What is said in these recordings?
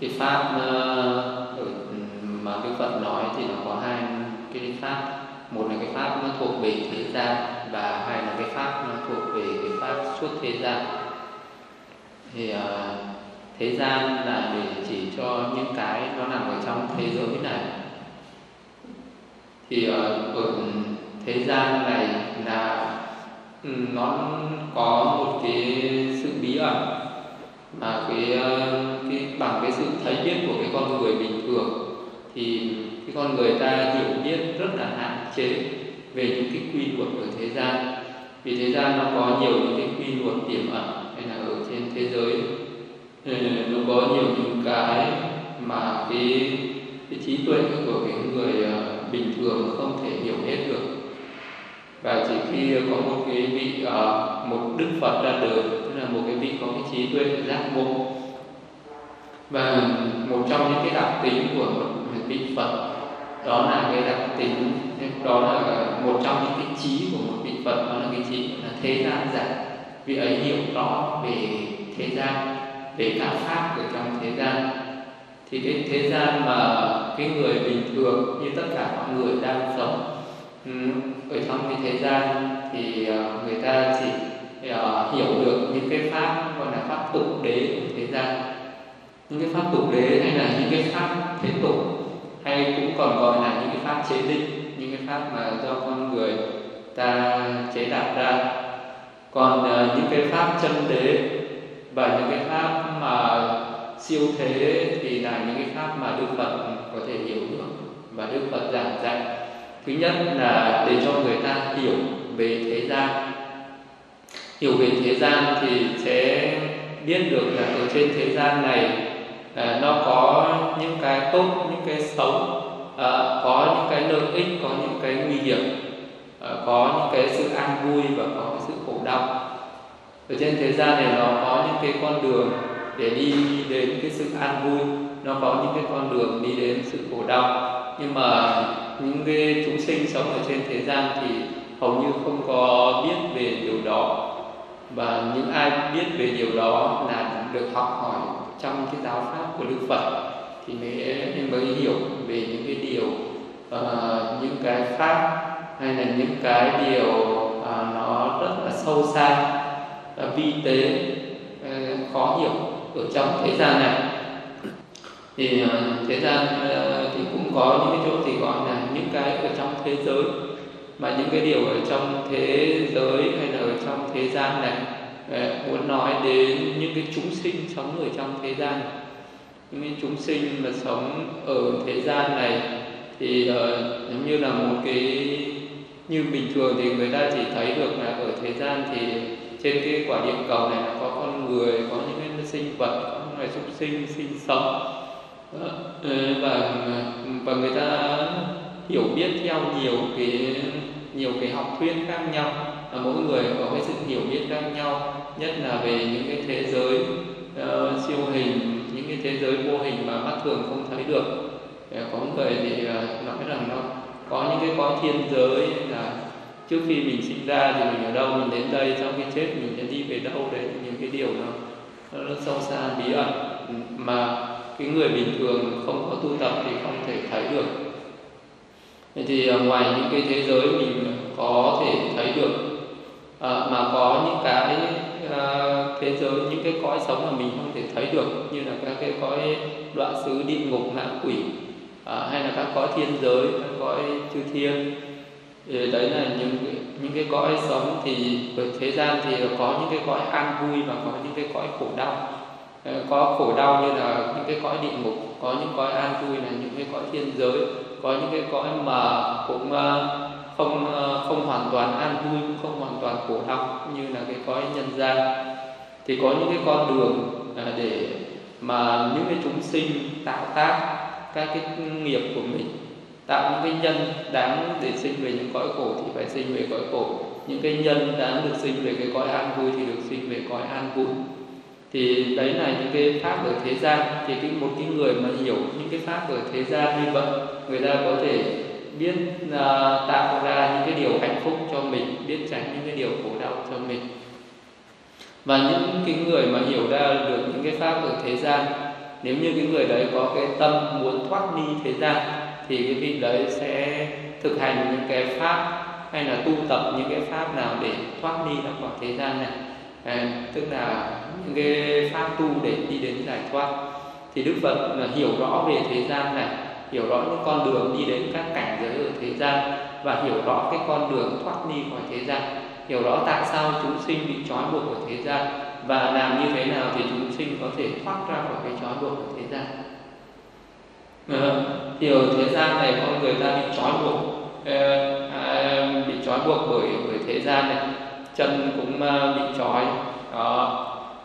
Cái pháp mà Đức Phật nói thì nó có hai cái pháp. Một là cái pháp nó thuộc về thế gian, và hai là cái pháp nó thuộc về cái pháp suốt thế gian. Thì thế gian là để chỉ cho những cái nó nằm ở trong thế giới này. Thì ở thế gian này là nó có một cái sự bí ẩn mà cái bằng cái sự thấy biết của cái con người bình thường thì cái con người ta hiểu biết rất là hạn chế về những cái quy luật của thế gian. Vì thế gian nó có nhiều những cái quy luật tiềm ẩn, hay là ở trên thế giới nó có nhiều những cái mà cái trí tuệ của cái người bình thường không thể hiểu hết được. Và chỉ khi có một cái vị một Đức Phật ra đời, tức là một cái vị có cái trí tuệ giác ngộ. Và một trong những cái đặc tính của một vị Phật, đó là cái đặc tính, đó là một trong những cái trí của một vị Phật, đó là cái trí là thế gian giả. Vị ấy hiểu rõ về thế gian, về các pháp ở trong thế gian. Thì cái thế gian mà cái người bình thường như tất cả mọi người đang sống ở trong cái thế gian thì người ta chỉ hiểu được những cái pháp gọi là pháp tục đế của thế gian. Những cái pháp tục đế hay là những cái pháp thế tục, hay cũng còn gọi là những cái pháp chế định, những cái pháp mà do con người ta chế đạt ra. Còn những cái pháp chân đế và những cái pháp mà siêu thế thì là những cái pháp mà Đức Phật có thể hiểu được và Đức Phật giảng dạy. Thứ nhất là để cho người ta hiểu về thế gian. Hiểu về thế gian thì sẽ biết được là ở trên thế gian này nó có những cái tốt, những cái xấu, có những cái lợi ích, có những cái nguy hiểm, có những cái sự an vui và có cái sự khổ đau. Ở trên thế gian này nó có những cái con đường để đi đến cái sự an vui, nó có những cái con đường đi đến sự khổ đau. Nhưng mà những cái chúng sinh sống ở trên thế gian thì hầu như không có biết về điều đó. Và những ai biết về điều đó là được học hỏi trong cái giáo pháp của Đức Phật thì mới hiểu về những cái điều, những cái pháp hay là những cái điều nó rất là sâu xa, vi tế, khó hiểu ở trong thế gian này. Thì thế gian thì cũng có những cái chỗ thì gọi là những cái ở trong thế giới, mà những cái điều ở trong thế giới hay là ở trong thế gian này muốn nói đến những cái chúng sinh sống ở trong thế gian. Những cái chúng sinh mà sống ở thế gian này thì giống như là một cái, như bình thường thì người ta chỉ thấy được là ở thế gian thì trên cái quả địa cầu này có con người, có những cái sinh vật, có những loài súc sinh sinh sống. Và người ta hiểu biết theo nhiều cái học thuyết khác nhau, và mỗi người có cái sự hiểu biết khác nhau, nhất là về những cái thế giới siêu hình, những cái thế giới vô hình mà mắt thường không thấy được. Có người thì nói rằng nó có những cái cõi thiên giới, là trước khi mình sinh ra thì mình ở đâu, mình đến đây, sau khi chết mình sẽ đi về đâu. Đấy, những cái điều nó rất sâu xa bí ẩn mà cái người bình thường không có tu tập thì không thể thấy được. Thì ngoài những cái thế giới mình có thể thấy được mà có những cái thế giới, những cái cõi sống mà mình không thể thấy được, như là các cái cõi đọa xứ, địa ngục, ngạ quỷ, hay là các cõi thiên giới, các cõi chư thiên. Đấy là những cái cõi sống. Thì ở thế gian thì có những cái cõi an vui và có những cái cõi khổ đau. Có khổ đau như là những cái cõi địa ngục, có những cõi an vui là những cái cõi thiên giới, có những cái cõi mà cũng không hoàn toàn an vui, cũng không hoàn toàn khổ đau như là cái cõi nhân gian. Thì có những cái con đường để mà những cái chúng sinh tạo tác các cái nghiệp của mình, tạo những cái nhân đáng để sinh về những cõi khổ thì phải sinh về cõi khổ, những cái nhân đáng được sinh về cái cõi an vui thì được sinh về cõi an vui. Thì đấy là những cái pháp ở thế gian. Thì một cái người mà hiểu những cái pháp ở thế gian như vậy, người ta có thể biết tạo ra những cái điều hạnh phúc cho mình, biết tránh những cái điều khổ đau cho mình. Và những cái người mà hiểu ra được những cái pháp ở thế gian Nếu như cái người đấy có cái tâm muốn thoát ly thế gian thì cái vị đấy sẽ thực hành những cái pháp hay là tu tập những cái pháp nào để thoát ly ra khỏi thế gian này, tức là những cái pháp tu để đi đến giải thoát. Thì Đức Phật là hiểu rõ về thế gian này, hiểu rõ những con đường đi đến các cảnh giới ở thế gian, và hiểu rõ cái con đường thoát ly khỏi thế gian, hiểu rõ tại sao chúng sinh bị trói buộc của thế gian và làm như thế nào thì chúng sinh có thể thoát ra khỏi cái trói buộc của thế gian. Thì ở thế gian này con người ta bị trói buộc bởi thế gian này, chân cũng bị trói,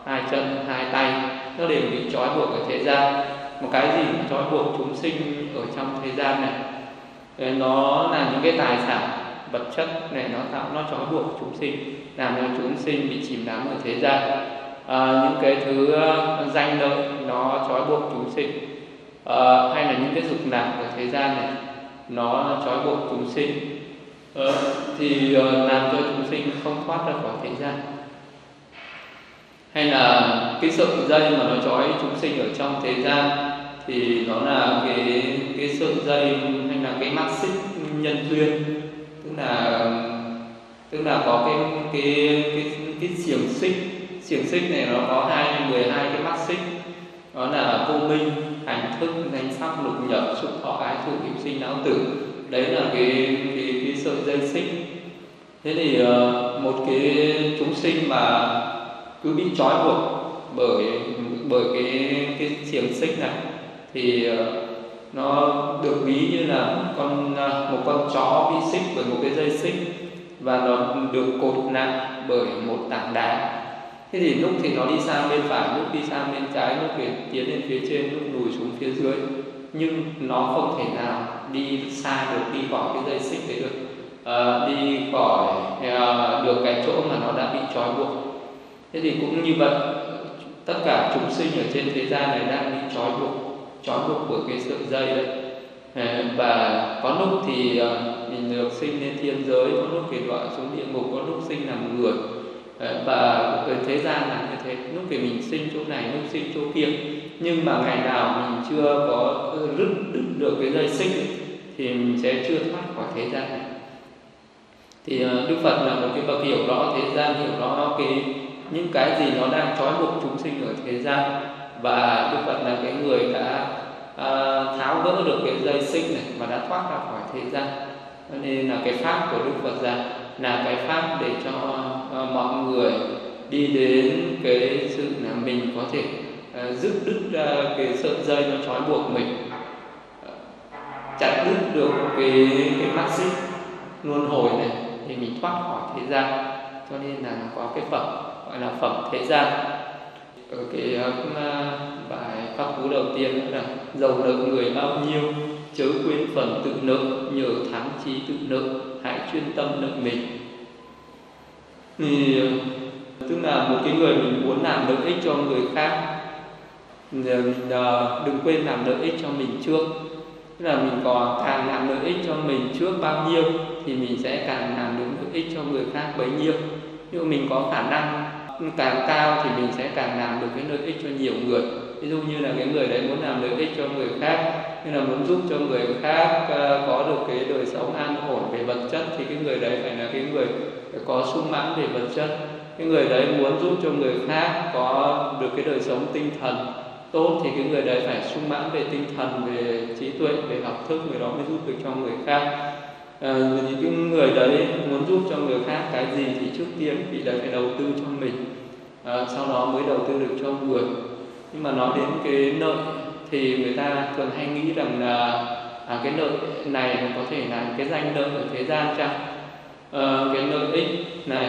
hai chân hai tay nó đều bị trói buộc ở thế gian. Một cái gì cũng trói buộc chúng sinh ở trong thế gian này, nó là những cái tài sản vật chất này, nó trói buộc chúng sinh, làm cho chúng sinh bị chìm đắm ở thế gian. Những cái thứ danh lợi nó trói buộc chúng sinh, hay là những cái dục lạc ở thế gian này nó trói buộc chúng sinh, thì làm cho chúng sinh không thoát ra khỏi thế gian. Hay là cái sợi dây mà nó trói chúng sinh ở trong thế gian thì nó là cái sợi dây hay là cái mắt xích nhân duyên, tức là có cái xiềng xích này, nó có 12 cái mắt xích, đó là vô minh, hành thức, danh sắc, lục nhập, xúc thọ, ái thủ, hữu sinh, não tử. Đấy là cái sợi dây xích. Thế thì một cái chúng sinh mà cứ bị trói buộc bởi cái xiềng xích này thì nó được ví như là một con chó bị xích bởi một cái dây xích, và nó được cột lại bởi một tảng đá. Thế thì lúc thì nó đi sang bên phải, lúc đi sang bên trái, lúc thì tiến lên phía trên, lúc lùi xuống phía dưới, nhưng nó không thể nào đi xa được, đi khỏi cái dây xích đấy được, đi khỏi được cái chỗ mà nó đã bị trói buộc. Thế thì cũng như vậy, tất cả chúng sinh ở trên thế gian này đang bị trói buộc bởi cái sợi dây đấy. Và có lúc thì mình được sinh lên thiên giới, có lúc thì đọa xuống địa ngục, có lúc sinh làm người. Và ở thế gian là như thế, lúc thì mình sinh chỗ này, lúc sinh chỗ kia, nhưng mà ngày nào mình chưa có rứt được cái dây xích ấy, thì mình sẽ chưa thoát khỏi thế gian này. Thì Đức Phật là một cái bậc hiểu rõ thế gian, hiểu rõ những cái gì nó đang trói buộc chúng sinh ở thế gian, và Đức Phật là cái người đã tháo gỡ được cái dây xích này và đã thoát ra khỏi thế gian. Nên là cái pháp của Đức Phật ra là cái pháp để cho mọi người đi đến cái sự là mình có thể dứt đứt cái sợi dây nó trói buộc mình, chặt đứt được cái mắt xích luân hồi này thì mình thoát khỏi thế gian. Cho nên là nó có cái phẩm gọi là phẩm thế gian. Ở cái bài Pháp Cú đầu tiên là giàu nợ người bao nhiêu chớ quên phần tự nợ, nhờ thắng trí tự nợ, hãy chuyên tâm nợ mình. Thì tức là một cái người mình muốn làm lợi ích cho người khác, đừng quên làm lợi ích cho mình trước. Tức là mình còn càng làm lợi ích cho mình trước bao nhiêu thì mình sẽ càng làm được lợi ích cho người khác bấy nhiêu. Nhưng mình có khả năng càng cao thì mình sẽ càng làm được cái lợi ích cho nhiều người. Ví dụ như là cái người đấy muốn làm lợi ích cho người khác, như là muốn giúp cho người khác có được cái đời sống an ổn về vật chất, thì cái người đấy phải là cái người có sung mãn về vật chất. Cái người đấy muốn giúp cho người khác có được cái đời sống tinh thần tốt, thì cái người đấy phải sung mãn về tinh thần, về trí tuệ, về học thức, người đó mới giúp được cho người khác. Những người đấy muốn giúp cho người khác cái gì thì trước tiên vị đấy phải đầu tư cho mình, sau đó mới đầu tư được cho người. Nhưng mà nói đến cái nợ thì người ta thường hay nghĩ rằng là cái nợ này có thể là cái danh nợ ở thế gian chăng, cái nợ ích này,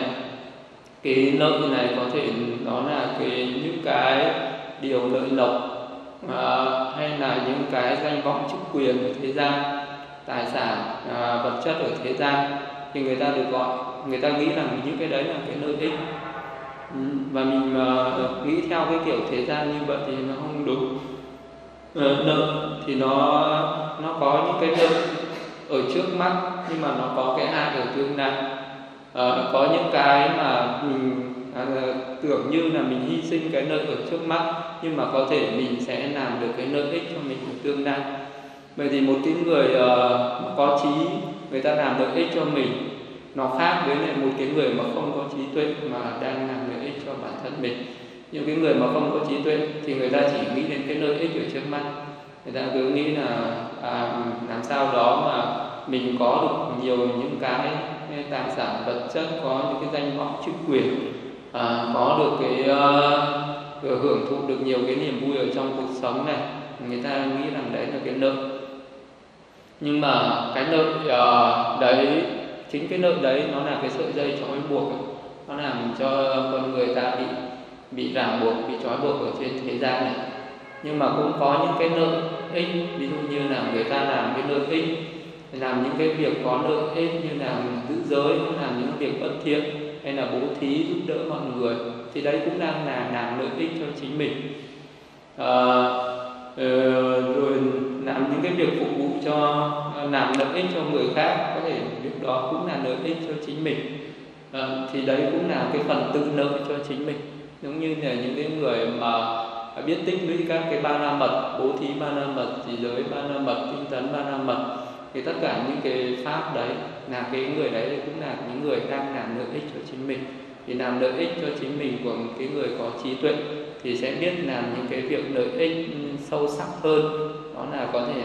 cái nợ này có thể đó là những cái điều lợi lộc, hay là những cái danh vọng chức quyền ở thế gian, tài sản vật chất ở thế gian, thì người ta được gọi, người ta nghĩ rằng những cái đấy là cái lợi ích, và mình nghĩ theo cái kiểu thế gian như vậy thì nó không đúng. Nợ thì nó có những cái nợ ở trước mắt nhưng mà nó có cái hại ở tương lai. Có những cái mà mình tưởng như là mình hy sinh cái lợi ở trước mắt, nhưng mà có thể mình sẽ làm được cái lợi ích cho mình ở tương lai. Vậy thì một cái người có trí, người ta làm lợi ích cho mình, nó khác với lại một cái người mà không có trí tuệ mà đang làm lợi ích cho bản thân mình. Những cái người mà không có trí tuệ thì người ta chỉ nghĩ đến cái lợi ích ở trước mắt, người ta cứ nghĩ là làm sao đó mà mình có được nhiều những cái tài sản vật chất, có những cái danh vọng chức quyền, có được cái hưởng thụ được nhiều cái niềm vui ở trong cuộc sống này, người ta nghĩ rằng đấy là cái nợ. Nhưng mà cái nợ đấy, chính cái nợ đấy nó là cái sợi dây trói buộc, nó làm cho con người ta bị ràng buộc, bị trói buộc ở trên thế gian này. Nhưng mà cũng có những cái nợ ích, ví dụ như là người ta làm cái nợ ích, làm những cái việc có lợi ích như là giữ giới, làm những việc bất thiện hay là bố thí giúp đỡ mọi người, thì đấy cũng đang là làm lợi ích cho chính mình. Rồi làm những cái việc phục vụ cho, làm lợi ích cho người khác, có thể việc đó cũng là lợi ích cho chính mình, thì đấy cũng là cái phần tư lợi cho chính mình. Giống như là những cái người mà biết tích lũy các cái ba la mật, bố thí ba la mật, trì giới ba la mật, tinh tấn ba la mật, thì tất cả những cái pháp đấy là cái người đấy cũng là những người đang làm lợi ích cho chính mình. Thì làm lợi ích cho chính mình của một cái người có trí tuệ thì sẽ biết làm những cái việc lợi ích sâu sắc hơn. Đó là có thể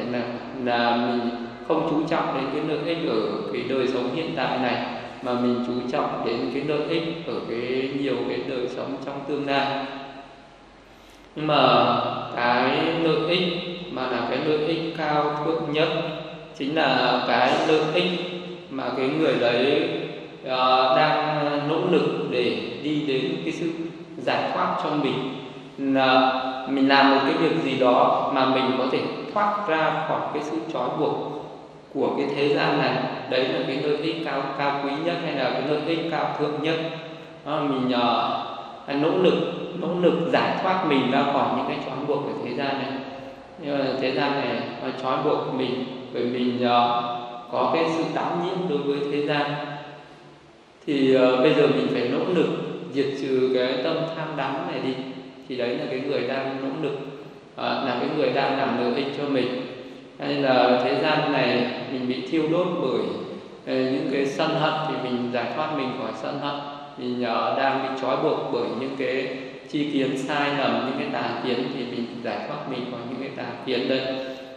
là mình không chú trọng đến cái lợi ích ở cái đời sống hiện tại này, mà mình chú trọng đến cái lợi ích ở cái nhiều cái đời sống trong tương lai. Nhưng mà cái lợi ích mà là cái lợi ích cao thượng nhất chính là cái lợi ích mà cái người đấy đang nỗ lực để đi đến cái sự giải thoát cho mình. Là mình làm một cái việc gì đó mà mình có thể thoát ra khỏi cái sự trói buộc của cái thế gian này, đấy là cái lợi ích cao quý nhất hay là cái lợi ích cao thượng nhất. Đó, mình nỗ lực giải thoát mình ra khỏi những cái trói buộc của thế gian này. Nhưng mà thế gian này nó trói buộc mình bởi mình có cái sự đắm nhiễm đối với thế gian, thì bây giờ mình phải nỗ lực diệt trừ cái tâm tham đắm này đi, thì đấy là cái người đang nỗ lực, là cái người đang làm lợi ích cho mình. Hay là thế gian này mình bị thiêu đốt bởi những cái sân hận, thì mình giải thoát mình khỏi sân hận. Mình đang bị trói buộc bởi những cái chi kiến sai lầm, những cái tà kiến, thì mình giải thoát mình khỏi những cái tà kiến đấy.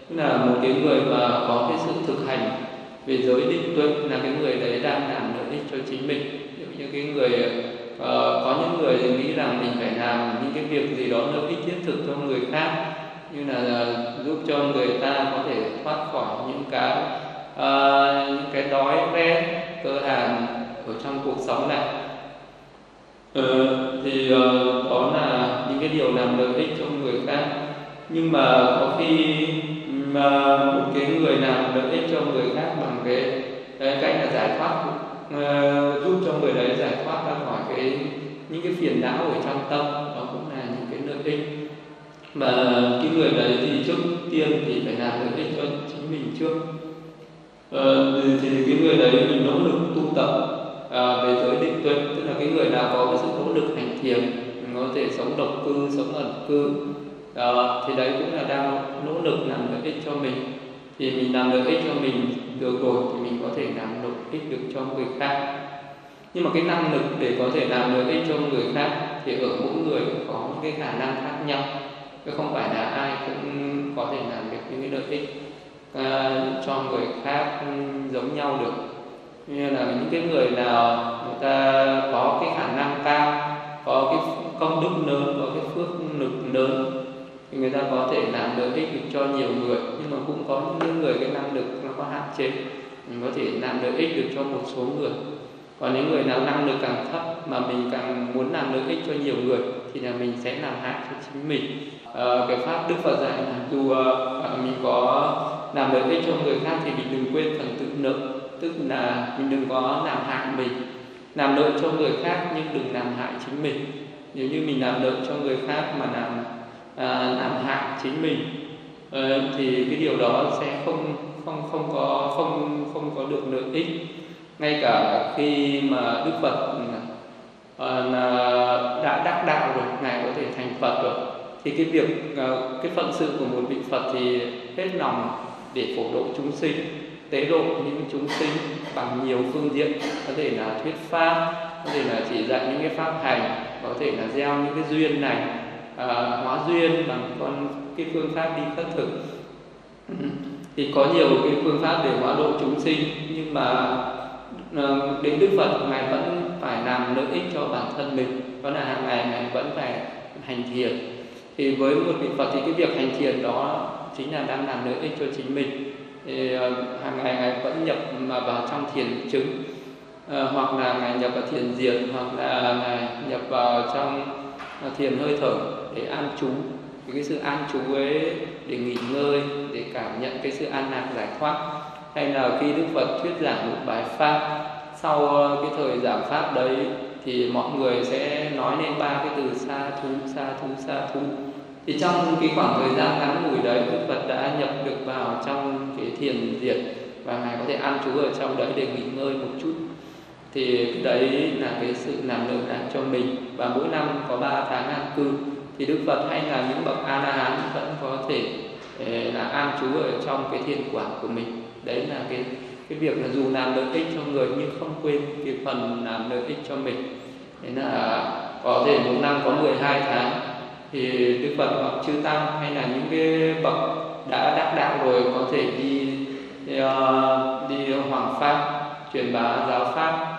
Là một cái người mà có cái sự thực hành về giới định tuệ là cái người đấy đang làm lợi ích cho chính mình. Ví dụ như cái người có những người thì nghĩ rằng mình phải làm những cái việc gì đó lợi ích thiết thực cho người khác, như là giúp cho người ta có thể thoát khỏi những cái đói rét cơ hàn ở trong cuộc sống này, thì đó là những cái điều làm lợi ích cho người khác. Nhưng mà có khi mà một cái người làm lợi ích cho người khác bằng cái cách là giải thoát, giúp cho người đấy giải thoát ra khỏi những cái phiền não ở trong tâm, đó cũng là những cái lợi ích. Mà cái người đấy thì trước tiên thì phải làm lợi ích cho chính mình trước. Thì cái người đấy mình nỗ lực tu tập về giới định tuệ, tức là cái người nào có cái sự nỗ lực hành thiền, mình có thể sống độc cư, sống ẩn cư, thì đấy cũng là đang nỗ lực làm lợi ích cho mình. Thì mình làm lợi ích cho mình được rồi thì mình có thể làm lợi ích được cho người khác. Nhưng mà cái năng lực để có thể làm lợi ích cho người khác thì ở mỗi người có những cái khả năng khác nhau, chứ không phải là ai cũng có thể làm được những cái lợi ích cho người khác giống nhau được. Như là những cái người nào người ta có cái khả năng cao, có cái công đức lớn, có cái phước lực lớn, thì người ta có thể làm lợi ích được cho nhiều người. Nhưng mà cũng có những người cái năng lực nó có hạn chế, mình có thể làm lợi ích được cho một số người. Còn những người nào năng lực càng thấp mà mình càng muốn làm lợi ích cho nhiều người thì là mình sẽ làm hại cho chính mình. Cái pháp Đức Phật dạy là dù mình có làm lợi ích cho người khác thì mình đừng quên phần tự nợ, tức là mình đừng có làm hại mình. Làm lợi cho người khác nhưng đừng làm hại chính mình. Nếu như mình làm lợi cho người khác mà làm hại chính mình thì cái điều đó sẽ không có được lợi ích. Ngay cả khi mà Đức Phật đã đắc đạo rồi, ngài có thể thành Phật rồi, thì cái việc cái phận sự của một vị Phật thì hết lòng để phổ độ chúng sinh, tế độ những chúng sinh bằng nhiều phương diện, có thể là thuyết pháp, có thể là chỉ dạy những cái pháp hành, có thể là gieo những cái duyên này, hóa duyên bằng cái phương pháp đi khất thực. Thì có nhiều cái phương pháp để hóa độ chúng sinh, nhưng mà đến Đức Phật ngài vẫn phải làm lợi ích cho bản thân mình, đó là hàng ngày ngài vẫn phải hành thiền. Thì với một vị Phật thì cái việc hành thiền đó chính là đang làm lợi ích cho chính mình. Thì hàng ngày ngài vẫn nhập mà vào trong thiền chứng, hoặc là ngài nhập vào thiền diệt, hoặc là ngài nhập vào trong thiền hơi thở để an trú. Thì cái sự an trú ấy để nghỉ ngơi, để cảm nhận cái sự an lạc giải thoát. Hay là khi Đức Phật thuyết giảng một bài pháp, sau cái thời giảng pháp đấy thì mọi người sẽ nói lên ba cái từ sa thú, sa thú, sa thú. Thì trong cái khoảng thời gian ngắn ngủi đấy, Đức Phật đã nhập được vào trong cái thiền diệt và ngài có thể an trú ở trong đấy để nghỉ ngơi một chút. Thì đấy là cái sự làm lợi lạc cho mình. Và mỗi năm có 3 tháng an cư, thì Đức Phật hay là những bậc A La Hán vẫn có thể là an trú ở trong cái thiền quả của mình. Đấy là cái việc là dù làm lợi ích cho người nhưng không quên cái phần làm lợi ích cho mình. Đấy là có thể một năm có 12 tháng thì Đức Phật hoặc chư tăng hay là những cái bậc đã đắc đạo rồi có thể đi hoằng pháp, truyền bá giáo pháp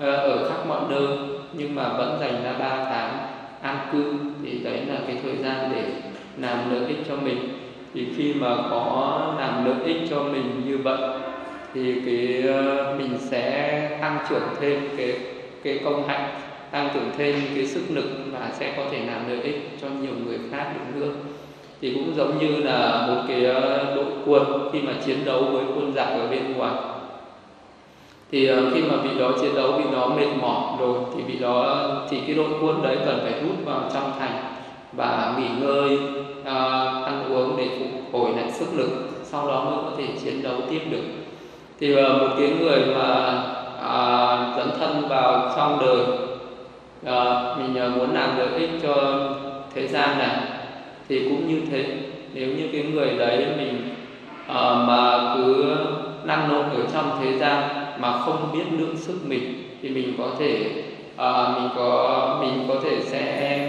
ở khắp mọi nơi, nhưng mà vẫn dành ra 3 tháng an cư. Thì đấy là cái thời gian để làm lợi ích cho mình. Thì khi mà có làm lợi ích cho mình như vậy thì mình sẽ tăng trưởng thêm cái công hạnh, tăng trưởng thêm cái sức lực và sẽ có thể làm lợi ích cho nhiều người khác được nữa. Thì cũng giống như là một cái đội quân khi mà chiến đấu với quân giặc ở bên ngoài, thì khi mà vị đó chiến đấu, vị đó mệt mỏi rồi thì vị đó thì cái đội quân đấy cần phải rút vào trong thành và nghỉ ngơi, ăn uống để phục hồi lại sức lực, sau đó mới có thể chiến đấu tiếp được. Thì một cái người mà dẫn thân vào trong đời, mình muốn làm lợi ích cho thế gian này thì cũng như thế. Nếu như cái người đấy mình mà cứ năng nộn ở trong thế gian mà không biết đương sức mình, thì mình có thể mình có thể sẽ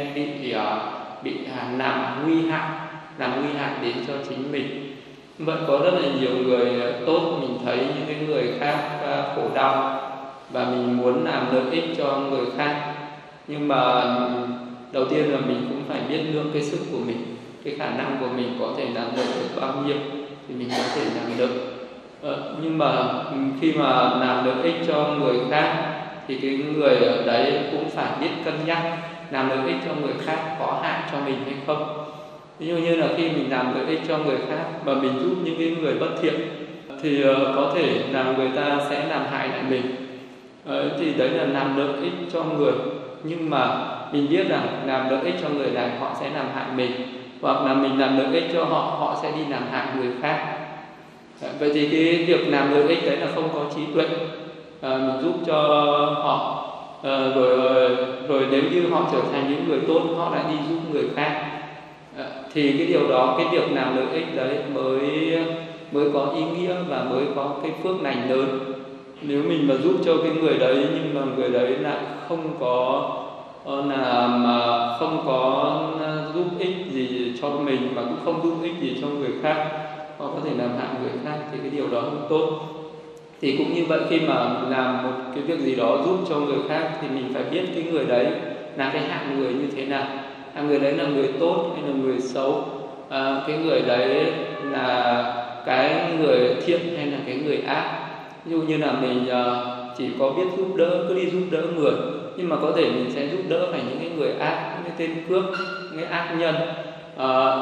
bị làm nguy hại đến cho chính mình. Vẫn có rất là nhiều người tốt, mình thấy những cái người khác khổ đau và mình muốn làm lợi ích cho người khác, nhưng mà đầu tiên là mình cũng phải biết nương cái sức của mình, cái khả năng của mình có thể làm được bao nhiêu thì mình có thể làm được. Nhưng mà khi mà làm lợi ích cho người khác thì cái người ở đấy cũng phải biết cân nhắc làm lợi ích cho người khác có hại cho mình hay không. Ví dụ như là khi mình làm lợi ích cho người khác mà mình giúp những cái người bất thiện thì có thể là người ta sẽ làm hại lại mình. Thì đấy là làm lợi ích cho người, nhưng mà mình biết rằng làm lợi ích cho người này họ sẽ làm hại mình, hoặc là mình làm lợi ích cho họ, họ sẽ đi làm hại người khác. Vậy thì cái việc làm lợi ích đấy là không có trí tuệ. Mình giúp cho họ rồi nếu như họ trở thành những người tốt, họ lại đi giúp người khác. Thì cái điều đó, cái việc làm lợi ích đấy mới có ý nghĩa và mới có cái phước lành lớn. Nếu mình mà giúp cho cái người đấy nhưng mà người đấy lại không có giúp ích gì cho mình mà cũng không giúp ích gì cho người khác, họ có thể làm hại người khác, thì cái điều đó không tốt. Thì cũng như vậy, khi mà làm một cái việc gì đó giúp cho người khác thì mình phải biết cái người đấy là cái hạng người như thế nào, hạng người đấy là người tốt hay là người xấu, cái người đấy là cái người thiện hay là cái người ác. Ví dụ như là mình chỉ có biết giúp đỡ, cứ đi giúp đỡ người, nhưng mà có thể mình sẽ giúp đỡ phải những cái người ác, những cái tên cướp, những cái ác nhân.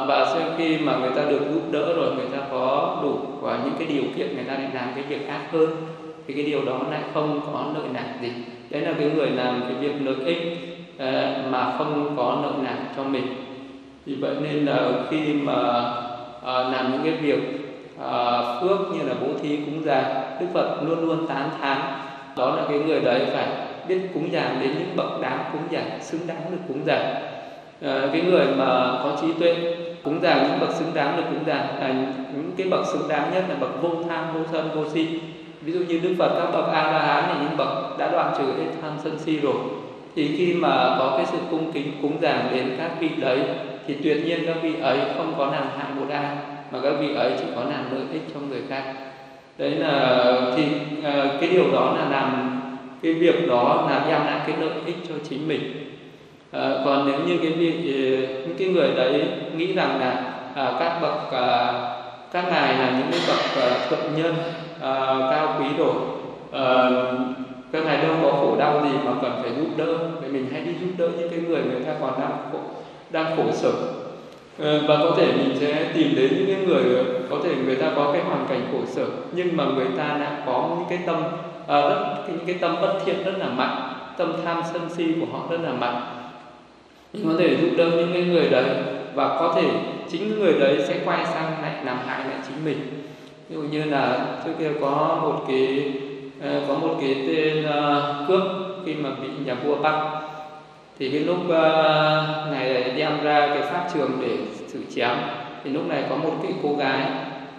Và sau khi mà người ta được giúp đỡ rồi, người ta có đủ và những cái điều kiện người ta để làm cái việc ác hơn, thì cái điều đó lại không có lợi lạc gì. Đấy là cái người làm cái việc lợi ích mà không có lợi lạc cho mình. Vì vậy nên là khi mà làm những cái việc phước như là bố thí cúng dường, Đức Phật luôn luôn tán thán đó là cái người đấy phải biết cúng dường đến những bậc đáng cúng dường, xứng đáng được cúng dường. Cái người mà có trí tuệ cúng dường những bậc xứng đáng được cúng dường, những cái bậc xứng đáng nhất là bậc vô tham, vô sân, vô si. Ví dụ như Đức Phật, các bậc A La Hán thì những bậc đã đoạn trừ hết tham sân si rồi. Thì khi mà có cái sự cung kính cúng dường đến các vị đấy thì tuyệt nhiên các vị ấy không có làm hại một ai, mà các vị ấy chỉ có làm lợi ích cho người khác. Đấy là thì cái điều đó là làm cái việc đó là đem lại cái lợi ích cho chính mình. Còn nếu như cái việc những cái người đấy nghĩ rằng là các bậc các ngài là những cái bậc thượng nhân cao quý rồi, các ngài đâu có khổ đau gì mà cần phải giúp đỡ. Vậy mình hãy đi giúp đỡ những cái người ta còn đang khổ sở. Và có thể mình sẽ tìm đến những cái người có thể người ta có cái hoàn cảnh khổ sở, nhưng mà người ta đã có những cái tâm những cái tâm bất thiện rất là mạnh, tâm tham sân si của họ rất là mạnh. Mình có thể giúp đỡ những cái người đấy, và có thể chính người đấy sẽ quay sang lại làm hại lại chính mình. Ví dụ như là trước kia có một cái tên cướp, khi mà bị nhà vua bắt thì cái lúc này đem ra cái pháp trường để xử chém, thì lúc này có một cái cô gái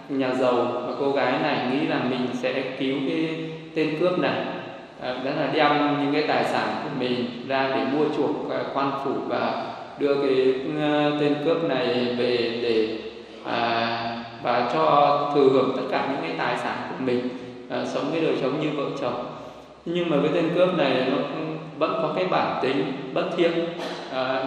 nhà giàu, và cô gái này nghĩ là mình sẽ cứu cái tên cướp này, đó là đem những cái tài sản của mình ra để mua chuộc quan phủ và đưa cái tên cướp này về để và cho thừa hưởng tất cả những cái tài sản của mình, sống cái đời sống như vợ chồng. Nhưng mà cái tên cướp này nó vẫn có cái bản tính bất thiện,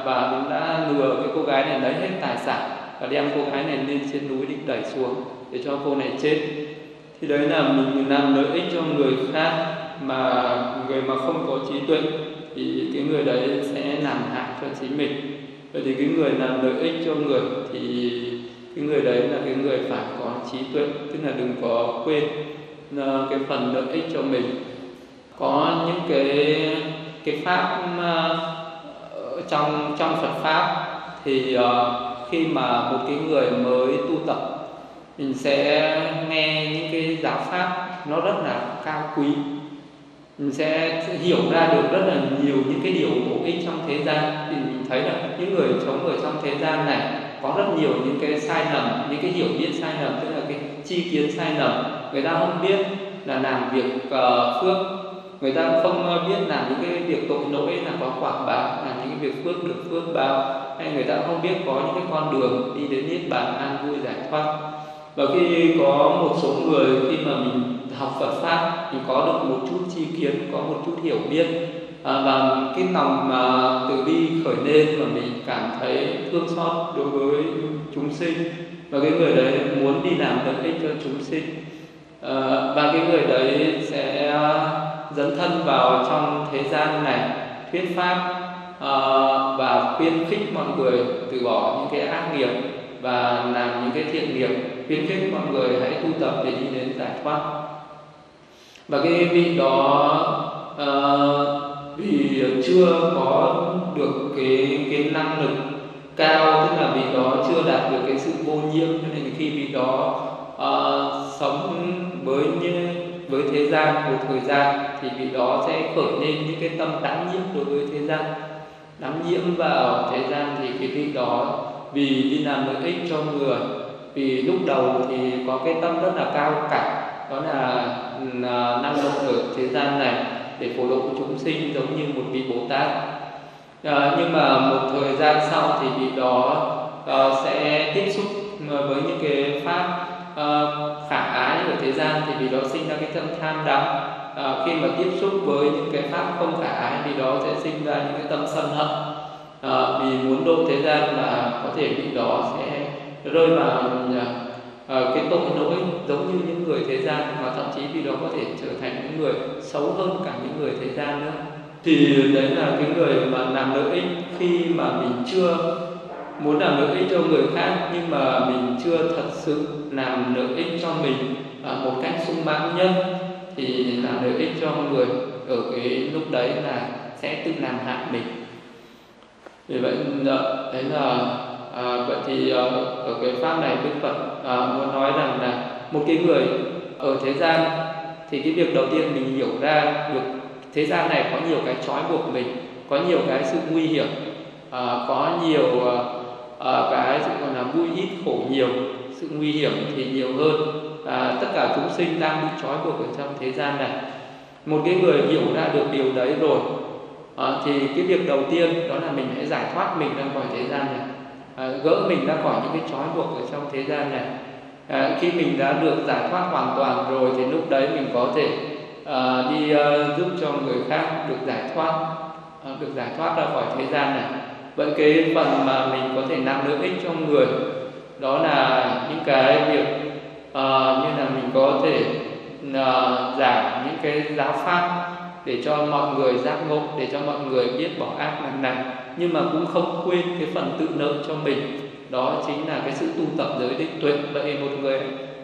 và cũng đã lừa cái cô gái này lấy hết tài sản và đem cô gái này lên trên núi định đẩy xuống để cho cô này chết. Thì đấy là mình làm lợi ích cho người khác, mà người mà không có trí tuệ thì cái người đấy sẽ làm hại cho chính mình. Vậy thì cái người làm lợi ích cho người thì cái người đấy là cái người phải có trí tuệ, tức là đừng có quên cái phần lợi ích cho mình. Có những cái pháp trong Phật pháp thì khi mà một cái người mới tu tập, mình sẽ nghe những cái giáo pháp nó rất là cao quý, mình sẽ hiểu ra được rất là nhiều những cái điều bổ ích trong thế gian. Thì mình thấy là những người sống ở trong thế gian này có rất nhiều những cái sai lầm, những cái hiểu biết sai lầm, tức là cái tri kiến sai lầm. Người ta không biết là làm việc phước, người ta không biết làm những cái việc tội lỗi là có quả báo, là những cái việc phước được phước báo, hay người ta không biết có những cái con đường đi đến niết bàn an vui giải thoát. Và khi có một số người khi mà mình học Phật pháp, mình có được một chút tri kiến, có một chút hiểu biết, và cái lòng mà từ bi khởi lên và mình cảm thấy thương xót đối với chúng sinh, và cái người đấy muốn đi làm lợi ích cho chúng sinh, và cái người đấy sẽ dẫn thân vào trong thế gian này thuyết pháp và khuyến khích mọi người từ bỏ những cái ác nghiệp và làm những cái thiện nghiệp, khuyến khích mọi người hãy tu tập để đi đến giải thoát. Và cái vị đó vì chưa có được cái năng lực cao, tức là vị đó chưa đạt được cái sự vô nhiễm, cho nên khi vị đó sống với thế gian một thời gian thì vị đó sẽ khởi lên những cái tâm đắm nhiễm đối với thế gian, đắm nhiễm vào thế gian. Thì cái vị đó vì đi làm lợi ích cho người, vì lúc đầu thì có cái tâm rất là cao cả, đó là năng động ở thế gian này để phổ độ chúng sinh giống như một vị Bồ Tát. Nhưng mà một thời gian sau thì vị đó sẽ tiếp xúc với những cái pháp khả ái ở thế gian, thì vì đó sinh ra cái tâm tham đắm. Khi mà tiếp xúc với những cái pháp không khả ái, vì đó sẽ sinh ra những cái tâm sân hận. Vì muốn độ thế gian là có thể vì đó sẽ rơi vào cái tội lỗi giống như những người thế gian, mà thậm chí vì đó có thể trở thành những người xấu hơn cả những người thế gian nữa. Thì đấy là cái người mà làm lợi ích khi mà mình chưa muốn làm lợi ích cho người khác, nhưng mà mình chưa thật sự làm lợi ích cho mình một cách sung mãn nhất, thì làm lợi ích cho người ở cái lúc đấy là sẽ tự làm hại mình. Vì vậy đấy là vậy thì ở cái pháp này Đức Phật muốn nói rằng là một cái người ở thế gian thì cái việc đầu tiên mình hiểu ra được thế gian này có nhiều cái trói buộc mình, có nhiều cái sự nguy hiểm, có nhiều cái sự gọi là vui ít khổ nhiều, sự nguy hiểm thì nhiều hơn. Tất cả chúng sinh đang bị trói buộc ở trong thế gian này. Một cái người hiểu ra được điều đấy rồi thì cái việc đầu tiên đó là mình hãy giải thoát mình ra khỏi thế gian này, gỡ mình ra khỏi những cái trói buộc ở trong thế gian này. Khi mình đã được giải thoát hoàn toàn rồi thì lúc đấy mình có thể đi giúp cho người khác được giải thoát ra khỏi thế gian này. Vậy cái phần mà mình có thể làm lợi ích cho người đó là những cái việc như là mình có thể giảng những cái giáo pháp để cho mọi người giác ngộ, để cho mọi người biết bỏ ác làm lành, nhưng mà cũng không quên cái phần tự nợ cho mình, đó chính là cái sự tu tập giới định tuệ. Vậy một người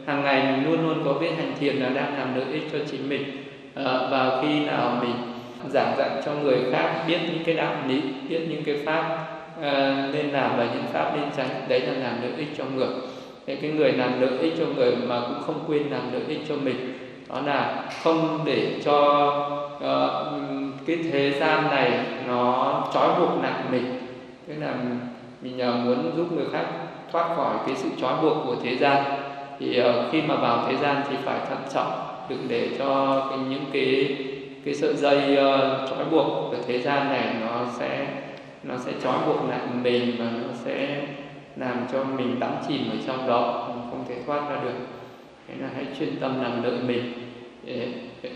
hàng ngày mình luôn luôn có biết hành thiền là đang làm lợi ích cho chính mình, và khi nào mình giảng dạy cho người khác biết những cái đạo lý, biết những cái pháp nên làm và những pháp nên tránh, đấy là làm lợi ích cho người. Thế cái người làm lợi ích cho người mà cũng không quên làm lợi ích cho mình, đó là không để cho cái thế gian này nó trói buộc nặng mình, tức là mình muốn giúp người khác thoát khỏi cái sự trói buộc của thế gian. Thì khi mà vào thế gian thì phải thận trọng, đừng để cho những cái sợi dây trói buộc của thế gian này nó sẽ trói buộc lại mình, và nó sẽ làm cho mình đắm chìm ở trong đó, mình không thể thoát ra được. Thế là hãy chuyên tâm làm lợi mình.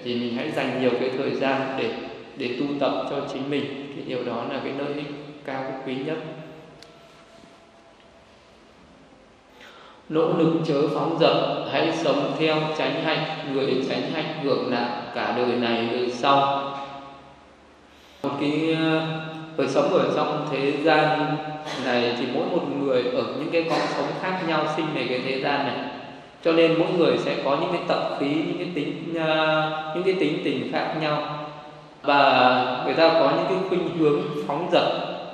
Thì mình hãy dành nhiều cái thời gian để tu tập cho chính mình, cái điều đó là cái lợi ích cao quý nhất. Nỗ lực chớ phóng dật, hãy sống theo chánh hạnh, người chánh hạnh hưởng lạc cả đời này đời sau. Một cái đời sống ở trong thế gian này thì mỗi một người ở những cái con sống khác nhau sinh về cái thế gian này, cho nên mỗi người sẽ có những cái tập khí, những cái tính tình khác nhau, và người ta có những cái khuynh hướng phóng dật.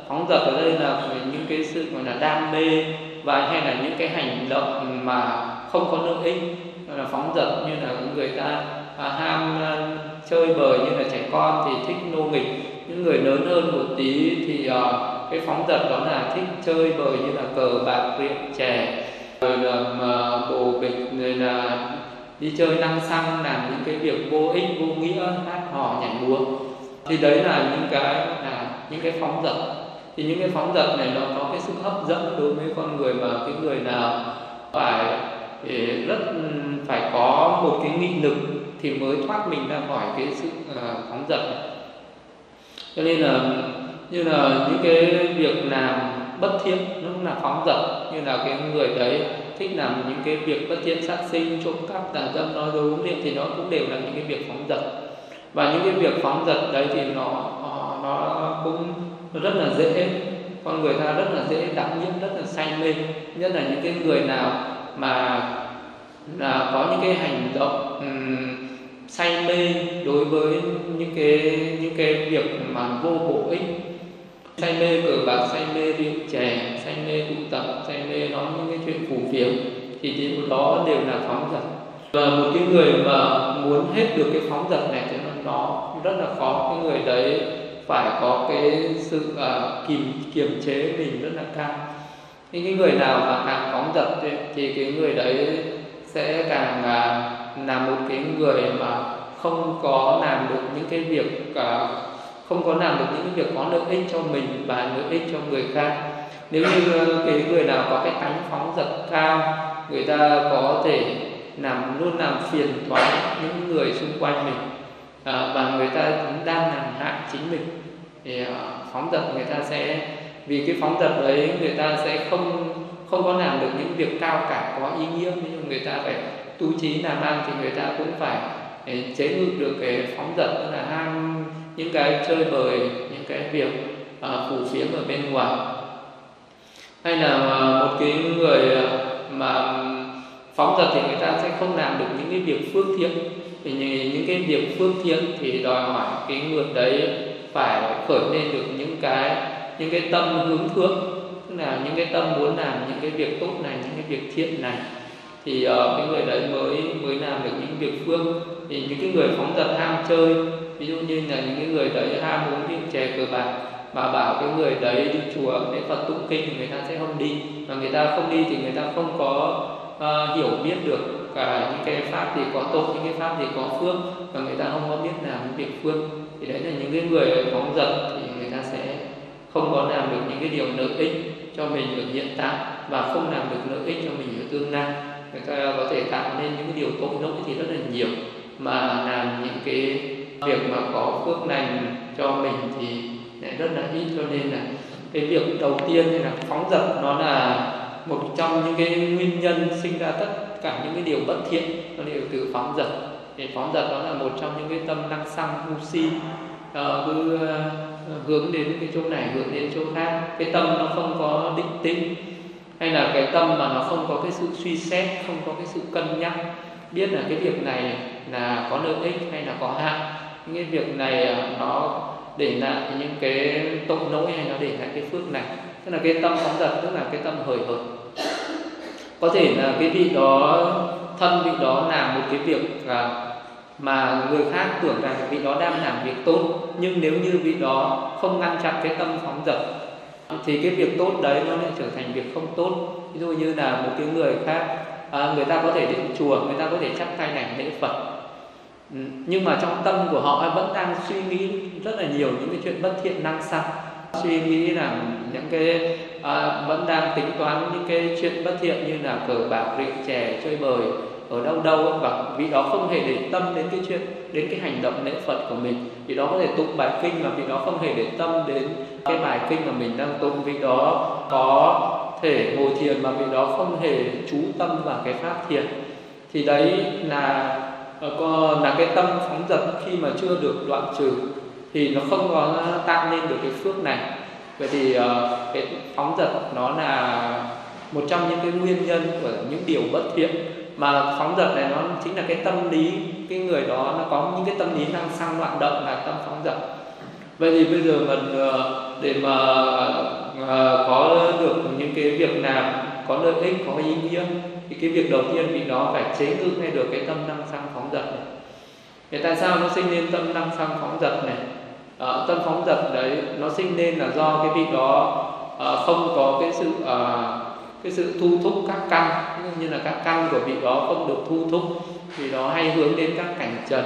Phóng dật ở đây là những cái sự gọi là đam mê, và hay là những cái hành động mà không có lợi ích, là phóng dật. Như là người ta ham chơi bời, như là trẻ con thì thích nô nghịch, những người lớn hơn một tí thì cái phóng dật đó là thích chơi bời như là cờ bạc, rượu chè, rồi là bồ bịch, rồi là đi chơi năng xăng, làm những cái việc vô ích vô nghĩa, hát hò nhảy múa. Thì đấy là những cái phóng dật. Thì những cái phóng dật này nó có cái sự hấp dẫn đối với con người, mà cái người nào phải có một cái nghị lực thì mới thoát mình ra khỏi cái sự phóng dật này. Cho nên là như là những cái việc làm bất thiện nó cũng là phóng dật, như là cái người đấy thích làm những cái việc bất thiện, sát sinh, trộm cắp, tà dâm, nói dối, uống rượu, thì nó cũng đều là những cái việc phóng dật. Và những cái việc phóng dật đấy thì nó cũng rất là dễ, con người ta rất là dễ đắm nhiễm, rất là say mê. Nhất là những cái người nào mà có những cái hành động say mê đối với những cái việc mà vô bổ ích, say mê cờ bạc, say mê rượu chè, say mê tụ tập, say mê nói những cái chuyện phù phiếm, thì đó đều là phóng dật. Và một cái người mà muốn hết được cái phóng dật này thì nó rất là khó. Cái người đấy phải có cái sự kiềm chế mình rất là cao. Những cái người nào mà càng phóng dật thì cái người đấy sẽ càng là một cái người mà không có làm được những cái việc có lợi ích cho mình và lợi ích cho người khác. Nếu như cái người nào có cái tánh phóng dật cao, người ta có thể luôn làm phiền toái những người xung quanh mình, và người ta cũng đang làm hại chính mình. Thì phóng dật người ta sẽ vì cái phóng dật đấy người ta sẽ không có làm được những việc cao cả có ý nghĩa. Ví dụ người ta phải tu trí làm ăn thì người ta cũng phải chế ngự được cái phóng dật, tức là ham những cái chơi bời, những cái việc phù phiếm ở bên ngoài. Hay là một cái người mà phóng dật thì người ta sẽ không làm được những cái việc phước thiện. Thì những cái việc phước thiện thì đòi hỏi cái người đấy phải khởi lên được những cái tâm hướng phước, tức là những cái tâm muốn làm những cái việc tốt này, những cái việc thiện này, thì cái người đấy mới làm được những việc phước. Thì những cái người phóng dật ham chơi Ví dụ như là những người đấy ham muốn đi chè cờ bạc, mà bảo cái người đấy đi chùa để Phật tụng kinh, người ta sẽ không đi. Mà người ta không đi thì người ta không có hiểu biết được cả những cái pháp thì có tội, những cái pháp thì có phước, và người ta không có biết làm những việc phước. Thì đấy là những cái người phóng dật thì người ta sẽ không có làm được những cái điều lợi ích cho mình ở hiện tại, và không làm được lợi ích cho mình ở tương lai. Người ta có thể tạo nên những cái điều tội lỗi thì rất là nhiều, mà làm những cái việc mà có phước lành cho mình thì lại rất là ít. Cho nên là cái việc đầu tiên là phóng dật, nó là một trong những cái nguyên nhân sinh ra tất cả những cái điều bất thiện, nó đều từ phóng dật. Thì phóng dật đó là một trong những cái tâm năng xăng ngu si, cứ hướng đến cái chỗ này, hướng đến chỗ khác. Cái tâm nó không có định tĩnh, hay là cái tâm mà nó không có cái sự suy xét, không có cái sự cân nhắc, biết là cái việc này là có lợi ích hay là có hại, những cái việc này nó để lại những cái tội lỗi hay nó để lại cái phước này. Tức là cái tâm phóng dật, tức là cái tâm hời hợt. Có thể là cái vị đó, thân vị đó làm một cái việc mà người khác tưởng rằng vị đó đang làm việc tốt, nhưng nếu như vị đó không ngăn chặn cái tâm phóng dật thì cái việc tốt đấy nó lại trở thành việc không tốt. Ví dụ như là một cái người khác, người ta có thể đến chùa, người ta có thể chắp tay đảnh lễ Phật, nhưng mà trong tâm của họ vẫn đang suy nghĩ rất là nhiều những cái chuyện bất thiện năng xăng, suy nghĩ là những cái vẫn đang tính toán những cái chuyện bất thiện như là cờ bạc, rượu chè, chơi bời ở đâu đâu, và vị đó không hề để tâm đến cái chuyện, đến cái hành động lễ Phật của mình. Vị đó có thể tụng bài kinh mà vị đó không hề để tâm đến cái bài kinh mà mình đang tụng. Vị đó có thể ngồi thiền mà vị đó không hề chú tâm vào cái pháp thiền. Thì đấy là cái tâm phóng dật khi mà chưa được đoạn trừ thì nó không có tạo nên được cái phước này. Vậy thì cái phóng dật nó là một trong những cái nguyên nhân của những điều bất thiện. Mà phóng dật này nó chính là cái tâm lý, cái người đó nó có những cái tâm lý năng xăng loạn động, là tâm phóng dật. Vậy thì bây giờ mình để mà có được những cái việc làm có lợi ích, có ý nghĩa, thì cái việc đầu tiên vì nó phải chế ngự ngay được cái tâm năng xăng phóng dật này. Thì tại sao nó sinh nên tâm năng xăng phóng dật này? Tâm phóng dật đấy nó sinh nên là do cái vị đó không có cái sự thu thúc các căn, như là các căn của vị đó không được thu thúc, vì đó hay hướng đến các cảnh trần,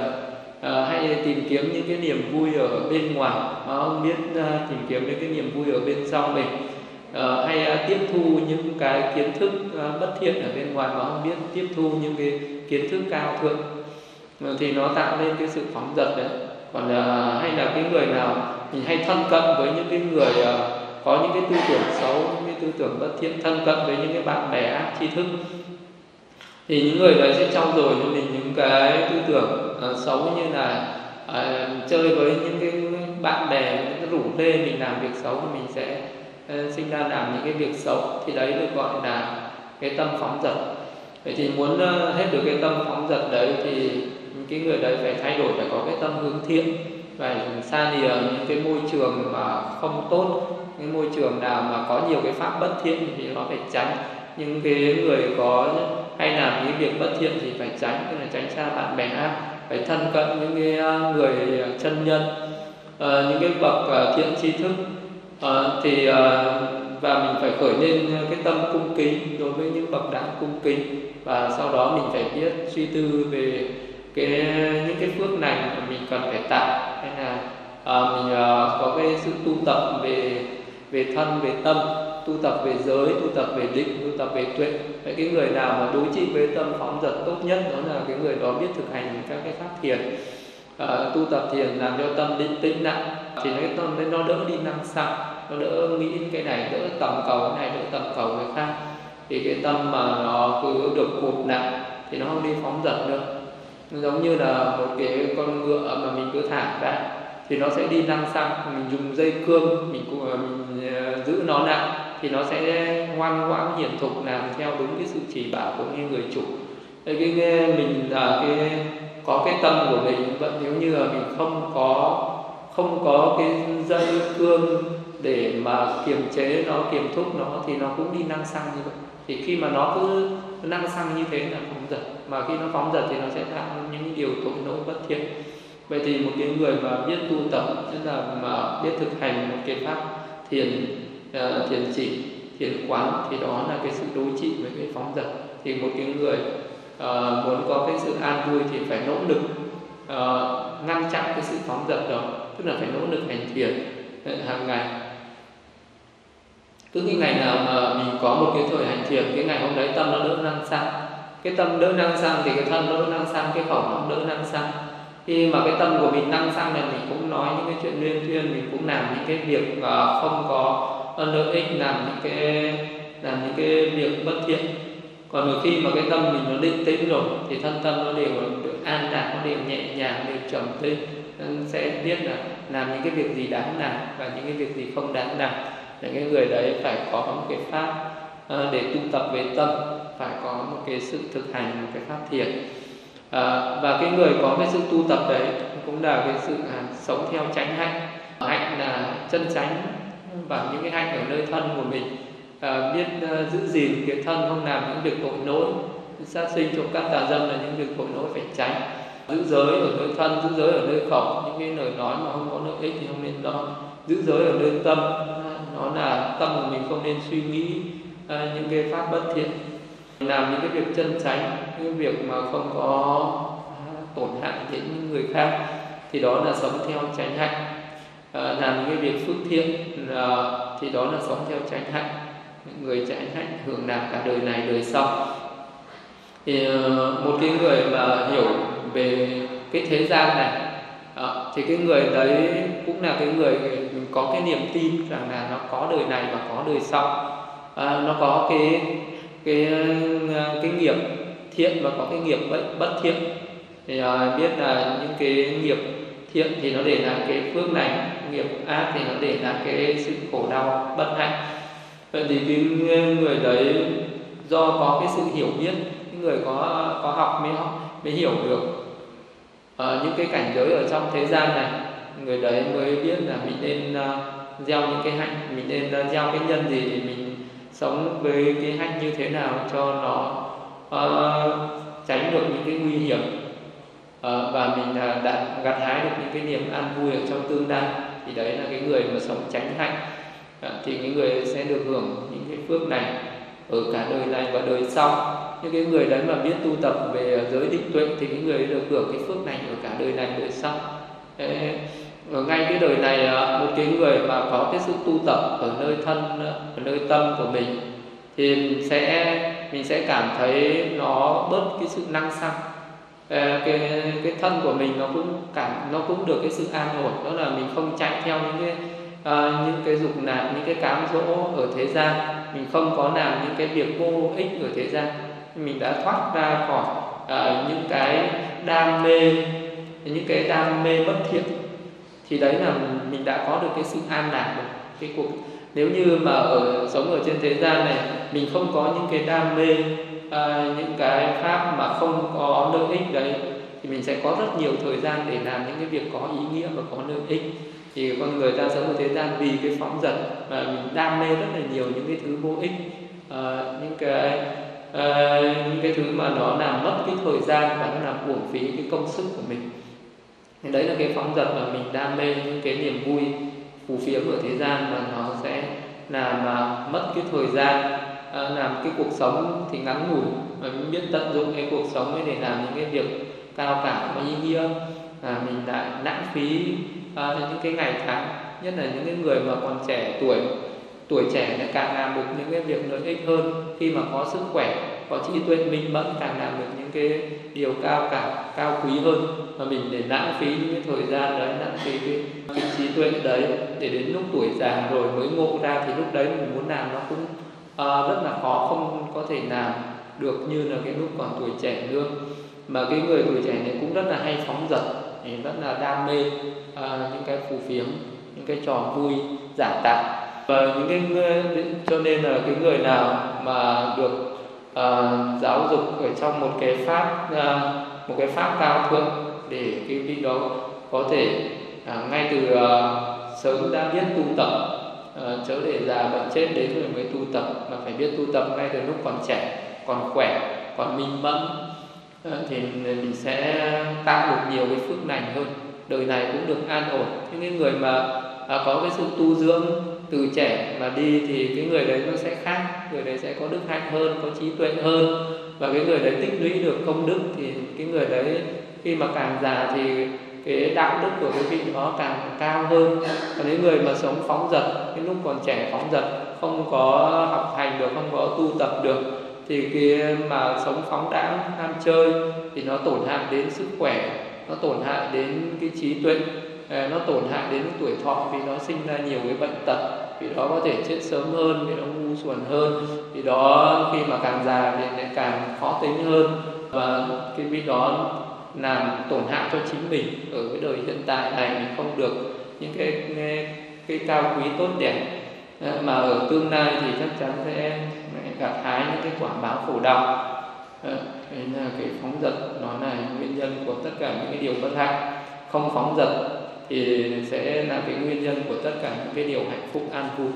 hay tìm kiếm những cái niềm vui ở bên ngoài, không biết tìm kiếm những cái niềm vui ở bên sau mình, hay tiếp thu những cái kiến thức bất thiện ở bên ngoài mà không biết tiếp thu những cái kiến thức cao thượng, thì nó tạo nên cái sự phóng dật đấy. Còn hay là cái người nào mình hay thân cận với những cái người có những cái tư tưởng xấu, những cái tư tưởng bất thiện, thân cận với những cái bạn bè ác tri thức, thì những người đấy sẽ trau dồi cho mình những cái tư tưởng xấu, như là chơi với những cái bạn bè rủ rê mình làm việc xấu, mình sẽ sinh ra làm những cái việc xấu. Thì đấy được gọi là cái tâm phóng dật. Vậy thì muốn hết được cái tâm phóng dật đấy thì cái người đấy phải thay đổi, phải có cái tâm hướng thiện, phải xa lìa những cái môi trường mà không tốt, những môi trường nào mà có nhiều cái pháp bất thiện thì nó phải tránh. Những cái người có hay làm những việc bất thiện thì phải tránh, tức là tránh xa bạn bè ác, phải thân cận những cái người chân nhân, những cái bậc thiện tri thức, và mình phải khởi lên cái tâm cung kính đối với những bậc đáng cung kính, và sau đó mình phải biết suy tư về những cái phước này mà mình cần phải tạo, hay là mình có cái sự tu tập về thân, về tâm, tu tập về giới, tu tập về định, tu tập về tuệ. Vậy cái người nào mà đối trị với tâm phóng dật tốt nhất đó là cái người đó biết thực hành các cái pháp thiền, tu tập thiền làm cho tâm định tĩnh lại, thì cái tâm nên nó đỡ đi năng xăng, nó đỡ nghĩ cái này, đỡ tầm cầu cái này, đỡ tầm cầu cái khác. Thì cái tâm mà nó cứ được cột lại thì nó không đi phóng dật nữa. Giống như là một cái con ngựa mà mình cứ thả ra thì nó sẽ đi năng xăng, mình dùng dây cương mình giữ nó lại thì nó sẽ ngoan ngoãn hiển thục làm theo đúng cái sự chỉ bảo của người chủ. Thế mình là có cái tâm của mình vẫn, nếu như là mình không có cái dây cương để mà kiềm chế nó, kiềm thúc nó, thì nó cũng đi năng xăng như vậy. Thì khi mà nó cứ năng xăng như thế là phóng dật, mà khi nó phóng dật thì nó sẽ tạo những điều tội lỗi bất thiện. Vậy thì một cái người mà biết tu tập, tức là mà biết thực hành một cái pháp thiền, thiền chỉ, thiền quán, thì đó là cái sự đối trị với cái phóng dật. Thì một cái người muốn có cái sự an vui thì phải nỗ lực ngăn chặn cái sự phóng dật đó, tức là phải nỗ lực hành thiền hàng ngày. Cứ cái ngày nào mà mình có một cái thời hành thiền, cái ngày hôm đấy tâm nó đỡ năng sang, cái tâm đỡ năng sang thì cái thân đỡ năng sang, cái khẩu nó đỡ năng sang. Khi mà cái tâm của mình năng sang này, mình cũng nói những cái chuyện liên thuyên, mình cũng làm những cái việc không có lợi ích, làm những cái việc bất thiện. Còn khi mà cái tâm mình nó định tĩnh rồi thì thân tâm nó đều được an lạc, nó đều nhẹ nhàng, đều trầm tĩnh, sẽ biết là làm những cái việc gì đáng làm và những cái việc gì không đáng làm. Để cái người đấy phải có một cái pháp để tu tập về tâm, phải có một cái sự thực hành, một cái pháp thiền. Và cái người có cái sự tu tập đấy cũng là cái sự sống theo chánh hạnh. Hạnh là chân chánh và những cái hạnh ở nơi thân của mình, biết giữ gìn cái thân, không làm những việc tội lỗi, sát sinh, trộm cắp, tà dâm là những việc tội lỗi phải tránh. Giữ giới ở nơi thân, giữ giới ở nơi khẩu, những cái lời nói mà không có lợi ích thì không nên nói. Giữ giới ở nơi tâm, nó là tâm của mình không nên suy nghĩ những cái pháp bất thiện, làm những cái việc chân chánh, những việc mà không có tổn hại đến những người khác, thì đó là sống theo chánh hạnh. Làm những cái việc phước thiện thì đó là sống theo chánh hạnh. Những người chánh hạnh hưởng lạc cả đời này đời sau. Thì một cái người mà hiểu về cái thế gian này thì cái người đấy cũng là cái người có cái niềm tin rằng là nó có đời này và có đời sau, nó có cái nghiệp thiện và có cái nghiệp bất thiện. Thì biết là những cái nghiệp thiện thì nó để lại cái phước này, nghiệp ác thì nó để lại cái sự khổ đau bất hạnh. Vậy thì cái người đấy do có cái sự hiểu biết, cái người có học mới hiểu được những cái cảnh giới ở trong thế gian này, người đấy mới biết là mình nên gieo những cái hạnh, mình nên gieo cái nhân gì để mình sống với cái hạnh như thế nào cho nó tránh được những cái nguy hiểm, và mình đã gặt hái được những cái niềm an vui ở trong tương lai. Thì đấy là cái người mà sống tránh hạnh, thì cái người sẽ được hưởng những cái phước này ở cả đời này và đời sau. Những cái người đấy mà biết tu tập về giới định tuệ thì cái người được hưởng cái phước này ở cả đời này đời sau. Ở ngay cái đời này, một cái người mà có cái sự tu tập ở nơi thân, ở nơi tâm của mình thì mình sẽ cảm thấy nó bớt cái sự năng xăng. Cái thân của mình nó cũng được cái sự an ổn, đó là mình không chạy theo những cái dục lạc, những cái cám dỗ ở thế gian, mình không có làm những cái việc vô ích ở thế gian, mình đã thoát ra khỏi những cái đam mê bất thiện. Thì đấy là mình đã có được cái sự an lạc rồi. Cái cuộc nếu như mà sống ở trên thế gian này mình không có những cái đam mê, những cái pháp mà không có lợi ích đấy, thì mình sẽ có rất nhiều thời gian để làm những cái việc có ý nghĩa và có lợi ích. Thì con người ta sống ở thế gian vì cái phóng dật mà mình đam mê rất là nhiều những cái thứ vô ích, những cái thứ mà nó làm mất cái thời gian và nó làm uổng phí cái công sức của mình. Thì đấy là cái phóng dật mà mình đam mê những cái niềm vui phù phiếm ở thế gian, mà nó sẽ làm mất cái thời gian, làm cái cuộc sống thì ngắn ngủi, mà mình biết tận dụng cái cuộc sống ấy để làm những cái việc cao cả có ý nghĩa, là mình lại lãng phí những cái ngày tháng. Nhất là những cái người mà còn trẻ tuổi trẻ lại càng làm được những cái việc lợi ích hơn. Khi mà có sức khỏe, có trí tuệ minh mẫn, càng làm được những cái điều cao cả, cao quý hơn. Mà mình để lãng phí những cái thời gian đấy, lãng phí cái trí tuệ đấy, để đến lúc tuổi già rồi mới ngộ ra thì lúc đấy mình muốn làm nó cũng rất là khó, không có thể làm được như là cái lúc còn tuổi trẻ nữa. Mà cái người tuổi trẻ này cũng rất là hay phóng dật, rất là đam mê những cái phù phiếm, những cái trò vui giả tạo. Và những cái cho nên là cái người nào mà được giáo dục ở trong một cái pháp cao thượng, để cái vị đó có thể ngay từ sớm đã biết tu tập, chớ để già bệnh chết đến rồi mới tu tập, mà phải biết tu tập ngay từ lúc còn trẻ, còn khỏe, còn minh mẫn, thì mình sẽ tạo được nhiều cái phước lành hơn. đời này cũng được an ổn. Những cái người mà có cái sự tu dưỡng từ trẻ mà đi thì cái người đấy nó sẽ khác, người đấy sẽ có đức hạnh hơn, có trí tuệ hơn, và cái người đấy tích lũy được công đức thì cái người đấy khi mà càng già thì cái đạo đức của cái vị nó càng cao hơn. Còn những người mà sống phóng dật, những lúc còn trẻ phóng dật, không có học hành được, không có tu tập được, thì cái mà sống phóng đãng ham chơi thì nó tổn hại đến sức khỏe, nó tổn hại đến cái trí tuệ, nó tổn hại đến tuổi thọ, vì nó sinh ra nhiều cái bệnh tật, vì đó có thể chết sớm hơn, vì nó ngu xuẩn hơn, vì đó khi mà càng già thì lại càng khó tính hơn, và cái vị đó làm tổn hại cho chính mình ở cái đời hiện tại này. Mình không được những cái cao quý tốt đẹp, mà ở tương lai thì chắc chắn sẽ gặt hái những cái quả báo khổ đau. Đấy là cái phóng dật, nó là nguyên nhân của tất cả những cái điều bất hạnh. Không phóng dật thì sẽ là cái nguyên nhân của tất cả những cái điều hạnh phúc an vui.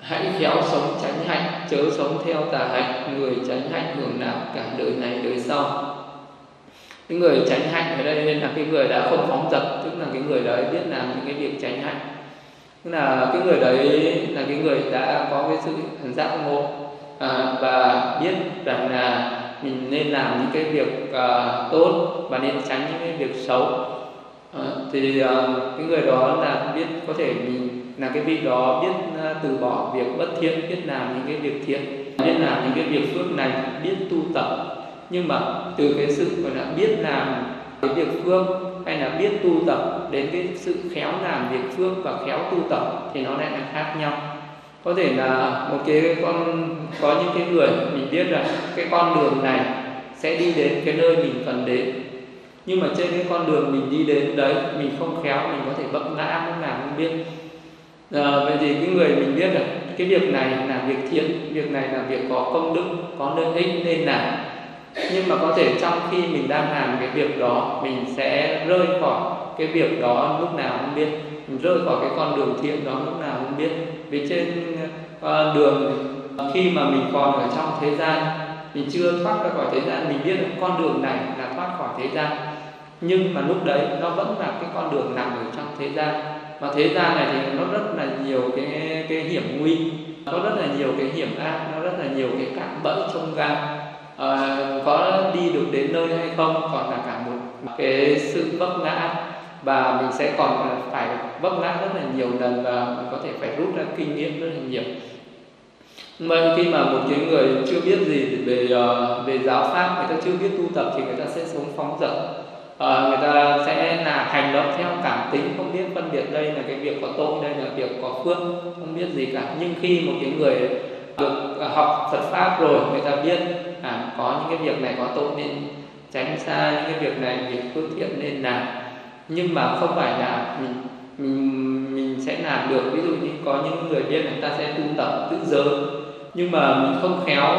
Hãy khéo sống tránh hạnh, chớ sống theo tà hạnh. Người tránh hạnh hưởng nào cả đời này đời sau. Cái người tránh hạnh ở đây nên là cái người đã không phóng dật, tức là cái người đấy biết làm những cái việc tránh hạnh. Tức là cái người đấy là cái người đã có cái sự giác ngộ và biết rằng là mình nên làm những cái việc tốt và nên tránh những cái việc xấu. Thì cái người đó là biết, có thể mình là cái vị đó biết từ bỏ việc bất thiện, biết làm những cái việc thiện, biết làm những cái việc phước này, biết tu tập. Nhưng mà từ cái sự gọi là biết làm cái việc phước hay là biết tu tập đến cái sự khéo làm việc phước và khéo tu tập thì nó lại là khác nhau. Có thể là một cái con, có những cái người mình biết rằng cái con đường này sẽ đi đến cái nơi mình cần đến, nhưng mà trên cái con đường mình đi đến đấy mình không khéo, mình có thể vấp ngã, không làm không biết. Vậy thì cái người mình biết rằng cái việc này là việc thiện, việc này là việc có công đức, có lợi ích nên làm, nhưng mà có thể trong khi mình đang làm cái việc đó mình sẽ rơi khỏi cái việc đó lúc nào không biết, mình rơi khỏi cái con đường thiện đó lúc nào không biết. Vì trên đường khi mà mình còn ở trong thế gian, mình chưa thoát ra khỏi thế gian, mình biết là con đường này là thoát khỏi thế gian, nhưng mà lúc đấy nó vẫn là cái con đường nằm ở trong thế gian. Mà thế gian này thì nó rất là nhiều cái hiểm nguy, nó rất là nhiều cái hiểm ác, nó rất là nhiều cái cạm bẫy chông gai. Có đi được đến nơi hay không còn là cả một cái sự vấp ngã, và mình sẽ còn phải vấp ngã rất là nhiều lần, và mình có thể phải rút ra kinh nghiệm rất là nhiều. Mà khi mà một cái người chưa biết gì về giáo pháp, người ta chưa biết tu tập thì người ta sẽ sống phóng dật, người ta sẽ là hành động theo cảm tính, không biết phân biệt đây là cái việc có tội, đây là việc có phước, không biết gì cả. Nhưng khi một cái người được học Phật pháp rồi, người ta biết có những cái việc này có tội nên tránh xa, những cái việc này việc phước thiện nên làm, nhưng mà không phải là mình sẽ làm được. Ví dụ như có những người biết là người ta sẽ tu tập giữ giới, nhưng mà mình không khéo.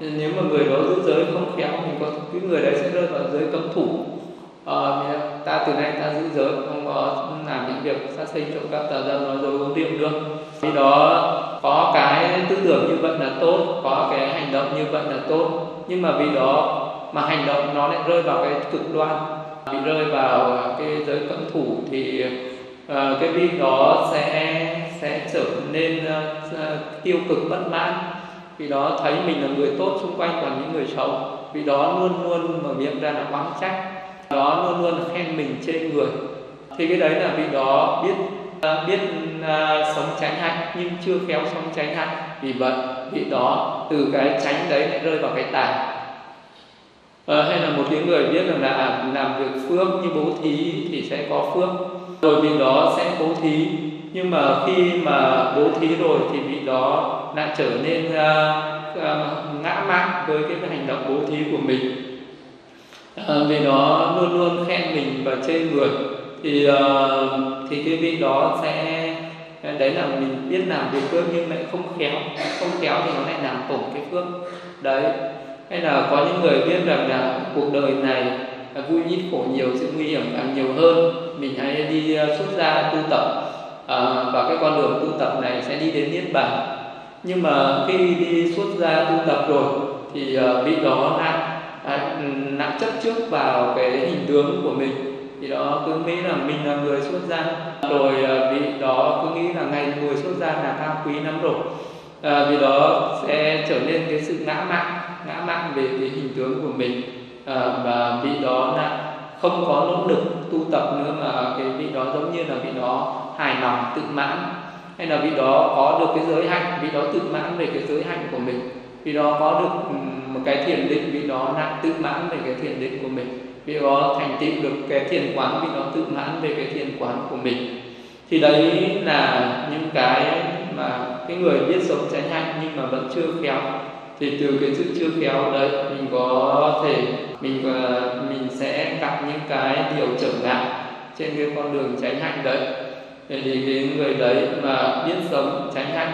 Nếu mà người đó giữ giới không khéo, mình có cái người đấy sẽ rơi vào giới cấm thủ. Ta từ nay ta giữ giới, không có làm những việc sát sinh, trộm cắp, tà dâm, nói dối, uống rượu được. Khi đó có cái tư tưởng như vậy là tốt, có cái hành động như vậy là tốt, nhưng mà vì đó mà hành động nó lại rơi vào cái cực đoan, bị rơi vào cái giới cấm thủ thì cái vị đó sẽ trở nên tiêu cực, bất mãn. Vì đó thấy mình là người tốt, xung quanh toàn những người xấu, vì đó luôn luôn mở miệng ra là oán trách, đó luôn luôn khen mình trên người. Thì cái đấy là vị đó biết sống tránh hạnh nhưng chưa khéo sống tránh hạnh. Vì vậy vị đó từ cái tránh đấy lại rơi vào cái tà. Hay là một cái người biết rằng là làm việc phước như bố thí thì sẽ có phước, rồi vị đó sẽ bố thí, nhưng mà khi mà bố thí rồi thì vị đó lại trở nên ngã mạn với cái hành động bố thí của mình. Vì nó luôn luôn khen mình và chê người thì cái vị đó sẽ, đấy là mình biết làm việc phước nhưng lại không khéo thì nó lại làm tổn cái phước đấy. Hay là có những người biết rằng là cuộc đời này vui ít khổ nhiều, sự nguy hiểm càng nhiều hơn, mình hãy đi xuất gia tu tập, và cái con đường tu tập này sẽ đi đến niết bàn. Nhưng mà khi đi xuất gia tu tập rồi thì vị đó lại nặng chấp trước vào cái hình tướng của mình, thì đó cứ nghĩ là mình là người xuất gia, rồi vì đó cứ nghĩ là ngày người xuất gia là cao quý lắm rồi, vì đó sẽ trở nên cái sự ngã mạn về cái hình tướng của mình, và vị đó là không có nỗ lực tu tập nữa, mà cái vị đó giống như là vị đó hài lòng tự mãn, hay là vị đó có được cái giới hạnh, vị đó tự mãn về cái giới hạnh của mình, vị đó có được một cái thiền định, vị đó là tự mãn về cái thiền định của mình, vị đó thành tựu được cái thiền quán, vị đó tự mãn về cái thiền quán của mình. Thì đấy là những cái mà cái người biết sống chánh hạnh nhưng mà vẫn chưa khéo. Thì từ cái sự chưa khéo đấy mình có thể mình sẽ gặp những cái điều trở ngại trên cái con đường chánh hạnh đấy. Thì cái người đấy mà biết sống chánh hạnh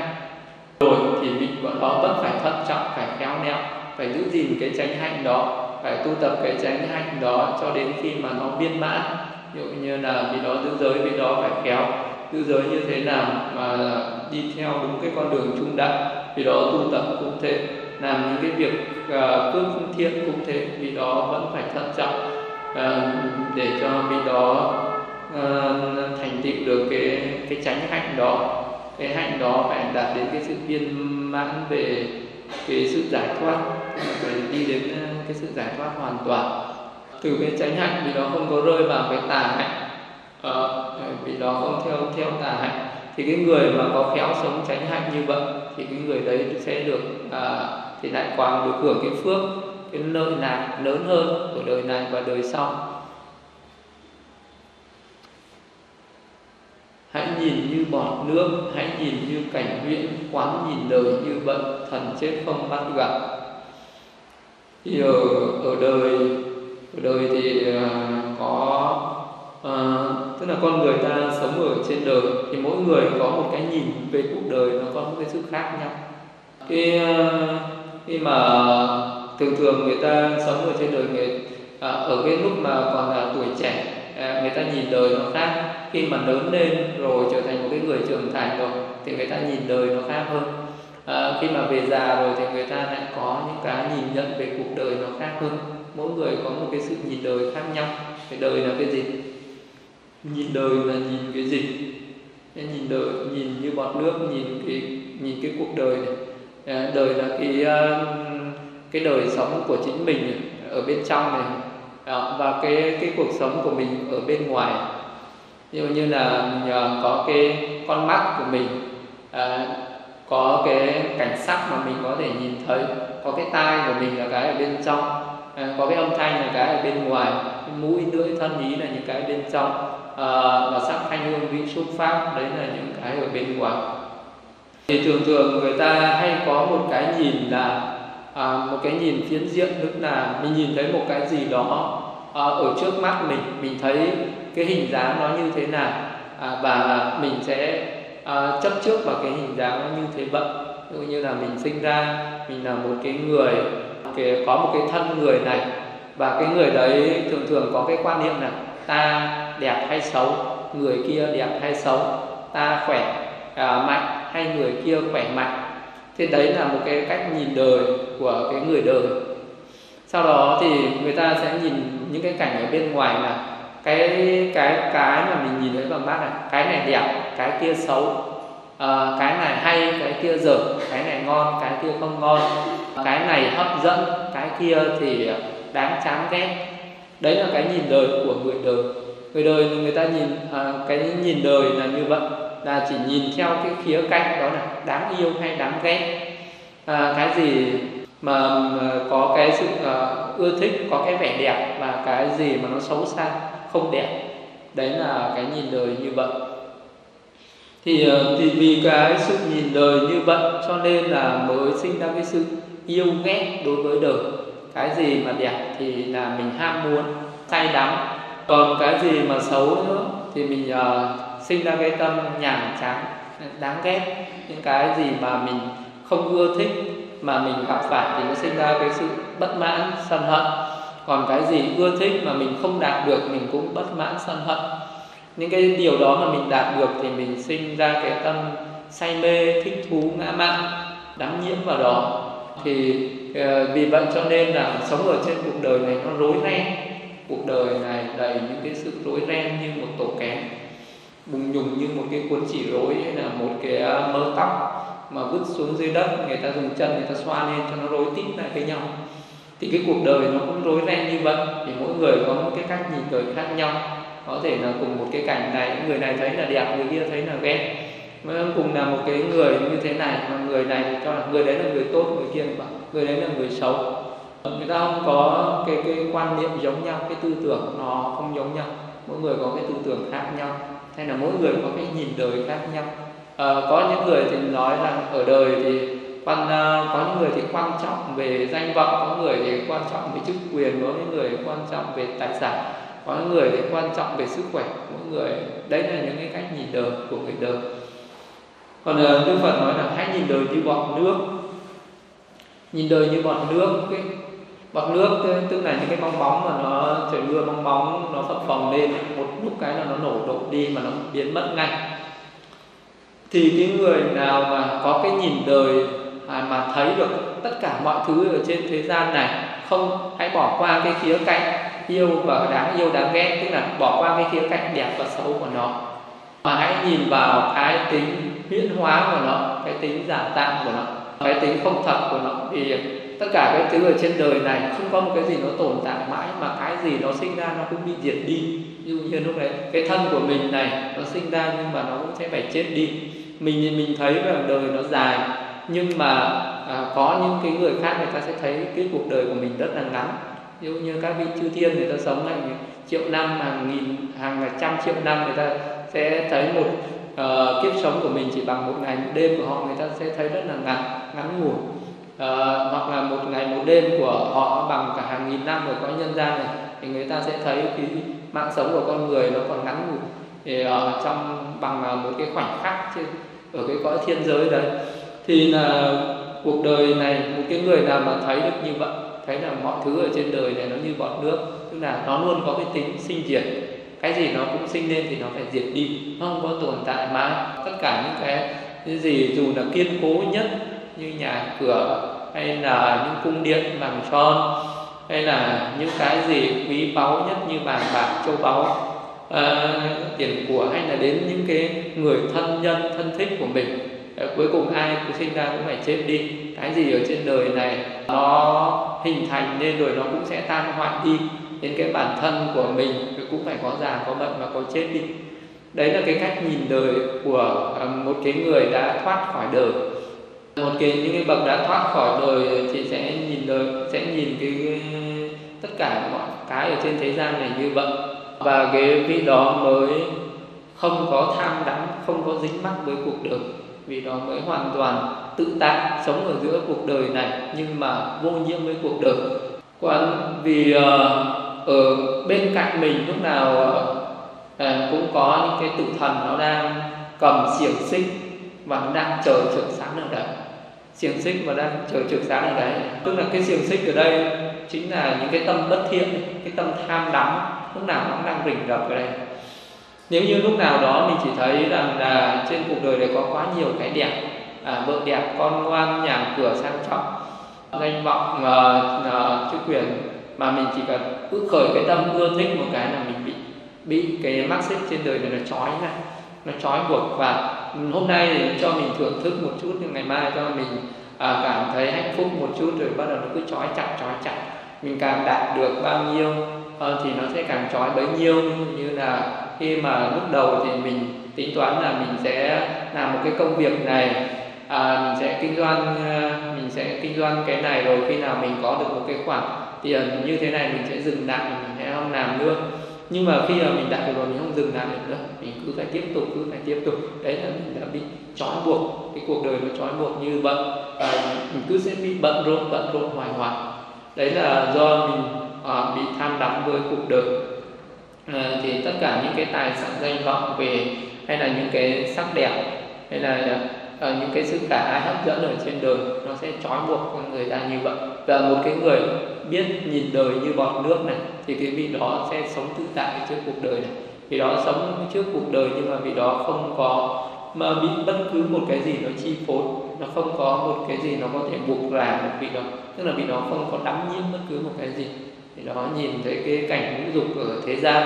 rồi thì mình đó vẫn phải thận trọng, phải khéo léo, phải giữ gìn cái chánh hạnh đó, phải tu tập cái chánh hạnh đó cho đến khi mà nó viên mãn. Ví dụ như là vì đó giữ giới, vì đó phải khéo giữ giới như thế nào mà đi theo đúng cái con đường trung đạo, vì đó tu tập cũng thế, làm những cái việc phước thiện cũng thế, vì đó vẫn phải thận trọng để cho vì đó thành tựu được cái chánh hạnh đó. Cái hạnh đó phải đạt đến cái sự viên mãn về cái sự giải thoát, phải đi đến cái sự giải thoát hoàn toàn. Từ cái chánh hạnh vì nó không có rơi vào cái tà hạnh, vì nó không theo tà hạnh, thì cái người mà có khéo sống chánh hạnh như vậy thì cái người đấy sẽ được thì lại còn được hưởng cái phước, cái lợi lạc lớn hơn của đời này và đời sau. Hãy nhìn như bọt nước, hãy nhìn như cảnh huyễn, quán nhìn đời như vậy, thần chết không bắt gặp. Thì ở đời thì tức là con người ta sống ở trên đời thì mỗi người có một cái nhìn về cuộc đời nó có một cái sự khác nhau. Khi mà thường người ta sống ở trên đời, ở cái lúc mà còn là tuổi trẻ, người ta nhìn đời nó khác. Khi mà lớn lên rồi trở thành một cái người trưởng thành rồi thì người ta nhìn đời nó khác hơn. Khi mà về già rồi thì người ta lại có những cái nhìn nhận về cuộc đời nó khác hơn. Mỗi người có một cái sự nhìn đời khác nhau. Cái đời là cái gì? Nhìn đời là nhìn cái gì? Nhìn đời, nhìn như bọt nước, nhìn cái cuộc đời này. Đời là cái đời sống của chính mình này, ở bên trong này, và cái cuộc sống của mình ở bên ngoài. Ví dụ như là có cái con mắt của mình, có cái cảnh sắc mà mình có thể nhìn thấy, có cái tai của mình là cái ở bên trong, có cái âm thanh là cái ở bên ngoài, mũi, lưỡi, thân, ý là những cái bên trong, và sắc, thanh, hương, vị, xúc, pháp, đấy là những cái ở bên ngoài. Thì thường người ta hay có một cái nhìn là một cái nhìn phiến diện, tức là mình nhìn thấy một cái gì đó ở trước mắt mình thấy cái hình dáng nó như thế nào, và mình sẽ chấp trước vào cái hình dáng nó như thế vậy. Ví dụ như là mình sinh ra mình là một cái người có một cái thân người này, và cái người đấy thường có cái quan niệm là ta đẹp hay xấu, người kia đẹp hay xấu, ta khỏe mạnh hay người kia khỏe mạnh. Thế đấy là một cái cách nhìn đời của cái người đời. Sau đó thì người ta sẽ nhìn những cái cảnh ở bên ngoài là cái mà mình nhìn thấy bằng mắt này, cái này đẹp, cái kia xấu, cái này hay, cái kia dở, cái này ngon, cái kia không ngon, cái này hấp dẫn, cái kia thì đáng chán ghét. Đấy là cái nhìn đời của người đời. Người ta nhìn cái nhìn đời là như vậy, là chỉ nhìn theo cái khía cạnh đó là đáng yêu hay đáng ghét, cái gì mà có cái sự ưa thích, có cái vẻ đẹp, và cái gì mà nó xấu xa không đẹp. Đấy là cái nhìn đời như vậy. Thì vì cái sự nhìn đời như vậy cho nên là mới sinh ra cái sự yêu ghét đối với đời. Cái gì mà đẹp thì là mình ham muốn, say đắm, còn cái gì mà xấu nữa thì mình sinh ra cái tâm nhàm chán, đáng ghét. Những cái gì mà mình không ưa thích mà mình gặp phải thì nó sinh ra cái sự bất mãn, sân hận. Còn cái gì ưa thích mà mình không đạt được mình cũng bất mãn, sân hận. Những cái điều đó mà mình đạt được thì mình sinh ra cái tâm say mê, thích thú, ngã mạn, đắm nhiễm vào đó. Thì vì vậy cho nên là sống ở trên cuộc đời này nó rối ren, cuộc đời này đầy những cái sự rối ren như một tổ kén, bùng nhùng như một cái cuốn chỉ rối hay là một cái mớ tóc mà vứt xuống dưới đất, người ta dùng chân người ta xoa lên cho nó rối tít lại với nhau. Thì cái cuộc đời nó cũng rối ren như vậy, thì mỗi người có một cái cách nhìn đời khác nhau. Có thể là cùng một cái cảnh này, người này thấy là đẹp, người kia thấy là ghét. Mà cùng là một cái người như thế này mà người này cho là người đấy là người tốt, người kia bảo người đấy là người xấu. Người ta không có cái quan niệm giống nhau, cái tư tưởng nó không giống nhau. Mỗi người có cái tư tưởng khác nhau, hay là mỗi người có cái nhìn đời khác nhau. Có những người thì nói rằng ở đời thì có những người thì quan trọng về danh vọng, có người thì quan trọng về chức quyền, có những người quan trọng về tài sản, có những người thì quan trọng về sức khỏe. Mỗi người đấy là những cái cách nhìn đời của người đời. Còn Đức Phật nói là hãy nhìn đời như bọt nước, nhìn đời như bọt nước. Cái bọt nước tức là những cái bong bóng mà nó trời mưa bong bóng nó phập phồng lên, một lúc cái là nó nổ đột đi mà nó biến mất ngay. Thì cái người nào mà có cái nhìn đời mà thấy được tất cả mọi thứ ở trên thế gian này, không hãy bỏ qua cái khía cạnh yêu và đáng yêu đáng ghét, tức là bỏ qua cái khía cạnh đẹp và xấu của nó, mà hãy nhìn vào cái tính huyễn hóa của nó, cái tính giả tạo của nó, cái tính không thật của nó. Thì tất cả cái thứ ở trên đời này không có một cái gì nó tồn tại mãi, mà cái gì nó sinh ra nó cũng bị diệt đi. Ví dụ như lúc đấy cái thân của mình này nó sinh ra nhưng mà nó cũng sẽ phải chết đi. Mình thì mình thấy rằng đời nó dài, nhưng mà có những cái người khác người ta sẽ thấy cái cuộc đời của mình rất là ngắn. Ví dụ như các vị chư thiên người ta sống hàng triệu năm, hàng nghìn, hàng trăm triệu năm, người ta sẽ thấy một kiếp sống của mình chỉ bằng một ngày một đêm của họ, người ta sẽ thấy rất là ngắn ngủi. Hoặc là một ngày một đêm của họ bằng cả hàng nghìn năm ở cõi nhân gian này, thì người ta sẽ thấy cái mạng sống của con người nó còn ngắn ngủi thì bằng một cái khoảnh khắc chứ ở cái cõi thiên giới đấy. Thì là cuộc đời này một cái người nào mà thấy được như vậy, thấy là mọi thứ ở trên đời này nó như bọt nước, tức là nó luôn có cái tính sinh diệt, cái gì nó cũng sinh lên thì nó phải diệt đi, nó không có tồn tại mãi. Tất cả những cái gì dù là kiên cố nhất như nhà cửa hay là những cung điện bằng son, hay là những cái gì quý báu nhất như vàng bạc châu báu, tiền của, hay là đến những cái người thân nhân thân thích của mình, cuối cùng ai cũng sinh ra cũng phải chết đi. Cái gì ở trên đời này nó hình thành nên rồi nó cũng sẽ tan hoại đi, đến cái bản thân của mình cũng phải có già có bệnh và có chết đi. Đấy là cái cách nhìn đời của một cái người đã thoát khỏi đời. Một cái những cái bậc đã thoát khỏi đời thì sẽ nhìn đời, sẽ nhìn cái tất cả mọi cái ở trên thế gian này như vậy, và cái vị đó mới không có tham đắm, không có dính mắc với cuộc đời, vì đó mới hoàn toàn tự tại sống ở giữa cuộc đời này nhưng mà vô nhiễm với cuộc đời. Còn vì ở bên cạnh mình lúc nào cũng có những cái tự thần nó đang cầm xiềng xích và nó đang chờ chưởng sáng ở đấy, xiềng xích mà đang chờ chưởng sáng ở đấy, tức là cái xiềng xích ở đây chính là những cái tâm bất thiện, cái tâm tham đắm lúc nào nó cũng đang rình rập ở đây. Nếu như lúc nào đó mình chỉ thấy rằng là trên cuộc đời này có quá nhiều cái đẹp, vợ đẹp, con ngoan, nhà cửa sang trọng, danh vọng, chức quyền, mà mình chỉ cần cứ khởi cái tâm ưa thích một cái là mình bị cái mắc xích trên đời này nó trói lại, nó trói buộc. Và hôm nay thì cho mình thưởng thức một chút, nhưng ngày mai cho mình cảm thấy hạnh phúc một chút, rồi bắt đầu nó cứ trói chặt. Mình càng đạt được bao nhiêu thì nó sẽ càng trói bấy nhiêu. Như là khi mà lúc đầu thì mình tính toán là mình sẽ làm một cái công việc này, mình sẽ kinh doanh cái này, rồi khi nào mình có được một cái khoản tiền như thế này mình sẽ dừng lại, mình sẽ không làm nữa. Nhưng mà khi mà mình đạt được rồi mình không dừng lại được nữa, mình cứ phải tiếp tục. Đấy là mình đã bị trói buộc, cái cuộc đời nó trói buộc như vậy, và mình cứ sẽ bị bận rộn hoài. Đấy là do mình bị tham đắm với cuộc đời. Thì tất cả những cái tài sản danh vọng về, hay là những cái sắc đẹp, hay là những cái sự cả ai hấp dẫn ở trên đời, nó sẽ trói buộc con người ta như vậy. Và một cái người biết nhìn đời như bọt nước này thì cái vị đó sẽ sống tự tại trước cuộc đời này. Vì đó sống trước cuộc đời nhưng mà vị đó không có mà bị bất cứ một cái gì nó chi phối, nó không có một cái gì nó có thể buộc ràng vị đó, tức là vì nó không có đắm nhiễm bất cứ một cái gì. Thì đó, nhìn thấy cái cảnh ngũ dục ở thế gian,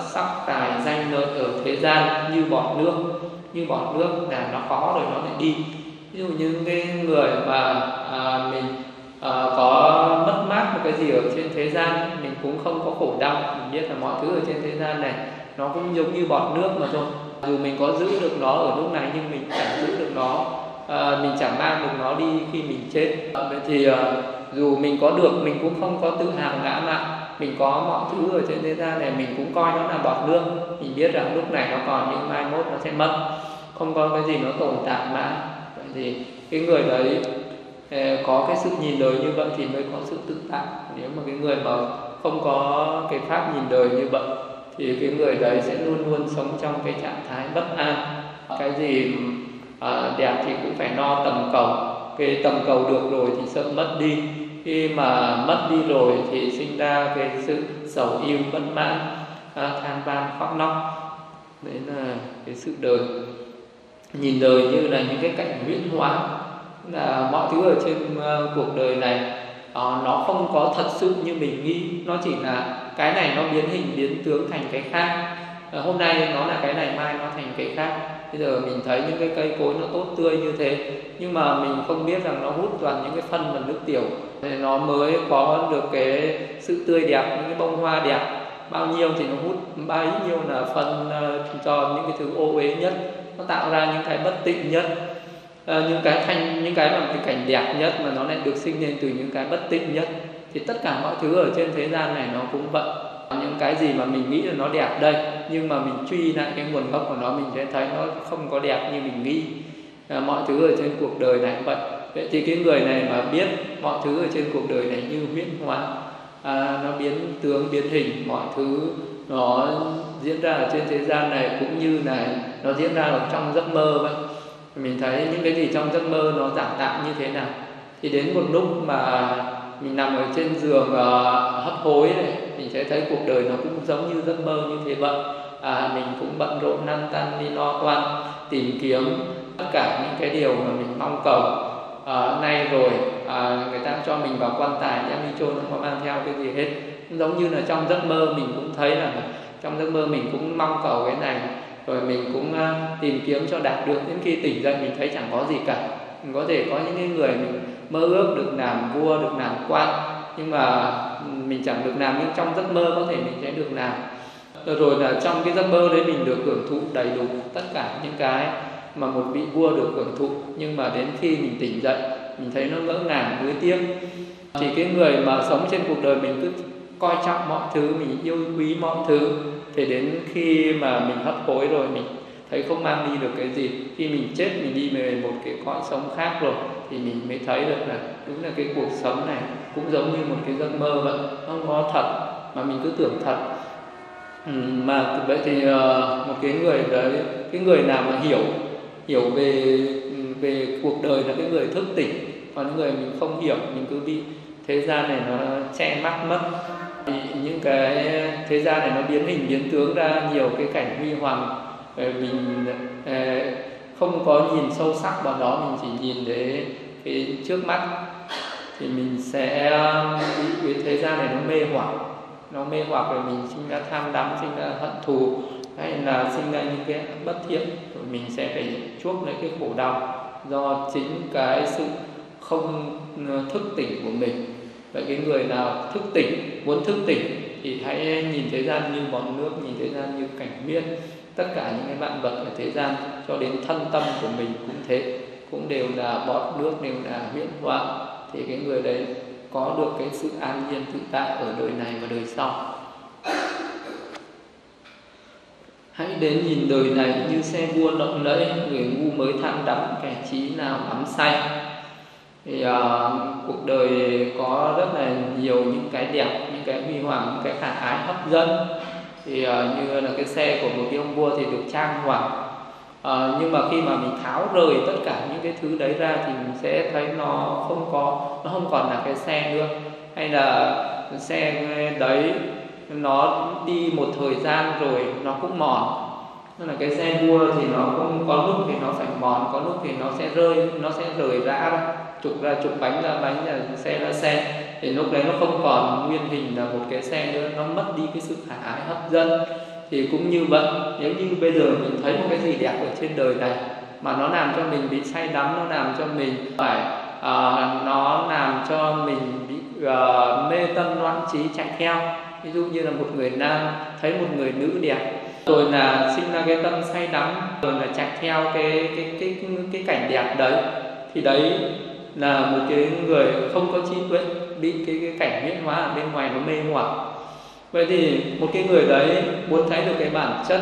sắc tài danh lợi ở thế gian như bọt nước, là nó có rồi nó lại đi. Ví dụ như cái người mà mình có mất mát một cái gì ở trên thế gian, mình cũng không có khổ đau, mình biết là mọi thứ ở trên thế gian này nó cũng giống như bọt nước mà thôi. Dù mình có giữ được nó ở lúc này nhưng mình chẳng giữ được nó, mình chẳng mang được nó đi khi mình chết. Vậy thì dù mình có được, mình cũng không có tự hào ngã mạn. Mình có mọi thứ ở trên thế gian này, mình cũng coi nó là bọt nước. Mình biết rằng lúc này nó còn nhưng mai mốt nó sẽ mất, không có cái gì nó tồn tại mãi. Vậy thì cái người đấy có cái sự nhìn đời như vậy thì mới có sự tự tại. Nếu mà cái người mà không có cái pháp nhìn đời như vậy thì cái người đấy sẽ luôn luôn sống trong cái trạng thái bất an. Cái gì đẹp thì cũng phải no tầm cầu, cái tầm cầu được rồi thì sợ mất đi, khi mà mất đi rồi thì sinh ra cái sự sầu yêu bất mãn, than van khóc lóc. Đấy là cái sự đời, nhìn đời như là những cái cảnh huyễn hóa, là mọi thứ ở trên cuộc đời này nó không có thật sự như mình nghĩ, nó chỉ là cái này nó biến hình biến tướng thành cái khác. Hôm nay nó là cái này, mai nó thành cái khác. Bây giờ mình thấy những cái cây cối nó tốt tươi như thế, nhưng mà mình không biết rằng nó hút toàn những cái phân và nước tiểu, nó mới có được cái sự tươi đẹp, những cái bông hoa đẹp. Bao nhiêu thì nó hút bao nhiêu là phân cho những cái thứ ô uế nhất, nó tạo ra những cái bất tịnh nhất. Những cái mà cái cảnh đẹp nhất mà nó lại được sinh lên từ những cái bất tịnh nhất. Thì tất cả mọi thứ ở trên thế gian này nó cũng vậy. Những cái gì mà mình nghĩ là nó đẹp đây, nhưng mà mình truy lại cái nguồn gốc của nó, mình sẽ thấy nó không có đẹp như mình nghĩ. Mọi thứ ở trên cuộc đời này vậy. Vậy thì cái người này mà biết mọi thứ ở trên cuộc đời này như huyễn hóa, nó biến tướng biến hình, mọi thứ nó diễn ra ở trên thế gian này cũng như là nó diễn ra ở trong giấc mơ vậy. Mình thấy những cái gì trong giấc mơ nó giả tạo như thế nào, thì đến một lúc mà mình nằm ở trên giường hấp hối này, mình sẽ thấy cuộc đời nó cũng giống như giấc mơ như thế vậy. Mình cũng bận rộn lăn tăn đi lo toan tìm kiếm tất cả những cái điều mà mình mong cầu. Nay rồi người ta cho mình vào quan tài đem đi chôn, không có mang theo cái gì hết. Giống như là trong giấc mơ mình cũng thấy là trong giấc mơ mình cũng mong cầu cái này, rồi mình cũng tìm kiếm cho đạt được, đến khi tỉnh dậy mình thấy chẳng có gì cả. Mình có thể có những người mình mơ ước được làm vua, được làm quan, nhưng mà mình chẳng được làm, nhưng trong giấc mơ có thể mình sẽ được làm. Rồi là trong cái giấc mơ đấy mình được hưởng thụ đầy đủ tất cả những cái mà một vị vua được hưởng thụ, nhưng mà đến khi mình tỉnh dậy mình thấy nó ngỡ ngàng nuối tiếc. Thì cái người mà sống trên cuộc đời mình cứ coi trọng mọi thứ, mình yêu quý mọi thứ, thì đến khi mà mình hấp hối rồi mình thấy không mang đi được cái gì, khi mình chết mình đi về một cái cõi sống khác rồi thì mình mới thấy được là đúng là cái cuộc sống này cũng giống như một cái giấc mơ vậy, không có thật mà mình cứ tưởng thật. Mà vậy thì một cái người đấy, cái người nào mà hiểu về cuộc đời là cái người thức tỉnh, còn những người mình không hiểu, mình cứ bị thế gian này nó che mắc mất. Thì những cái thế gian này nó biến hình biến tướng ra nhiều cái cảnh huy hoàng, mình không có nhìn sâu sắc vào đó, mình chỉ nhìn đến cái trước mắt thì mình sẽ bị thế gian này nó mê hoặc, rồi mình sinh ra tham đắm, sinh ra hận thù, hay là sinh ra những cái bất thiện, rồi mình sẽ phải chuốc lấy cái khổ đau do chính cái sự không thức tỉnh của mình. Vậy cái người nào thức tỉnh, muốn thức tỉnh thì hãy nhìn thế gian như bọt nước, nhìn thế gian như cảnh huyễn. Tất cả những cái vạn vật ở thế gian cho đến thân tâm của mình cũng thế, cũng đều là bọt nước, đều là huyễn hóa. Thì cái người đấy có được cái sự an nhiên tự tại ở đời này và đời sau. Hãy đến nhìn đời này như xe vua lộng lẫy, người ngu mới tham đắm, kẻ trí nào đắm say. Thì cuộc đời có rất là nhiều những cái đẹp, những cái huy hoàng, những cái khả ái hấp dẫn. Thì như là cái xe của một cái ông vua thì được trang hoàng, nhưng mà khi mà mình tháo rời tất cả những cái thứ đấy ra thì mình sẽ thấy nó không còn là cái xe nữa. Hay là xe đấy nó đi một thời gian rồi nó cũng mòn, Tức là cái xe đua thì nó cũng có lúc thì nó phải mòn, có lúc thì nó sẽ rơi, nó sẽ rời rã ra, trục ra trục, bánh ra bánh, xe ra xe. Thì lúc đấy nó không còn nguyên hình là một cái xe nữa, nó mất đi cái sự khả ái hấp dẫn. Thì cũng như vậy, nếu như bây giờ mình thấy một cái gì đẹp ở trên đời này mà nó làm cho mình bị say đắm, nó làm cho mình phải nó làm cho mình bị mê tâm loạn trí chạy theo. Ví dụ như là một người nam thấy một người nữ đẹp, rồi là sinh ra cái tâm say đắm, rồi là chạy theo cái cảnh đẹp đấy. Thì đấy là một cái người không có trí tuệ, bị cái cảnh huyễn hóa ở bên ngoài nó mê hoặc. Vậy thì một cái người đấy muốn thấy được cái bản chất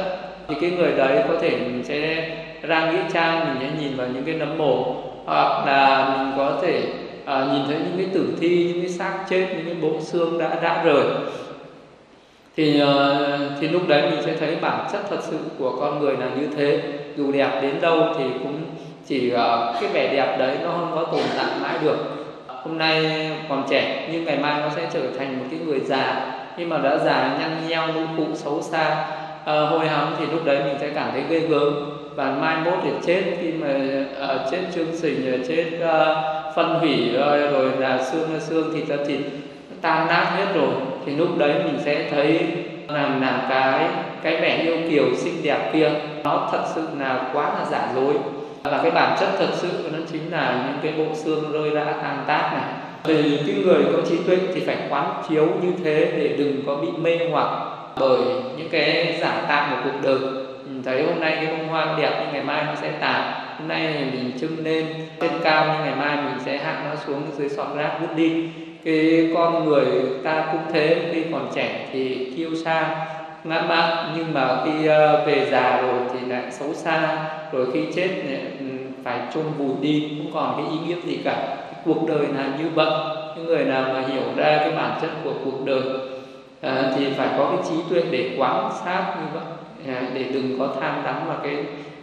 thì cái người đấy có thể mình sẽ ra nghĩa trang, mình sẽ nhìn vào những cái nấm mồ, hoặc là mình có thể nhìn thấy những cái tử thi, những cái xác chết, những cái bộ xương đã rời. Thì lúc đấy mình sẽ thấy bản chất thật sự của con người là như thế. Dù đẹp đến đâu thì cũng chỉ cái vẻ đẹp đấy nó không có tồn tại mãi được. Hôm nay còn trẻ nhưng ngày mai nó sẽ trở thành một cái người già. Nhưng mà đã già nhăn nheo, nụ cụ xấu xa, hôi hám thì lúc đấy mình sẽ cảm thấy ghê gớm. Và mai mốt thì chết, khi mà chết chương sình, chết phân hủy, rồi là xương thì ta thịt tan nát hết rồi. Thì lúc đấy mình sẽ thấy là cái vẻ yêu kiều xinh đẹp kia nó thật sự là quá là giả dối. Và cái bản chất thật sự nó chính là những cái bộ xương rơi đã tan tác này. Thì cái người có trí tuệ thì phải quán chiếu như thế để đừng có bị mê hoặc bởi những cái giả tạm của cuộc đời. Mình thấy hôm nay cái bông hoa đẹp nhưng ngày mai nó sẽ tàn, hôm nay mình trưng lên cao nhưng ngày mai mình sẽ hạ nó xuống dưới sọt rác vứt đi. Cái con người ta cũng thế, khi còn trẻ thì kiêu sa ngã mạn, nhưng mà khi về già rồi thì lại xấu xa, rồi khi chết phải chôn vùi đi, cũng còn cái ý nghĩa gì cả. Cuộc đời là như vậy. Những người nào mà hiểu ra cái bản chất của cuộc đời thì phải có cái trí tuệ để quán sát như vậy, để đừng có tham đắm vào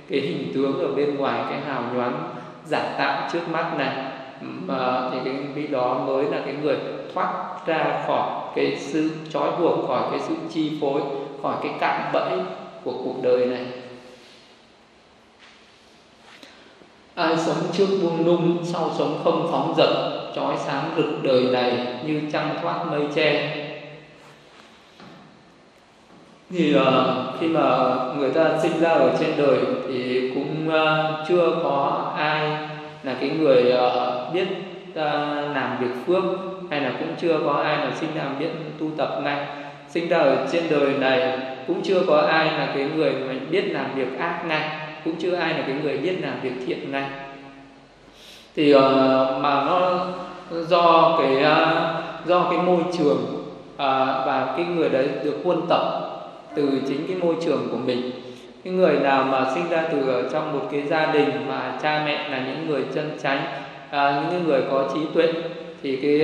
cái hình tướng ở bên ngoài, cái hào nhoáng giả tạo trước mắt này. Thì cái vị đó mới là cái người thoát ra khỏi cái sự trói buộc, khỏi cái sự chi phối, khỏi cái cạm bẫy của cuộc đời này. Ai sống trước buông lung, sau sống không phóng dật, trói sáng rực đời này như trăng thoát mây che. Thì khi mà người ta sinh ra ở trên đời thì cũng chưa có ai là cái người biết làm việc phước, hay là cũng chưa có ai là sinh ra biết tu tập ngay. Sinh ra ở trên đời này cũng chưa có ai là cái người biết làm việc ác ngay, cũng chưa ai là cái người biết làm việc thiện ngay. Thì mà nó do cái môi trường và cái người đấy được huân tập từ chính cái môi trường của mình. Cái người nào mà sinh ra từ trong một cái gia đình mà cha mẹ là những người chân chánh, những người có trí tuệ, thì cái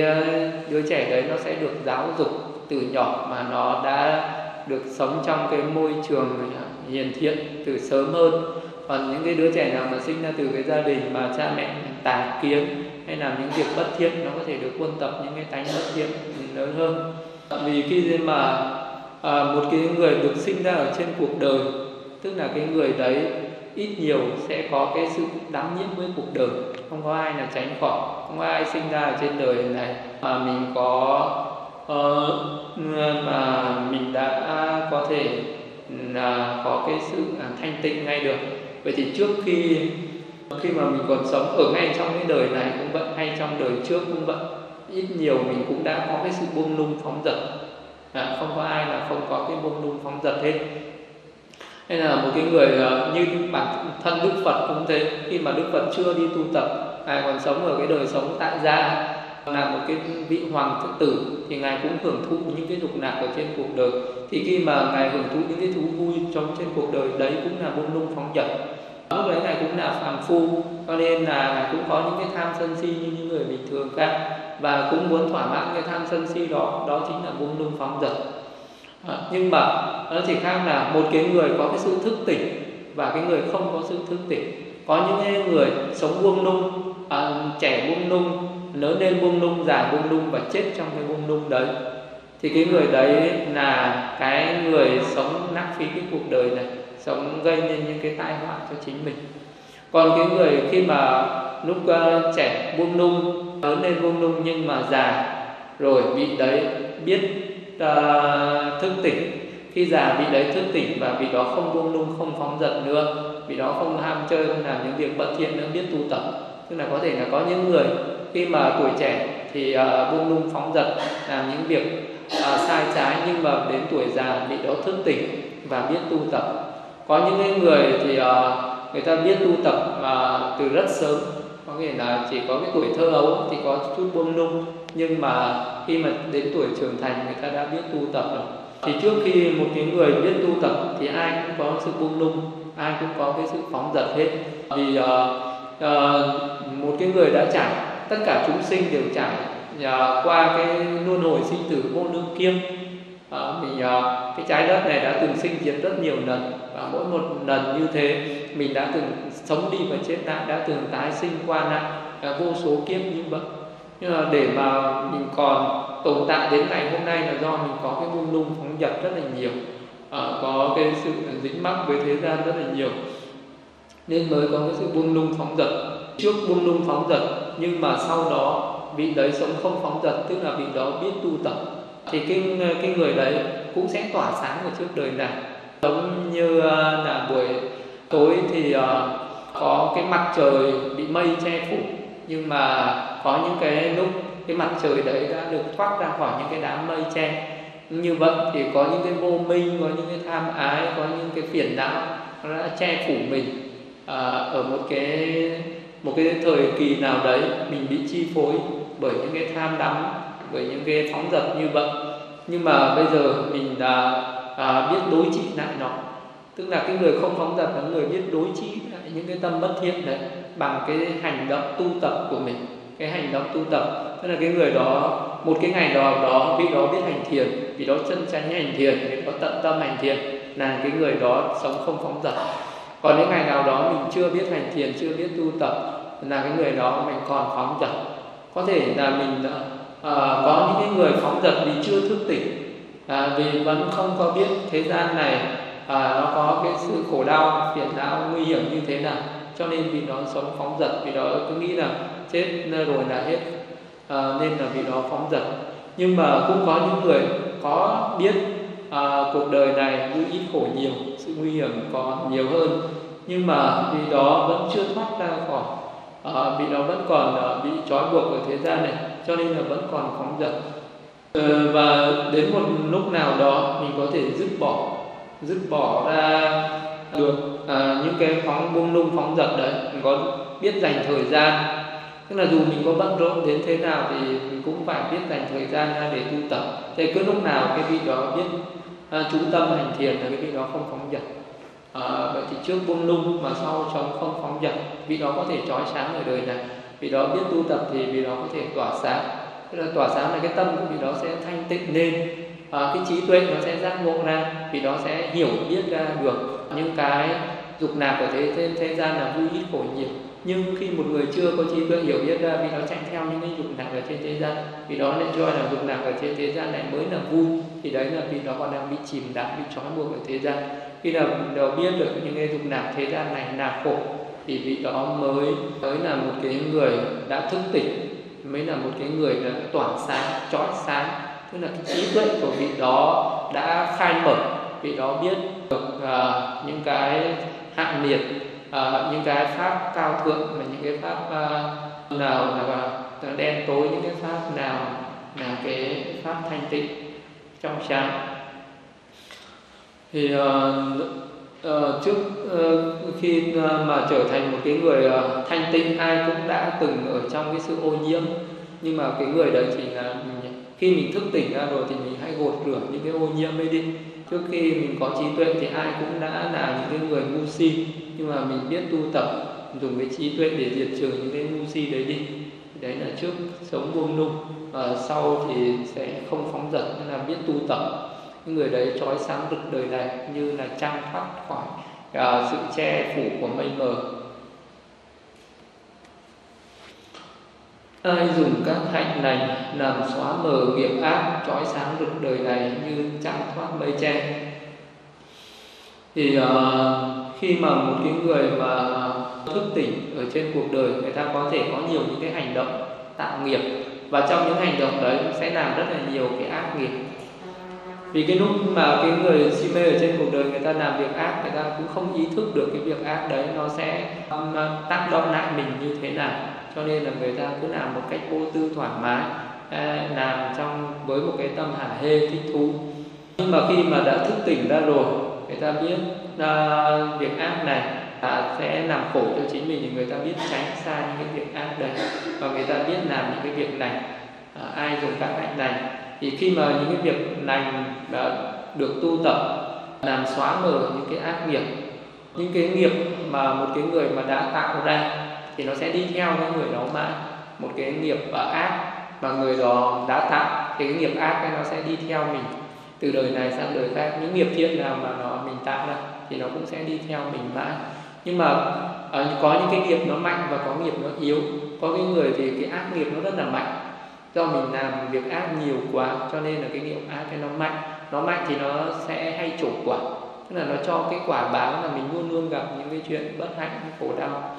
đứa trẻ đấy nó sẽ được giáo dục từ nhỏ, mà nó đã được sống trong cái môi trường hiền thiện từ sớm hơn. Còn những cái đứa trẻ nào mà sinh ra từ cái gia đình mà cha mẹ tà kiến hay làm những việc bất thiện, nó có thể được huân tập những cái tánh bất thiện lớn hơn. Vì khi mà một cái người được sinh ra ở trên cuộc đời, tức là cái người đấy ít nhiều sẽ có cái sự đắm nhiễm với cuộc đời. Không có ai là tránh khỏi, không có ai sinh ra ở trên đời này mà mình đã có thể là có cái sự thanh tịnh ngay được. Vậy thì trước khi mà mình còn sống ở ngay trong cái đời này cũng vậy, hay trong đời trước cũng vậy, ít nhiều mình cũng đã có cái sự buông lung phóng dật. Không có ai là không có cái buông lung phóng dật hết. Nên là một cái người như bản thân Đức Phật cũng thế, khi mà Đức Phật chưa đi tu tập, Ngài còn sống ở cái đời sống tại gia, là một cái vị hoàng tử, thì Ngài cũng hưởng thụ những cái dục lạc ở trên cuộc đời. Thì khi mà Ngài hưởng thụ những cái thú vui trong trên cuộc đời đấy cũng là buông lung phóng dật. Lúc đấy Ngài cũng là phàm phu, cho nên là Ngài cũng có những cái tham sân si như những người bình thường khác, và cũng muốn thỏa mãn cái tham sân si đó, đó chính là buông lung phóng dật. Nhưng mà nó chỉ khác là một cái người có cái sự thức tỉnh và cái người không có sự thức tỉnh. Có những người sống buông lung, trẻ buông lung, lớn lên buông lung, già buông lung và chết trong cái buông lung đấy. Thì cái người đấy là cái người sống lãng phí cái cuộc đời này, sống gây nên những cái tai họa cho chính mình. Còn cái người khi mà lúc trẻ buông lung, lớn lên buông lung, nhưng mà già rồi bị đấy biết thức tỉnh, khi già bị đấy thức tỉnh và vì đó không buông lung, không phóng dật nữa, vì đó không ham chơi, không làm những việc bất thiện nữa, biết tu tập. Tức là có thể là có những người khi mà tuổi trẻ thì buông lung phóng dật, làm những việc sai trái, nhưng mà đến tuổi già bị đó thức tỉnh và biết tu tập. Có những người thì người ta biết tu tập mà từ rất sớm, có nghĩa là chỉ có cái tuổi thơ ấu thì có chút buông lung, nhưng mà khi mà đến tuổi trưởng thành người ta đã biết tu tập rồi. Thì trước khi một cái người biết tu tập thì ai cũng có sự buông lung, ai cũng có cái sự phóng dật hết. Vì một cái người đã trải, tất cả chúng sinh đều trải qua cái luân hồi sinh tử vô lượng kiếp. Cái trái đất này đã từng sinh diệt rất nhiều lần, và mỗi một lần như thế mình đã từng sống đi và chết lại, đã từng tái sinh qua lại vô số kiếp như vậy. Nhưng mà để mà mình còn tồn tại đến ngày hôm nay là do mình có cái buông lung phóng dật rất là nhiều, có cái sự dính mắc với thế gian rất là nhiều, nên mới có cái sự buông lung phóng dật. Trước buông lung phóng dật nhưng mà sau đó vị đấy sống không phóng dật, tức là vị đó biết tu tập, thì cái người đấy cũng sẽ tỏa sáng ở trước đời này. Giống như là buổi tối thì có cái mặt trời bị mây che phủ, nhưng mà có những cái lúc cái mặt trời đấy đã được thoát ra khỏi những cái đám mây che. Như vậy thì có những cái vô minh, có những cái tham ái, có những cái phiền não nó đã che phủ mình ở một cái thời kỳ nào đấy. Mình bị chi phối bởi những cái tham đắm, bởi những cái phóng dật như vậy. Nhưng mà bây giờ mình đã biết đối trị lại nó. Tức là cái người không phóng dật là người biết đối trị lại những cái tâm bất thiện đấy bằng cái hành động tu tập của mình. Cái hành động tu tập, tức là cái người đó một cái ngày đó vì đó biết hành thiền, vì đó chân chánh hành thiền, vì đó tận tâm hành thiền, là cái người đó sống không phóng dật. Còn những ngày nào đó mình chưa biết hành thiền, chưa biết tu tập, là cái người đó mình còn phóng dật. Có thể là mình có những cái người phóng dật vì chưa thức tỉnh, vì vẫn không có biết thế gian này nó có cái sự khổ đau, phiền não, nguy hiểm như thế nào, cho nên vì nó sống phóng dật, vì đó cứ nghĩ là chết rồi là hết, nên là vì đó phóng dật. Nhưng mà cũng có những người có biết cuộc đời này vui ít khổ nhiều, sự nguy hiểm có nhiều hơn, nhưng mà vì đó vẫn chưa thoát ra khỏi, vì nó vẫn còn bị trói buộc ở thế gian này, cho nên là vẫn còn phóng dật. Và đến một lúc nào đó mình có thể dứt bỏ ra được những cái buông lung phóng dật đấy. Mình có biết dành thời gian, tức là dù mình có bận rộn đến thế nào thì mình cũng phải biết dành thời gian ra để tu tập. Thế cứ lúc nào cái vị đó biết chú tâm hành thiền là cái vị đó không phóng dật. Vậy thì trước buông lung mà sau trong không phóng dật, vị đó có thể trói sáng ở đời này. Vị đó biết tu tập thì vị đó có thể tỏa sáng. Tức là tỏa sáng là cái tâm của vị đó sẽ thanh tịnh lên, cái trí tuệ nó sẽ giác ngộ ra, vị đó sẽ hiểu biết ra được những cái dục nạp ở thế gian là vui ít khổ nhiều. Nhưng khi một người chưa có trí tuệ hiểu biết ra, vì nó chạy theo những cái dục nạp ở trên thế gian, vì đó lại cho là dục nạp ở trên thế gian này mới là vui, thì đấy là vì nó còn đang bị chìm đắm, bị trói buộc ở thế gian. Khi nào đầu biết được những cái dục nạp thế gian này là khổ, thì vì đó mới là một cái người đã thức tỉnh, mới là một cái người đã tỏa sáng, trói sáng. Tức là cái trí tuệ của vị đó đã khai mở, vị đó biết được những cái hạng liệt, những cái pháp cao thượng, mà những cái pháp nào là đen tối, những cái pháp nào là cái pháp thanh tịnh trong sáng. Thì trước khi mà trở thành một cái người thanh tịnh, ai cũng đã từng ở trong cái sự ô nhiễm, nhưng mà cái người đấy thì là khi mình thức tỉnh ra rồi thì mình hãy gột rửa những cái ô nhiễm ấy đi. Trước khi mình có trí tuệ thì ai cũng đã là những cái người ngu si, nhưng mà mình biết tu tập, dùng cái trí tuệ để diệt trừ những cái ngu si đấy đi. Đấy là trước sống buông lung, sau thì sẽ không phóng dật, nên là biết tu tập. Những người đấy trói sáng rực đời này như là trăng thoát khỏi sự che phủ của mây mờ. Ai dùng các hạnh lành làm xóa mờ nghiệp ác, trói sáng rực đời này như trăng thoát mây che. Thì khi mà một cái người mà thức tỉnh ở trên cuộc đời, người ta có thể có nhiều những cái hành động tạo nghiệp, và trong những hành động đấy sẽ làm rất là nhiều cái ác nghiệp. Vì cái lúc mà cái người si mê ở trên cuộc đời, người ta làm việc ác, người ta cũng không ý thức được cái việc ác đấy nó sẽ tác động lại mình như thế nào. Cho nên là người ta cứ làm một cách vô tư thoải mái, làm trong với một cái tâm hả hê thích thú. Nhưng mà khi mà đã thức tỉnh ra rồi, người ta biết việc ác này sẽ làm khổ cho chính mình, thì người ta biết tránh xa những cái việc ác đấy, và người ta biết làm những cái việc lành. Ai dùng các hạnh lành, thì khi mà những cái việc lành được tu tập, làm xóa mờ những cái ác nghiệp, những cái nghiệp mà một cái người mà đã tạo ra thì nó sẽ đi theo với người đó mãi. Một cái nghiệp ác mà người đó đã tạo thì cái nghiệp ác ấy nó sẽ đi theo mình từ đời này sang đời khác. Những nghiệp thiện nào mà mình tạo ra thì nó cũng sẽ đi theo mình mãi. Nhưng mà có những cái nghiệp nó mạnh và có nghiệp nó yếu. Có cái người thì cái ác nghiệp nó rất là mạnh, do mình làm việc ác nhiều quá cho nên là cái nghiệp ác cái nó mạnh. Nó mạnh thì nó sẽ hay trổ quả, tức là nó cho cái quả báo là mình luôn luôn gặp những cái chuyện bất hạnh, khổ đau.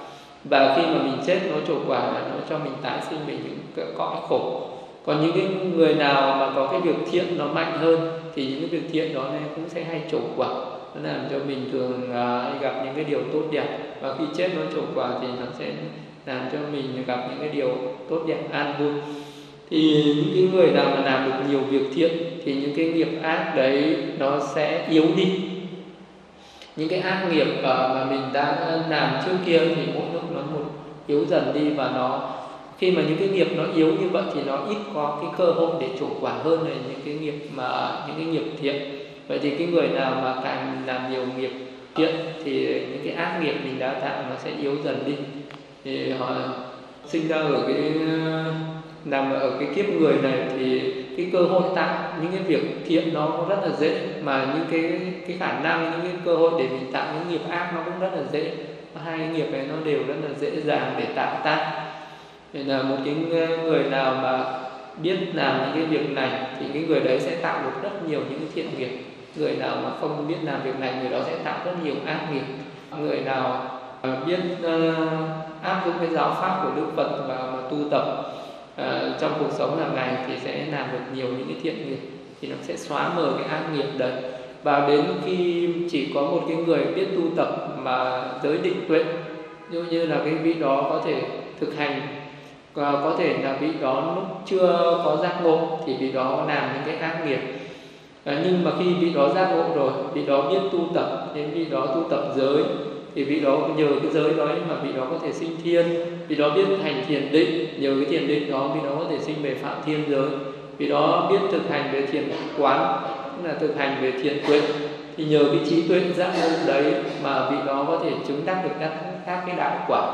Và khi mà mình chết nó trổ quả là nó cho mình tái sinh về những cõi khổ. Còn những cái người nào mà có cái việc thiện nó mạnh hơn thì những cái việc thiện đó nên cũng sẽ hay trổ quả, nó làm cho mình thường gặp những cái điều tốt đẹp. Và khi chết nó trổ quả thì nó sẽ làm cho mình gặp những cái điều tốt đẹp an vui. Thì những cái người nào mà làm được nhiều việc thiện thì những cái nghiệp ác đấy nó sẽ yếu đi. Những cái ác nghiệp mà mình đã làm trước kia thì mỗi lúc nó một yếu dần đi, và nó khi mà những cái nghiệp nó yếu như vậy thì nó ít có cái cơ hội để trổ quả hơn là những cái nghiệp thiện. Vậy thì cái người nào mà càng làm nhiều nghiệp thiện thì những cái ác nghiệp mình đã tạo nó sẽ yếu dần đi. Thì họ sinh ra ở cái nằm ở cái kiếp người này thì cái cơ hội tạo những cái việc thiện nó rất là dễ, mà những cái khả năng, những cái cơ hội để mình tạo những nghiệp ác nó cũng rất là dễ. Hai cái nghiệp này nó đều rất là dễ dàng để tạo tác. Nên là một cái người nào mà biết làm những cái việc này thì cái người đấy sẽ tạo được rất nhiều những thiện nghiệp. Người nào mà không biết làm việc này, người đó sẽ tạo rất nhiều ác nghiệp. Người nào biết áp dụng cái giáo pháp của Đức Phật và tu tập trong cuộc sống hàng ngày thì sẽ làm được nhiều những cái thiện nghiệp, thì nó sẽ xóa mờ cái ác nghiệp đấy. Và đến khi chỉ có một cái người biết tu tập mà giới định tuệ, như là cái vị đó có thể thực hành, có thể là vị đó lúc chưa có giác ngộ thì vị đó làm những cái ác nghiệp. Nhưng mà khi vị đó giác ngộ rồi, vị đó biết tu tập, đến vị đó tu tập giới, thì vị đó nhờ cái giới đó mà vị đó có thể sinh thiên. Vì đó biết hành thiền định, nhờ cái thiền định đó vì đó có thể sinh về phạm thiên giới. Vì đó biết thực hành về thiền quán, tức là thực hành về thiền tuệ, thì nhờ cái trí tuệ giác ngộ đấy mà vị đó có thể chứng đắc được các cái đạo quả.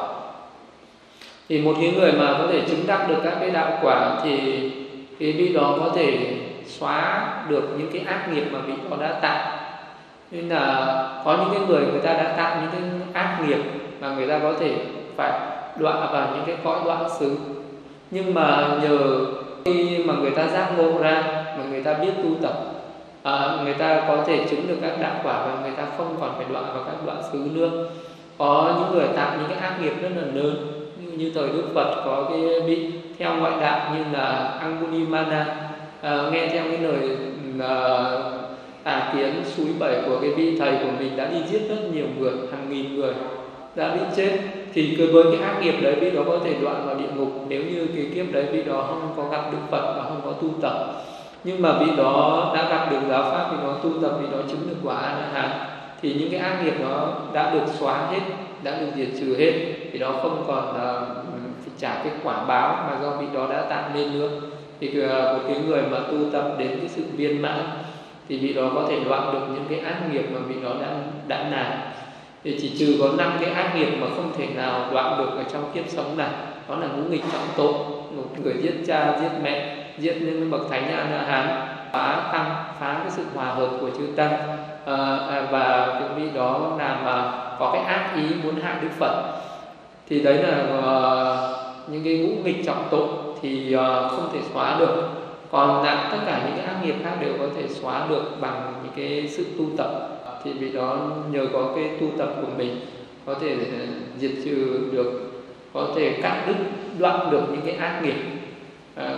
Thì một cái người mà có thể chứng đắc được các cái đạo quả thì cái vị đó có thể xóa được những cái ác nghiệp mà vị đó đã tạo. Nên là có những cái người ta đã tạo những cái ác nghiệp mà người ta có thể phải đọa vào những cái cõi đoạn xứ. Nhưng mà nhờ khi mà người ta giác ngộ ra, mà người ta biết tu tập, người ta có thể chứng được các đạo quả và người ta không còn phải đọa vào các đoạn xứ nữa. Có những người tạo những cái ác nghiệp rất là lớn, như thời Đức Phật có cái bị theo ngoại đạo như là Angulimana, nghe theo cái lời tà kiến suối bẩy của cái vị thầy của mình đã đi giết rất nhiều người, hàng nghìn người đã bị chết. Thì cứ với cái ác nghiệp đấy vị đó có thể đọa vào địa ngục nếu như cái kiếp đấy vị đó không có gặp Đức Phật và không có tu tập. Nhưng mà vị đó đã gặp được giáo pháp, vị đó tu tập, vị đó chứng được quả A La Hán thì những cái ác nghiệp đó đã được xóa hết, đã được diệt trừ hết, vì đó không còn trả cái quả báo mà do vị đó đã tạo nên nữa. Thì một cái người mà tu tập đến cái sự viên mãn thì vị đó có thể đoạn được những cái ác nghiệp mà vị đó đã làm. Thì chỉ trừ có 5 cái ác nghiệp mà không thể nào đoạn được ở trong kiếp sống này, đó là ngũ nghịch trọng tội, một người giết cha, giết mẹ, giết những bậc thánh A La Hán, phá tăng, phá cái sự hòa hợp của chư tăng, và cái vị đó làm mà có cái ác ý muốn hại Đức Phật. Thì đấy là những cái ngũ nghịch trọng tội thì không thể xóa được. Còn tất cả những cái ác nghiệp khác đều có thể xóa được bằng những cái sự tu tập. thì vị đó nhờ có cái tu tập của mình có thể diệt trừ được, có thể cắt đứt, đoạn được những cái ác nghiệp.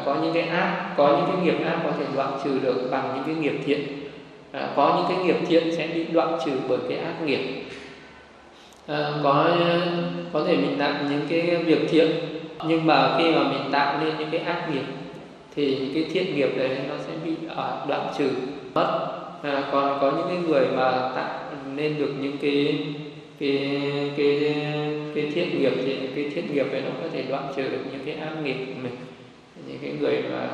Có những cái ác, có những cái nghiệp ác có thể đoạn trừ được bằng những cái nghiệp thiện. Có những cái nghiệp thiện sẽ bị đoạn trừ bởi cái ác nghiệp. Có thể mình tạo những cái việc thiện, nhưng mà khi mà mình tạo nên những cái ác nghiệp thì những cái thiện nghiệp đấy nó sẽ bị đoạn trừ mất. Còn có những cái người mà tạo nên được những cái thiện nghiệp thì cái thiện nghiệp đấy nó có thể đoạn trừ được những cái ác nghiệp của mình. Những cái người mà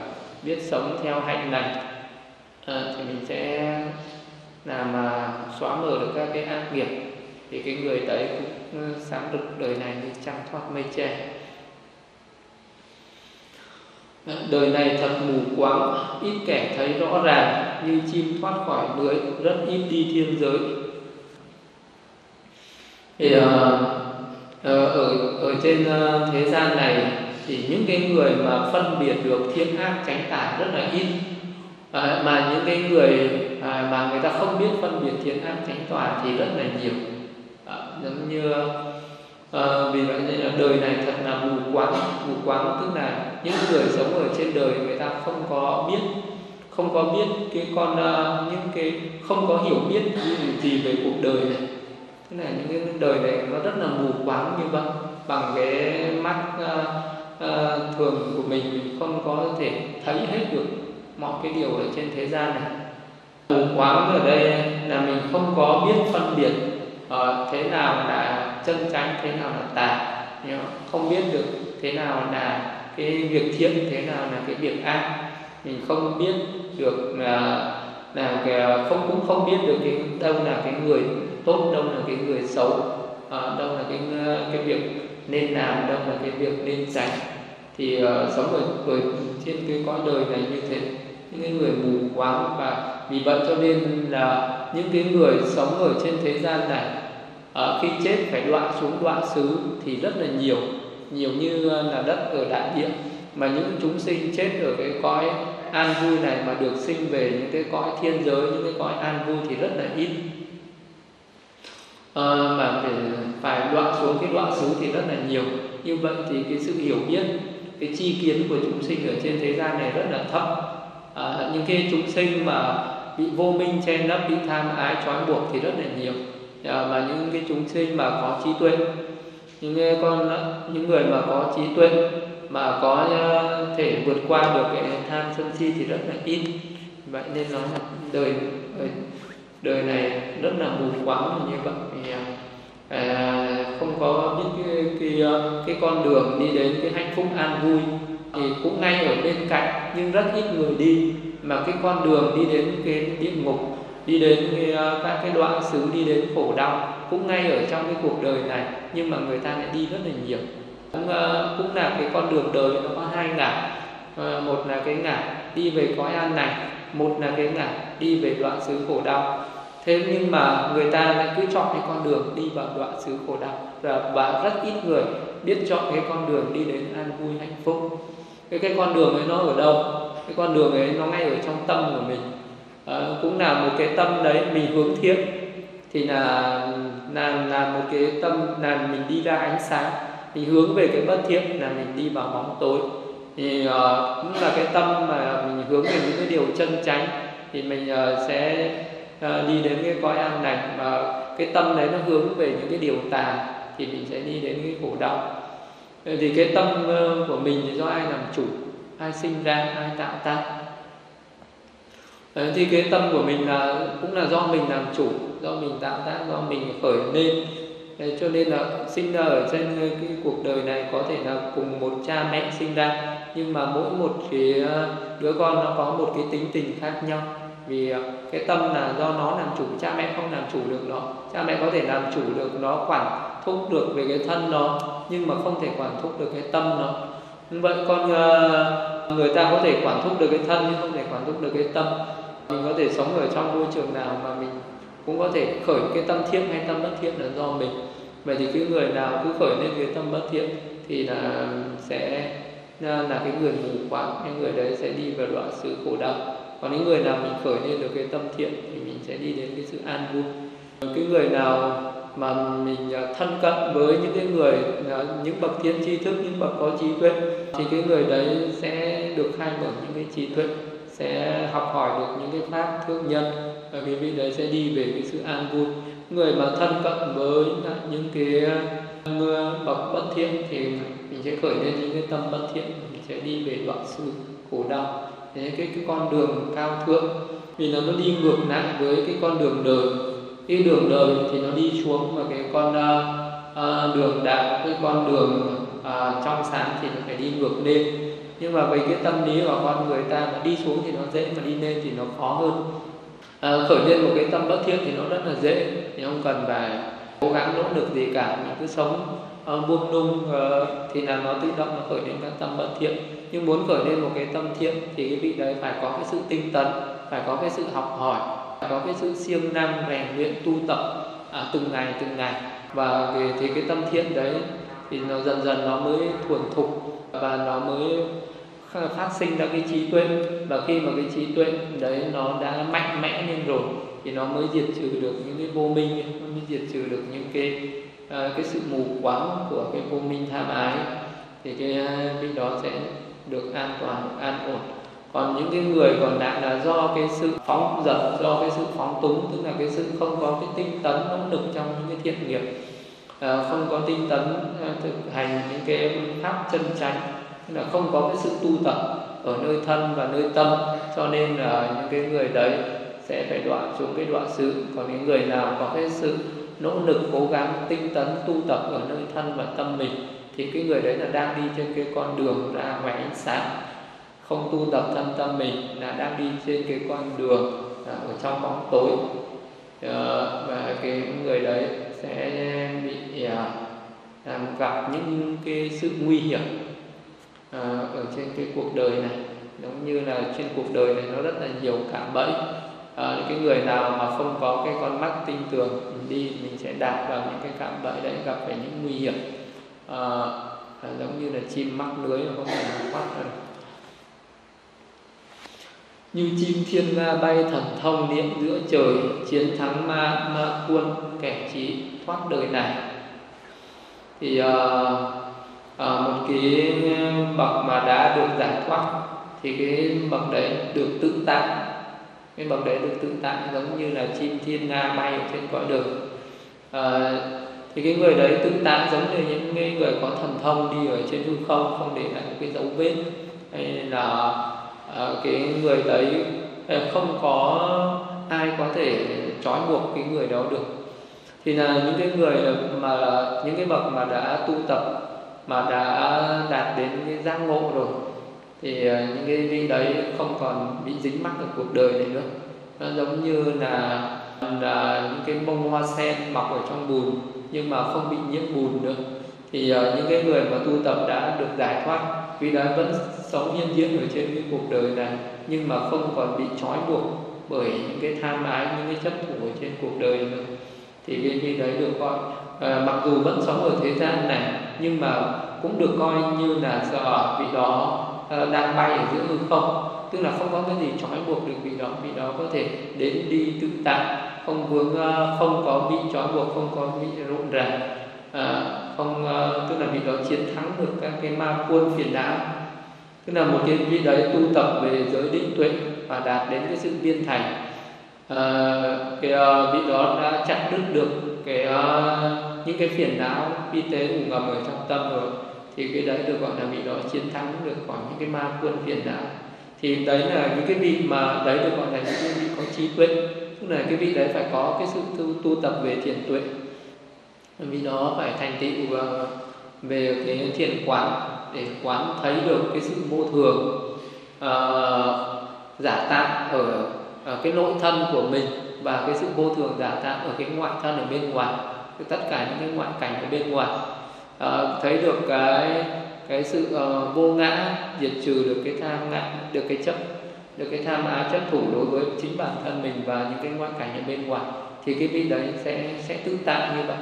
biết sống theo hạnh lành thì mình sẽ làm mà xóa mờ được các cái ác nghiệp, thì cái người đấy cũng sáng được đời này như trăng thoát mây che. Đời này thật mù quáng, ít kẻ thấy rõ ràng, như chim thoát khỏi lưới, rất ít đi thiên giới. Thì ở trên thế gian này thì những cái người mà phân biệt được thiên ác chánh tả rất là ít. Mà những cái người mà người ta không biết phân biệt thiện ác chánh tả thì rất là nhiều. Giống như vì vậy nên là đời này thật là mù quáng, tức là những người sống ở trên đời người ta không có biết không có hiểu biết gì về cuộc đời này. Tức là những cái đời này nó rất là mù quáng như vậy, bằng cái mắt thường của mình không có thể thấy hết được mọi cái điều ở trên thế gian này. Mù quáng ở đây là mình không có biết phân biệt thế nào là chân chánh, thế nào là tà, không biết được thế nào là cái việc thiện, thế nào là cái việc ác. Mình không biết được là cũng không biết được cái đâu là cái người tốt, đâu là cái người xấu, đâu là cái việc nên làm, đâu là cái việc nên tránh. Thì sống ở trên cái cõi đời này như thế, những cái người mù quáng. Và vì vậy cho nên là những cái người sống ở trên thế gian này khi chết phải đọa xuống đọa xứ thì rất là nhiều như là đất ở đại địa. Mà những chúng sinh chết ở cái cõi an vui này mà được sinh về những cái cõi thiên giới, những cái cõi an vui thì rất là ít. Mà phải đọa xuống cái đọa xứ thì rất là nhiều. Như vậy thì cái sự hiểu biết, cái tri kiến của chúng sinh ở trên thế gian này rất là thấp. Những cái chúng sinh mà bị vô minh che nấp, bị tham ái trói buộc thì rất là nhiều. Mà những cái chúng sinh mà có trí tuệ, những người mà có trí tuệ mà có thể vượt qua được cái tham sân si thì rất là ít. Vậy nên nói là đời này rất là mù quáng như vậy. Không có biết cái con đường đi đến cái hạnh phúc an vui thì cũng ngay ở bên cạnh, nhưng rất ít người đi. Mà cái con đường đi đến cái địa ngục, đi đến các cái đoạn xứ, đi đến khổ đau cũng ngay ở trong cái cuộc đời này, nhưng mà người ta lại đi rất là nhiều. Cũng là cái con đường đời nó có hai ngả, một là cái ngả đi về cõi an này, một là cái ngả đi về đoạn xứ khổ đau. Thế nhưng mà người ta lại cứ chọn cái con đường đi vào đoạn xứ khổ đau, và rất ít người biết chọn cái con đường đi đến an vui hạnh phúc. Cái con đường ấy nó ở đâu? Cái con đường ấy nó ngay ở trong tâm của mình. Cũng là một cái tâm đấy mình hướng thiện thì là một cái tâm là mình đi ra ánh sáng, mình hướng về cái bất thiện là mình đi vào bóng tối. Thì cũng là cái tâm mà mình hướng về những cái điều chân chánh thì mình sẽ đi đến cái cõi an lành. Và cái tâm đấy nó hướng về những cái điều tà thì mình sẽ đi đến cái khổ đau. Thì cái tâm của mình thì do ai làm chủ, ai sinh ra, ai tạo ra. Thì cái tâm của mình cũng là do mình làm chủ, do mình tạo ra, do mình khởi lên. Cho nên là sinh ra ở trên cái cuộc đời này có thể là cùng một cha mẹ sinh ra, nhưng mà mỗi một cái đứa con nó có một cái tính tình khác nhau. Vì cái tâm là do nó làm chủ, cha mẹ không làm chủ được nó. Cha mẹ có thể làm chủ được nó, quản thúc được về cái thân nó, nhưng mà không thể quản thúc được cái tâm nó. Vậy con người ta có thể quản thúc được cái thân nhưng không thể quản thúc được cái tâm. Mình có thể sống ở trong môi trường nào mà mình cũng có thể khởi cái tâm thiện hay tâm bất thiện là do mình. Vậy thì cái người nào cứ khởi lên cái tâm bất thiện thì là sẽ là cái người mù quáng, cái người đấy sẽ đi vào đoạn xứ khổ đau. Còn những người nào mình khởi lên được cái tâm thiện thì mình sẽ đi đến cái sự an vui. Cái người nào mà mình thân cận với những cái người, những bậc thiên tri thức, những bậc có trí tuệ, thì cái người đấy sẽ được khai mở những cái trí tuệ, sẽ học hỏi được những cái pháp thượng nhân, và cái vị đấy sẽ đi về cái sự an vui. Người mà thân cận với những cái bậc bất thiện thì mình sẽ khởi lên những cái tâm bất thiện, mình sẽ đi về đoạn sự khổ đau. Thế cái con đường cao thượng vì nó đi ngược lại với cái con đường đời. Cái đường đời thì nó đi xuống, và cái con đường đạo, cái con đường trong sáng thì nó phải đi ngược lên. Nhưng mà với cái tâm lý của con người ta, mà đi xuống thì nó dễ, mà đi lên thì nó khó hơn. Khởi lên một cái tâm bất thiện thì nó rất là dễ, thì không cần phải cố gắng nỗ lực gì cả, mình cứ sống buông lung thì là nó tự động nó khởi lên các tâm bất thiện. Nhưng muốn khởi lên một cái tâm thiện thì cái vị đấy phải có cái sự tinh tấn, phải có cái sự học hỏi, có cái sự siêng năng rèn luyện tu tập từng ngày, và thì cái tâm thiện đấy thì nó dần dần nó mới thuần thục và nó mới phát sinh ra cái trí tuệ, và khi mà cái trí tuệ đấy nó đã mạnh mẽ lên rồi thì nó mới diệt trừ được những cái vô minh, nó mới diệt trừ được những cái sự mù quáng của cái vô minh tham ái, thì cái đó sẽ được an toàn, được an ổn. Còn những cái người còn lại là do cái sự phóng dật, do cái sự phóng túng, tức là cái sự không có cái tinh tấn nỗ lực trong những cái thiện nghiệp, không có tinh tấn thực hành những cái pháp chân chánh, tức là không có cái sự tu tập ở nơi thân và nơi tâm, cho nên là những cái người đấy sẽ phải đọa xuống cái đọa xứ. Còn những người nào có cái sự nỗ lực cố gắng tinh tấn tu tập ở nơi thân và tâm mình thì cái người đấy là đang đi trên cái con đường ra ngoài ánh sáng. Không tu tập thân tâm mình là đang đi trên cái con đường ở trong bóng tối, và cái người đấy sẽ bị gặp những cái sự nguy hiểm ở trên cái cuộc đời này, giống như là trên cuộc đời này nó rất là nhiều cạm bẫy. Cái người nào mà không có cái con mắt tinh tường mình sẽ đạp vào những cái cạm bẫy đấy, gặp phải những nguy hiểm, giống như là chim mắc lưới mà không phải là quát rồi. Như chim thiên nga bay thần thông niệm giữa trời, chiến thắng ma quân kẻ trí thoát đời này. Thì một cái bậc mà đã được giải thoát thì cái bậc đấy được tự tại, cái bậc đấy được tự tại giống như là chim thiên nga bay ở trên cõi đời. Thì cái người đấy tự tại giống như những người có thần thông đi ở trên hư không, không để lại những cái dấu vết, hay là cái người đấy không có ai có thể trói buộc cái người đó được. Thì là những cái người mà những cái bậc mà đã tu tập, mà đã đạt đến cái giác ngộ rồi, thì những cái vị đấy không còn bị dính mắc ở cuộc đời này nữa. Nó giống như là những cái bông hoa sen mọc ở trong bùn nhưng mà không bị nhiễm bùn nữa. Thì những cái người mà tu tập đã được giải thoát, vì đó vẫn sống hiện diện ở trên cái cuộc đời này, nhưng mà không còn bị trói buộc bởi những cái tham ái, những cái chấp thủ ở trên cuộc đời nữa. Thì cái vị đấy được coi, mặc dù vẫn sống ở thế gian này, nhưng mà cũng được coi như là vị đó đang bay ở giữa hư không, tức là không có cái gì trói buộc được vị đó có thể đến đi tự tại, không vướng, không có bị trói buộc, không có bị rộn ràng. Tức là vị đó chiến thắng được các cái ma quân phiền não. Tức là một cái vị đấy tu tập về giới định tuệ và đạt đến cái sự viên thành. Vị đó đã chặt đứt được những cái phiền não vi tế ngủ ngầm ở trong tâm rồi, thì cái đấy được gọi là vị đó chiến thắng được khỏi những cái ma quân phiền não. Thì đấy là những cái vị mà đấy được gọi là những cái vị có trí tuệ, tức là cái vị đấy phải có cái sự tu tập về thiền tuệ, vì nó phải thành tựu về cái thiền quán để quán thấy được cái sự vô thường giả tạm ở cái nội thân của mình, và cái sự vô thường giả tạm ở cái ngoại thân ở bên ngoài, tất cả những cái ngoại cảnh ở bên ngoài, thấy được cái sự vô ngã, diệt trừ được cái tham ngã, được cái tham ái chấp thủ đối với chính bản thân mình và những cái ngoại cảnh ở bên ngoài, thì cái vị đấy sẽ tự tại như vậy,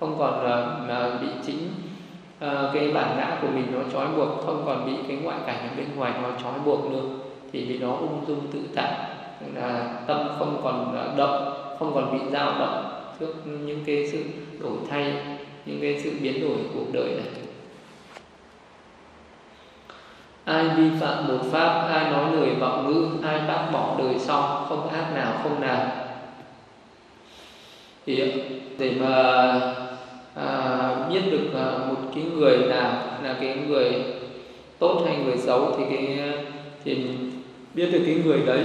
không còn là bị chính cái bản ngã của mình nó trói buộc, không còn bị cái ngoại cảnh ở bên ngoài nó trói buộc nữa, thì vì nó ung dung tự tại, là tâm không còn động, không còn bị dao động, trước những cái sự đổi thay, những cái sự biến đổi của cuộc đời này. Ai vi phạm một pháp, ai nói lời vọng ngữ, ai bác bỏ đời xong, không ác nào không làm. Thì để mà biết được một cái người nào là cái người tốt hay người xấu thì biết được cái người đấy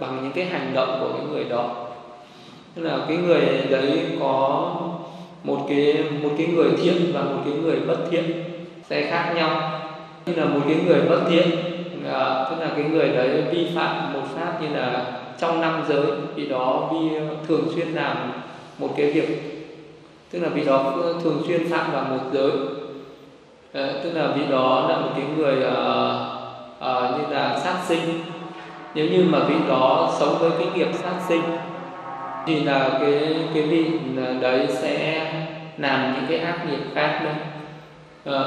bằng những cái hành động của cái người đó. Tức là cái người đấy có một cái người thiện và một cái người bất thiện sẽ khác nhau. Như là một cái người bất thiện, tức là cái người đấy vi phạm một pháp, như là trong năm giới vì đó vi thường xuyên làm một cái việc, tức là vì đó thường xuyên phạm vào một giới, tức là vì đó là một cái người như là sát sinh. Nếu như mà vị đó sống với cái nghiệp sát sinh thì là cái vị đấy sẽ làm những cái ác nghiệp khác nữa.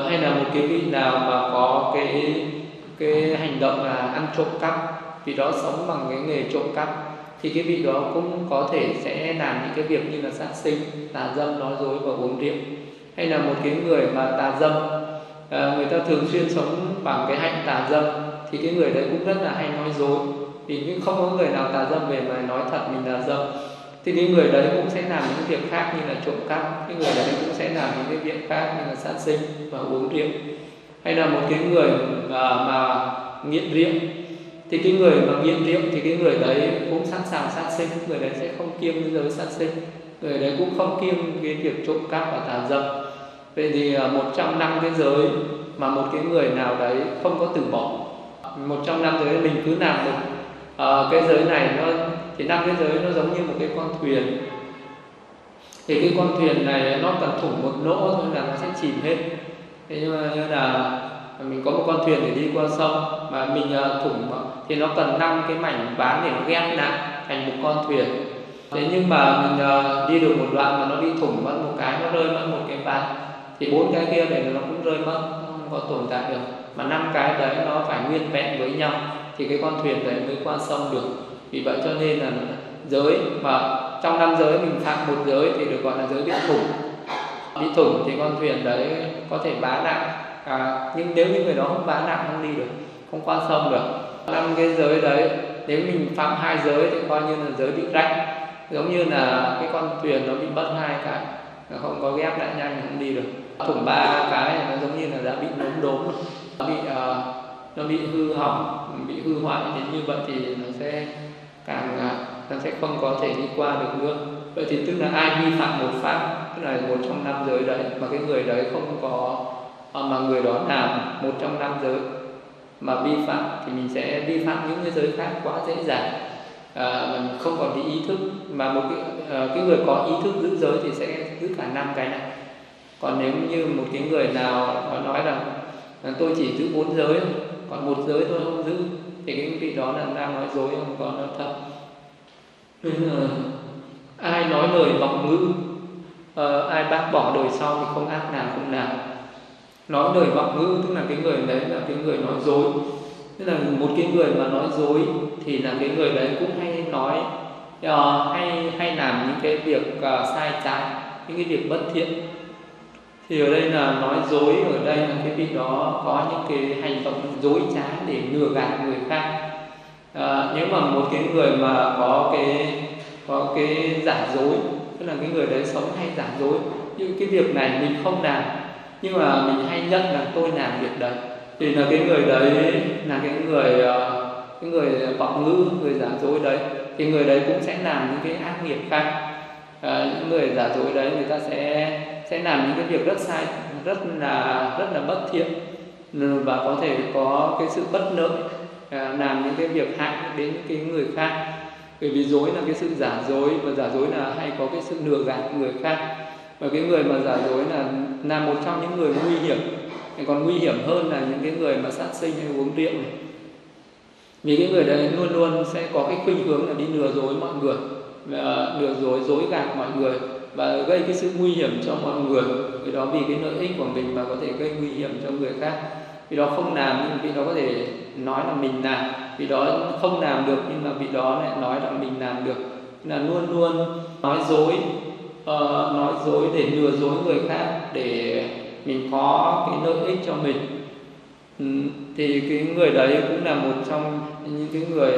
Hay là một cái vị nào mà có cái hành động là ăn trộm cắp, vì đó sống bằng cái nghề trộm cắp thì cái vị đó cũng có thể sẽ làm những cái việc như là sát sinh, tà dâm, nói dối và uống rượu. Hay là một cái người mà tà dâm, người ta thường xuyên sống bằng cái hạnh tà dâm thì cái người đấy cũng rất là hay nói dối, vì không có người nào tà dâm về mà nói thật mình là dâm, thì cái người đấy cũng sẽ làm những việc khác như là trộm cắp, cái người đấy cũng sẽ làm những cái việc khác như là sát sinh và uống rượu. Hay là một cái người mà nghiện rượu thì cái người mà nghiện rượu thì cái người đấy cũng sẵn sàng sát sinh, người đấy sẽ không kiêng cái giới sát sinh, người đấy cũng không kiêng cái việc trộm cắp và tà dâm. Vậy thì 105 cái giới mà một cái người nào đấy không có từ bỏ, 105 giới mình cứ làm được cái giới này, thì năm cái giới nó giống như một cái con thuyền, thì cái con thuyền này nó cần thủng một lỗ thôi là nó sẽ chìm hết. Thế nhưng mà như là mình có một con thuyền để đi qua sông mà mình thủng thì nó cần 5 cái mảnh ván để nó ghép lại thành một con thuyền. Thế nhưng mà mình đi được một đoạn mà nó bị thủng mất một cái, nó rơi mất một cái ván thì 4 cái kia này nó cũng rơi mất, không có tồn tại được, mà 5 cái đấy nó phải nguyên vẹn với nhau thì cái con thuyền đấy mới qua sông được. Vì vậy cho nên là giới mà trong năm giới mình phạm một giới thì được gọi là giới bị thủng. Bị thủng thì con thuyền đấy có thể bá nạn, nhưng nếu như người đó không bá nạn, không đi được, không qua sông được. 5 cái giới đấy nếu mình phạm 2 giới thì coi như là giới bị rách, giống như là cái con thuyền nó bị mất 2 cái, nó không có ghép lại nhau, không đi được. Thủng 3 cái nó giống như là đã bị lốm đốm, nó bị hư hỏng, bị hư hoại, đến như vậy thì nó sẽ không có thể đi qua được nữa. Vậy thì tức là ai vi phạm một pháp, tức là một trong 5 giới đấy mà cái người đấy không có, mà người đó làm một trong 5 giới mà vi phạm thì mình sẽ vi phạm những cái giới khác quá dễ dàng, mình không còn cái ý thức. Mà một cái người có ý thức giữ giới thì sẽ giữ cả 5 cái này. Còn nếu như một cái người nào nói rằng tôi chỉ giữ 4 giới, còn một giới tôi không giữ thì cái vị đó là đang nói dối, không còn nói thật. Ai nói lời vọng ngữ, ai bác bỏ đời sau thì không ác nào không làm. Nói lời vọng ngữ tức là cái người đấy là cái người nói dối, tức là một cái người mà nói dối thì là cái người đấy cũng hay nói, hay làm những cái việc sai trái, những cái việc bất thiện. Thì ở đây là nói dối, ở đây là cái vị đó có những cái hành động dối trá để lừa gạt người khác. Nếu mà một cái người mà có cái giả dối, tức là cái người đấy sống hay giả dối, như cái việc này mình không làm nhưng mà mình hay nhận là tôi làm việc đấy, thì là cái người đấy là cái người vọng ngữ, người giả dối đấy, thì người đấy cũng sẽ làm những cái ác nghiệp khác. Những người giả dối đấy người ta sẽ làm những cái việc rất sai, rất là bất thiện, và có thể có cái sự bất lợi, làm những cái việc hại đến cái người khác. Bởi vì dối là cái sự giả dối, và giả dối là hay có cái sự lừa gạt người khác. Và cái người mà giả dối là một trong những người nguy hiểm, còn nguy hiểm hơn là những cái người mà sát sinh hay uống rượu này. Vì cái người đấy luôn luôn sẽ có cái khuynh hướng là đi lừa dối mọi người, lừa dối, dối gạt mọi người và gây cái sự nguy hiểm cho mọi người. Vì đó vì cái lợi ích của mình mà có thể gây nguy hiểm cho người khác. Vì đó không làm nhưng vì đó có thể nói là mình làm, vì đó không làm được nhưng mà vì đó lại nói là mình làm được. là luôn luôn nói dối để lừa dối người khác để mình có cái lợi ích cho mình. Thì cái người đấy cũng là một trong những cái người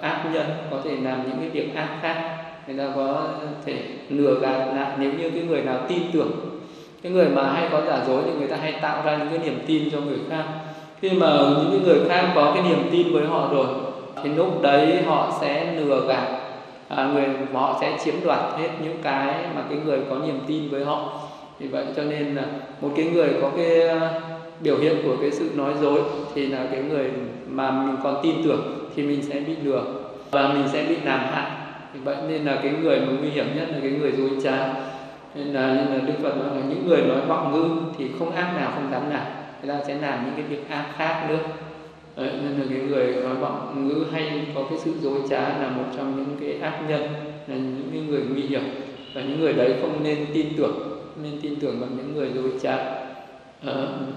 ác nhân, có thể làm những cái việc ác khác, người ta có thể lừa gạt lại nếu như cái người nào tin tưởng. Cái người mà hay có giả dối thì người ta hay tạo ra những cái niềm tin cho người khác. Khi mà những người khác có cái niềm tin với họ rồi thì lúc đấy họ sẽ lừa gạt, họ sẽ chiếm đoạt hết những cái mà cái người có niềm tin với họ. Vì vậy cho nên là một cái người có cái biểu hiện của cái sự nói dối thì là cái người mà mình còn tin tưởng thì mình sẽ bị lừa và mình sẽ bị làm hại. Vì vậy nên là cái người mà nguy hiểm nhất là cái người dối trá. Nên là Đức Phật nói là những người nói vọng ngữ thì không ác nào không dám làm, người ta sẽ làm những cái việc ác khác nữa. Đấy, nên là cái người nói vọng ngữ hay có cái sự dối trá là một trong những cái ác nhân, là những người nguy hiểm, và những người đấy không nên tin tưởng, vào những người dối trá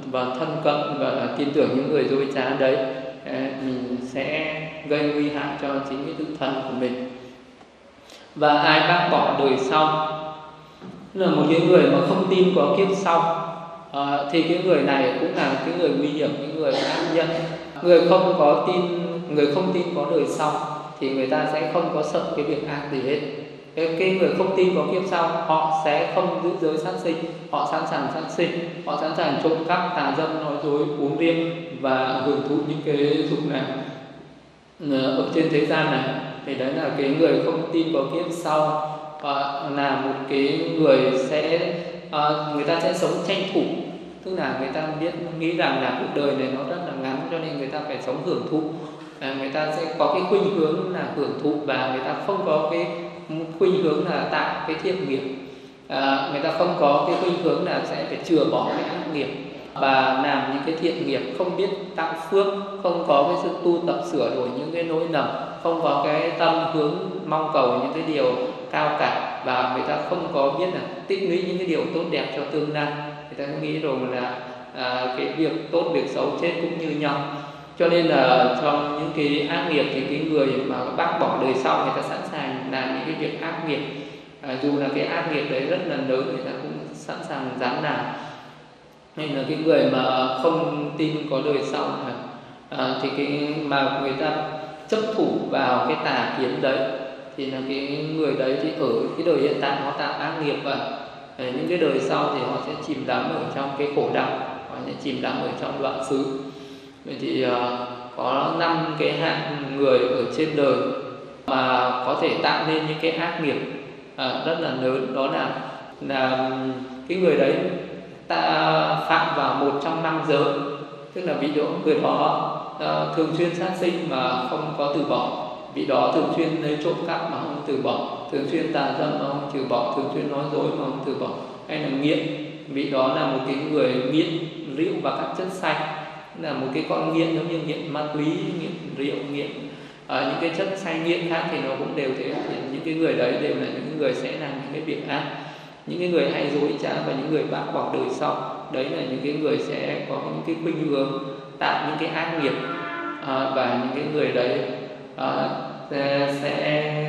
và thân cận, và tin tưởng những người dối trá đấy mình sẽ gây nguy hại cho chính cái tự thân của mình. Và ai bác bỏ đời sau, là một cái người mà không tin có kiếp sau thì cái người này cũng là cái người nguy hiểm, cái người ác nhân. Người không tin có đời sau thì người ta sẽ không có sợ cái việc ác gì hết. Cái người không tin có kiếp sau, họ sẽ không giữ giới sát sinh, họ sẵn sàng sát sinh, họ sẵn sàng trộm cắp, tà dâm, nói dối, uống rượu và hưởng thụ những cái dục này ở trên thế gian này. Thì đấy là cái người không tin có kiếp sau, là một cái người sẽ người ta sẽ sống tranh thủ, tức là người ta nghĩ rằng là cuộc đời này nó rất là ngắn, cho nên người ta phải sống hưởng thụ. Người ta sẽ có cái khuynh hướng là hưởng thụ, và người ta không có cái khuynh hướng là tạo cái thiện nghiệp. Người ta không có cái khuynh hướng là sẽ phải chừa bỏ cái ác nghiệp và làm những cái thiện nghiệp, không biết tạo phước, không có cái sự tu tập sửa đổi những cái nỗi lầm, không có cái tâm hướng mong cầu những cái điều cao cả, và người ta không có biết là tích lũy những cái điều tốt đẹp cho tương lai. Người ta nghĩ rồi là cái việc tốt việc xấu chết cũng như nhau. Cho nên là trong những cái ác nghiệp thì cái người mà bác bỏ đời sau, người ta sẵn sàng làm những cái việc ác nghiệp, dù là cái ác nghiệp đấy rất là lớn, người ta cũng sẵn sàng dám làm. Nên là cái người mà không tin có đời sau thì cái mà người ta chấp thủ vào cái tà kiến đấy, thì là cái người đấy thì ở cái đời hiện tại họ tạo ác nghiệp, và những cái đời sau thì họ sẽ chìm đắm ở trong cái khổ đau, họ sẽ chìm đắm ở trong loạn xứ. Vậy thì có 5 cái hạng người ở trên đời mà có thể tạo nên những cái ác nghiệp rất là lớn. Đó là cái người đấy ta phạm vào một trong 5 giới, tức là ví dụ người đó thường xuyên sát sinh mà không có từ bỏ, vị đó thường xuyên lấy trộm cắp mà không từ bỏ, thường xuyên tà dâm mà không từ bỏ, thường xuyên nói dối mà không từ bỏ, hay là nghiện, vị đó là một cái người nghiện rượu và các chất say, là một cái con nghiện giống như nghiện ma túy, nghiện rượu, nghiện những cái chất say nghiện khác thì nó cũng đều thế. Thì những cái người đấy đều là những người sẽ làm những cái việc ác. Những cái người hay dối trá và những người bác bỏ đời sau, đấy là những cái người sẽ có những cái khuynh hướng tạo những cái ác nghiệp, và những cái người đấy sẽ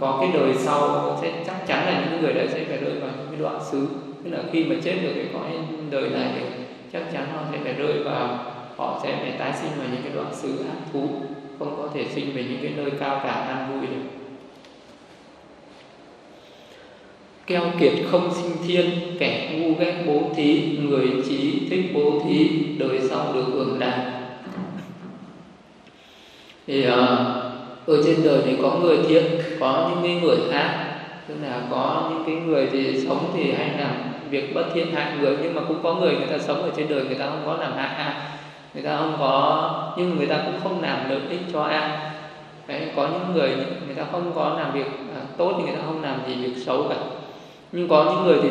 có cái đời sau, sẽ chắc chắn là những người đấy sẽ phải rơi vào những cái đoạn xứ. Tức là khi mà chết được cái cõi đời này thì chắc chắn họ sẽ phải rơi vào, họ sẽ phải tái sinh vào những cái đoạn xứ ác thú, không có thể sinh về những cái nơi cao cả an vui được. Keo kiệt không sinh thiên, kẻ ngu ghét bố thí, người trí thích bố thí, đời sau được hưởng lạc. Thì ở trên đời thì có người thiện, có những cái người ác, tức là có những cái người thì sống thì hay làm việc bất thiện hại người, nhưng mà cũng có người, người ta sống ở trên đời người ta không có làm hại ai, người ta không có, nhưng người ta cũng không làm lợi ích cho ai. Đấy, có những người ta không có làm việc tốt thì người ta không làm gì việc xấu cả, nhưng có những người thì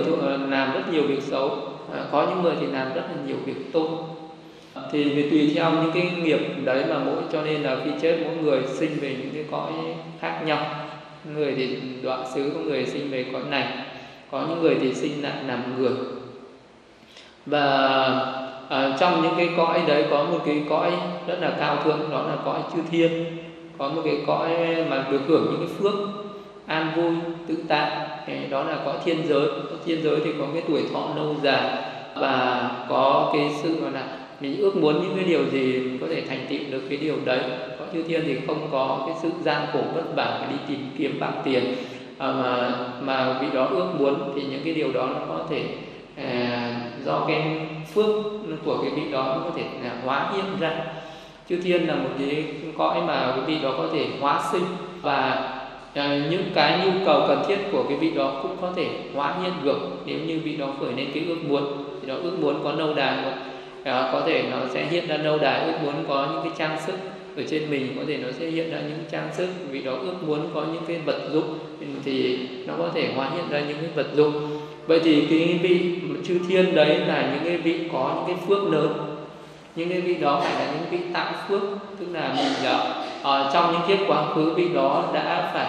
làm rất nhiều việc xấu, có những người thì làm rất là nhiều việc tốt. Thì tùy theo những cái nghiệp đấy mà mỗi, cho nên là khi chết mỗi người sinh về những cái cõi khác nhau. Người thì đoạn xứ, có người sinh về cõi này, có những người thì sinh lại làm người. Và trong những cái cõi đấy có một cái cõi rất là cao thượng, đó là cõi chư thiên. có một cái cõi mà được hưởng những cái phước an vui tự tại, đó là cõi thiên giới. Có thiên giới thì có cái tuổi thọ lâu dài và có cái sự gọi là mình ước muốn những cái điều gì mình có thể thành tựu được cái điều đấy. Cõi chư thiên thì không có cái sự gian khổ vất vả phải đi tìm kiếm bạc tiền mà vì đó ước muốn, thì những cái điều đó nó có thể do cái phước của cái vị đó nó có thể là hóa hiện ra. Chư thiên là một cái cõi mà cái vị đó có thể hóa sinh, và những cái nhu cầu cần thiết của cái vị đó cũng có thể hóa hiện được nếu như vị đó khởi lên cái ước muốn. Thì đó ước muốn có lâu đài không? Có thể nó sẽ hiện ra lâu đài, ước muốn có những cái trang sức ở trên mình, có thể nó sẽ hiện ra những trang sức, vì đó ước muốn có những cái vật dụng thì nó có thể hóa hiện ra những cái vật dụng. Vậy thì cái vị chư thiên đấy là những cái vị có những cái phước lớn, những cái vị đó phải là những vị tạo phước, tức là mình là trong những kiếp quá khứ vị đó đã phải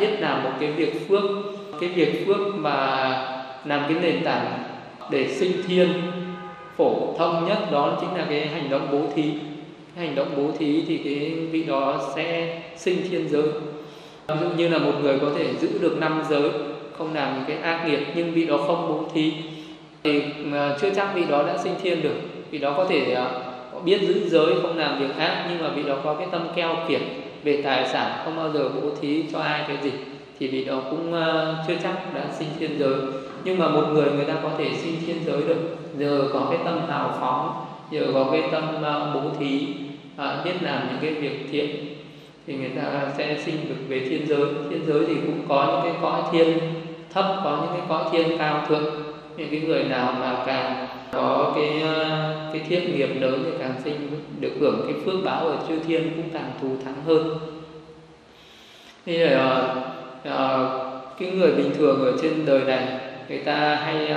biết làm một cái việc phước, cái việc phước mà làm cái nền tảng để sinh thiên phổ thông nhất, đó chính là cái hành động bố thí. Hành động bố thí thì cái vị đó sẽ sinh thiên giới. Ví dụ như là một người có thể giữ được 5 giới, không làm những cái ác nghiệp, nhưng vị đó không bố thí thì chưa chắc vị đó đã sinh thiên được. Vị đó có thể biết giữ giới, không làm việc ác, nhưng mà vị đó có cái tâm keo kiệt về tài sản, không bao giờ bố thí cho ai cái gì, thì vị đó cũng chưa chắc đã sinh thiên giới. Nhưng mà một người người ta có thể sinh thiên giới được, giờ có cái tâm hào phóng, giờ có cái tâm bố thí, biết làm những cái việc thiện, thì người ta sẽ sinh được về thiên giới. Thiên giới thì cũng có những cái cõi thiên thấp, có những cái cõi thiên cao thượng. Những cái người nào mà càng có cái thiện nghiệp lớn thì càng sinh được hưởng cái phước báo ở chư thiên cũng càng thù thắng hơn. Thế là cái người bình thường ở trên đời này người ta hay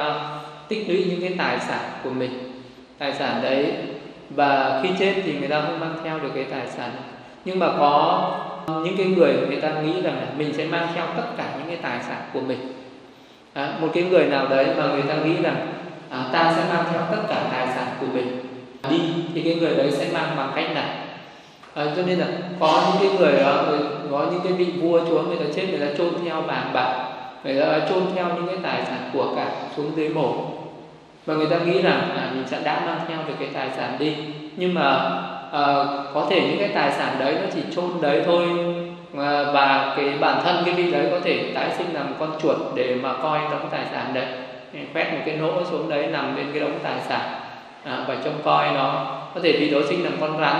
tích lũy những cái tài sản của mình, tài sản đấy, và khi chết thì người ta không mang theo được cái tài sản. Nhưng mà có những cái người người ta nghĩ rằng là mình sẽ mang theo tất cả những cái tài sản của mình. Một cái người nào đấy mà người ta nghĩ rằng ta sẽ mang theo tất cả tài sản của mình đi, thì cái người đấy sẽ mang bằng cách nào. Cho nên là có những cái người, có những cái vị vua chúa người ta chết người ta chôn theo vàng bạc, người ta chôn theo những cái tài sản của cải xuống dưới mồ, và người ta nghĩ rằng mình sẽ đã mang theo được cái tài sản đi. Nhưng mà có thể những cái tài sản đấy nó chỉ chôn đấy thôi, và cái bản thân cái vị đấy có thể tái sinh làm con chuột để mà coi đống tài sản đấy, quét một cái lỗ xuống đấy nằm bên cái đống tài sản và trông coi nó. Có thể vị đó sinh làm con rắn,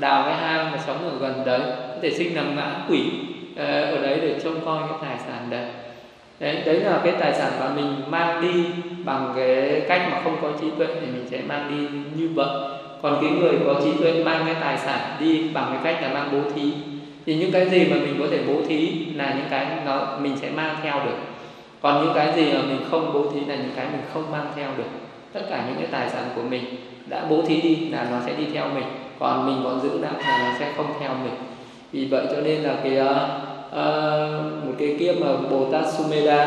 đào cái hang và sống ở gần đấy, có thể sinh làm ngã quỷ ở đấy để trông coi cái tài sản đấy. Đấy là cái tài sản mà mình mang đi bằng cái cách mà không có trí tuệ thì mình sẽ mang đi như vậy. Còn cái người có trí tuệ mang cái tài sản đi bằng cái cách là mang bố thí. Thì những cái gì mà mình có thể bố thí là những cái nó mình sẽ mang theo được. Còn những cái gì mà mình không bố thí là những cái mình không mang theo được. Tất cả những cái tài sản của mình đã bố thí đi là nó sẽ đi theo mình, còn mình còn giữ lại là nó sẽ không theo mình. Vì vậy cho nên là cái một cái kiếp mà Bồ Tát Sumedha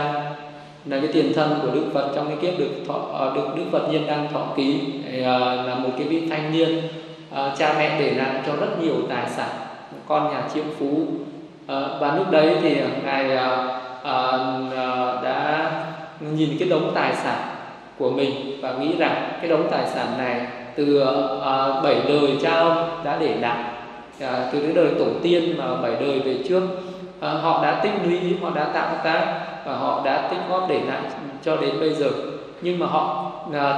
là cái tiền thân của Đức Phật, trong cái kiếp được Đức Phật Nhiên Đăng thọ ký, là một cái vị thanh niên cha mẹ để lại cho rất nhiều tài sản, con nhà triệu phú, và lúc đấy thì ngài đã nhìn cái đống tài sản của mình và nghĩ rằng cái đống tài sản này từ 7 đời cha ông đã để lại, từ cái đời tổ tiên mà 7 đời về trước họ đã tích lũy, họ đã tạo tác và họ đã tích góp để lại cho đến bây giờ. Nhưng mà họ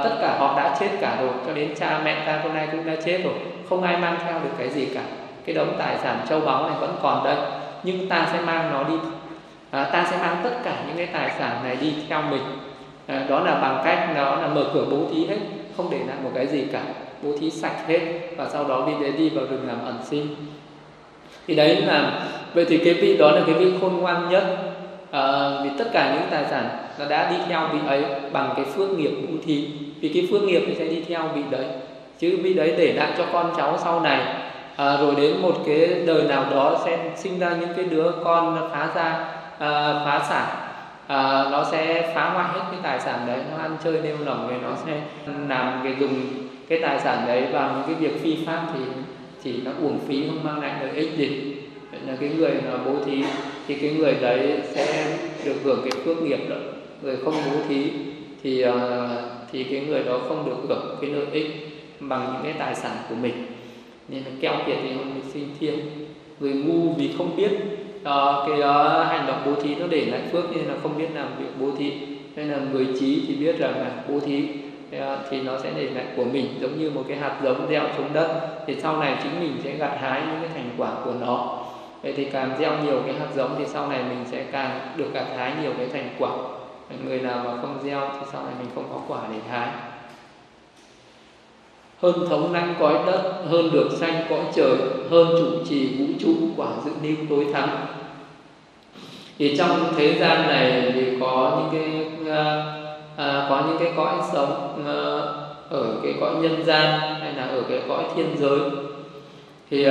tất cả họ đã chết cả rồi, cho đến cha mẹ ta hôm nay cũng đã chết rồi, không ai mang theo được cái gì cả. Cái đống tài sản châu báu này vẫn còn đây, nhưng ta sẽ mang nó đi, ta sẽ mang tất cả những cái tài sản này đi theo mình. Đó là bằng cách nó là mở cửa bố thí hết, không để lại một cái gì cả, bố thí sạch hết, và sau đó đi vào rừng làm ẩn sinh. Thì đấy là vậy, thì cái vị đó là cái vị khôn ngoan nhất, vì tất cả những tài sản nó đã đi theo vị ấy bằng cái phước nghiệp bố thí, vì cái phước nghiệp thì sẽ đi theo vị đấy, chứ vị đấy để lại cho con cháu sau này. Rồi đến một cái đời nào đó sẽ sinh ra những cái đứa con nó phá sản, nó sẽ phá hoại hết cái tài sản đấy, nó ăn chơi nêu lỏng, rồi nó sẽ làm cái dùng cái tài sản đấy vào những cái việc phi pháp thì chỉ nó uổng phí, không mang lại lợi ích gì. Vậy là cái người mà bố thí thì cái người đấy sẽ được hưởng cái phước nghiệp đó. Người không bố thí thì cái người đó không được hưởng cái lợi ích bằng những cái tài sản của mình. Nên là keo kiệt thì mình sinh thiên. Người ngu vì không biết hành động bố thí nó để lại phước nên là không biết làm việc bố thí. Nên là người trí thì biết rằng là bố thí thì nó sẽ để lại của mình, giống như một cái hạt giống gieo xuống đất thì sau này chính mình sẽ gặt hái những cái thành quả của nó. Vậy thì càng gieo nhiều cái hạt giống thì sau này mình sẽ càng được gặt hái nhiều cái thành quả. Người nào mà không gieo thì sau này mình không có quả để hái. Hơn thống lãnh cõi đất, hơn được sanh cõi trời, hơn chủ trì vũ trụ, quả dự lưu tối thắng. Thì trong thế gian này thì có những cái cõi sống ở cái cõi nhân gian hay là ở cái cõi thiên giới. Thì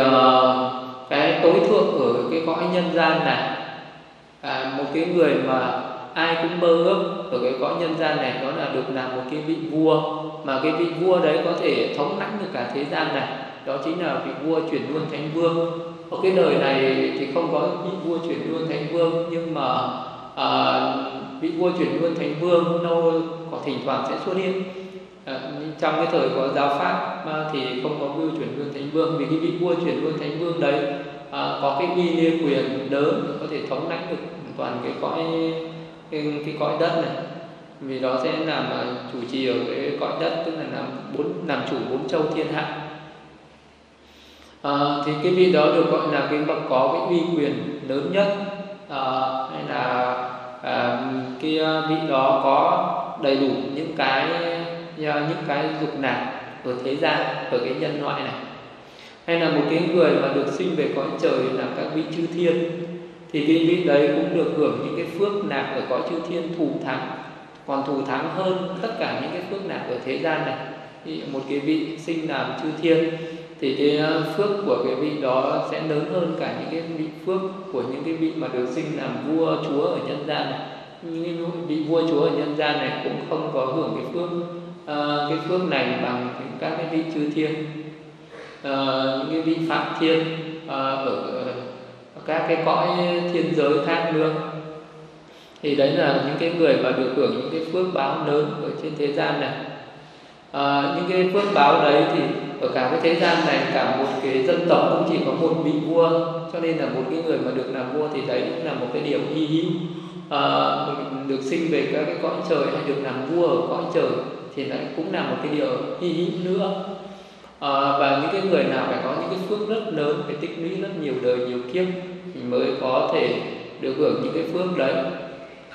cái tối thượng ở cái cõi nhân gian này, một cái người mà ai cũng mơ ước ở cái cõi nhân gian này đó là được làm một cái vị vua, mà cái vị vua đấy có thể thống lãnh được cả thế gian này. Đó chính là vị vua chuyển luân thánh vương. Ở cái đời này thì không có vị vua chuyển luân thánh vương, nhưng mà vị vua chuyển luân thánh vương đâu có thỉnh thoảng sẽ xuất hiện. Trong cái thời có giáo pháp thì không có vua chuyển luân thánh vương, vì cái vị vua chuyển luân thánh vương đấy có cái uy liên quyền lớn, có thể thống lãnh được toàn cái cõi đất này. Vì đó sẽ làm chủ trì ở cái cõi đất, tức là làm chủ 4 châu thiên hạ. Thì cái vị đó được gọi là cái bậc có cái uy quyền lớn nhất, hay là cái vị đó có đầy đủ những cái dục lạc ở thế gian, ở cái nhân loại này. Hay là một cái người mà được sinh về cõi trời là các vị chư thiên, thì cái vị đấy cũng được hưởng những cái phước lạc ở cõi chư thiên thù thắng, còn thù thắng hơn tất cả những cái phước lạc ở thế gian này. Thì một cái vị sinh làm chư thiên thì cái phước của cái vị đó sẽ lớn hơn cả những cái vị phước của những cái vị mà được sinh làm vua chúa ở nhân gian này. Những vị vua chúa ở nhân gian này cũng không có hưởng cái phước này bằng các cái vị chư thiên, những cái vị phạm thiên ở các cái cõi thiên giới khác nữa. Thì đấy là những cái người mà được hưởng những cái phước báo lớn ở trên thế gian này. Những cái phước báo đấy thì ở cả cái thế gian này, cả một cái dân tộc cũng chỉ có một vị vua, cho nên là một cái người mà được làm vua thì đấy cũng là một cái điều hy hữu. Được sinh về các cái cõi trời hay được làm vua ở cõi trời thì đấy cũng là một cái điều hy hữu nữa. Và những cái người nào phải có những cái phước rất lớn, phải tích lũy rất nhiều đời nhiều kiếp thì mới có thể được hưởng những cái phước đấy.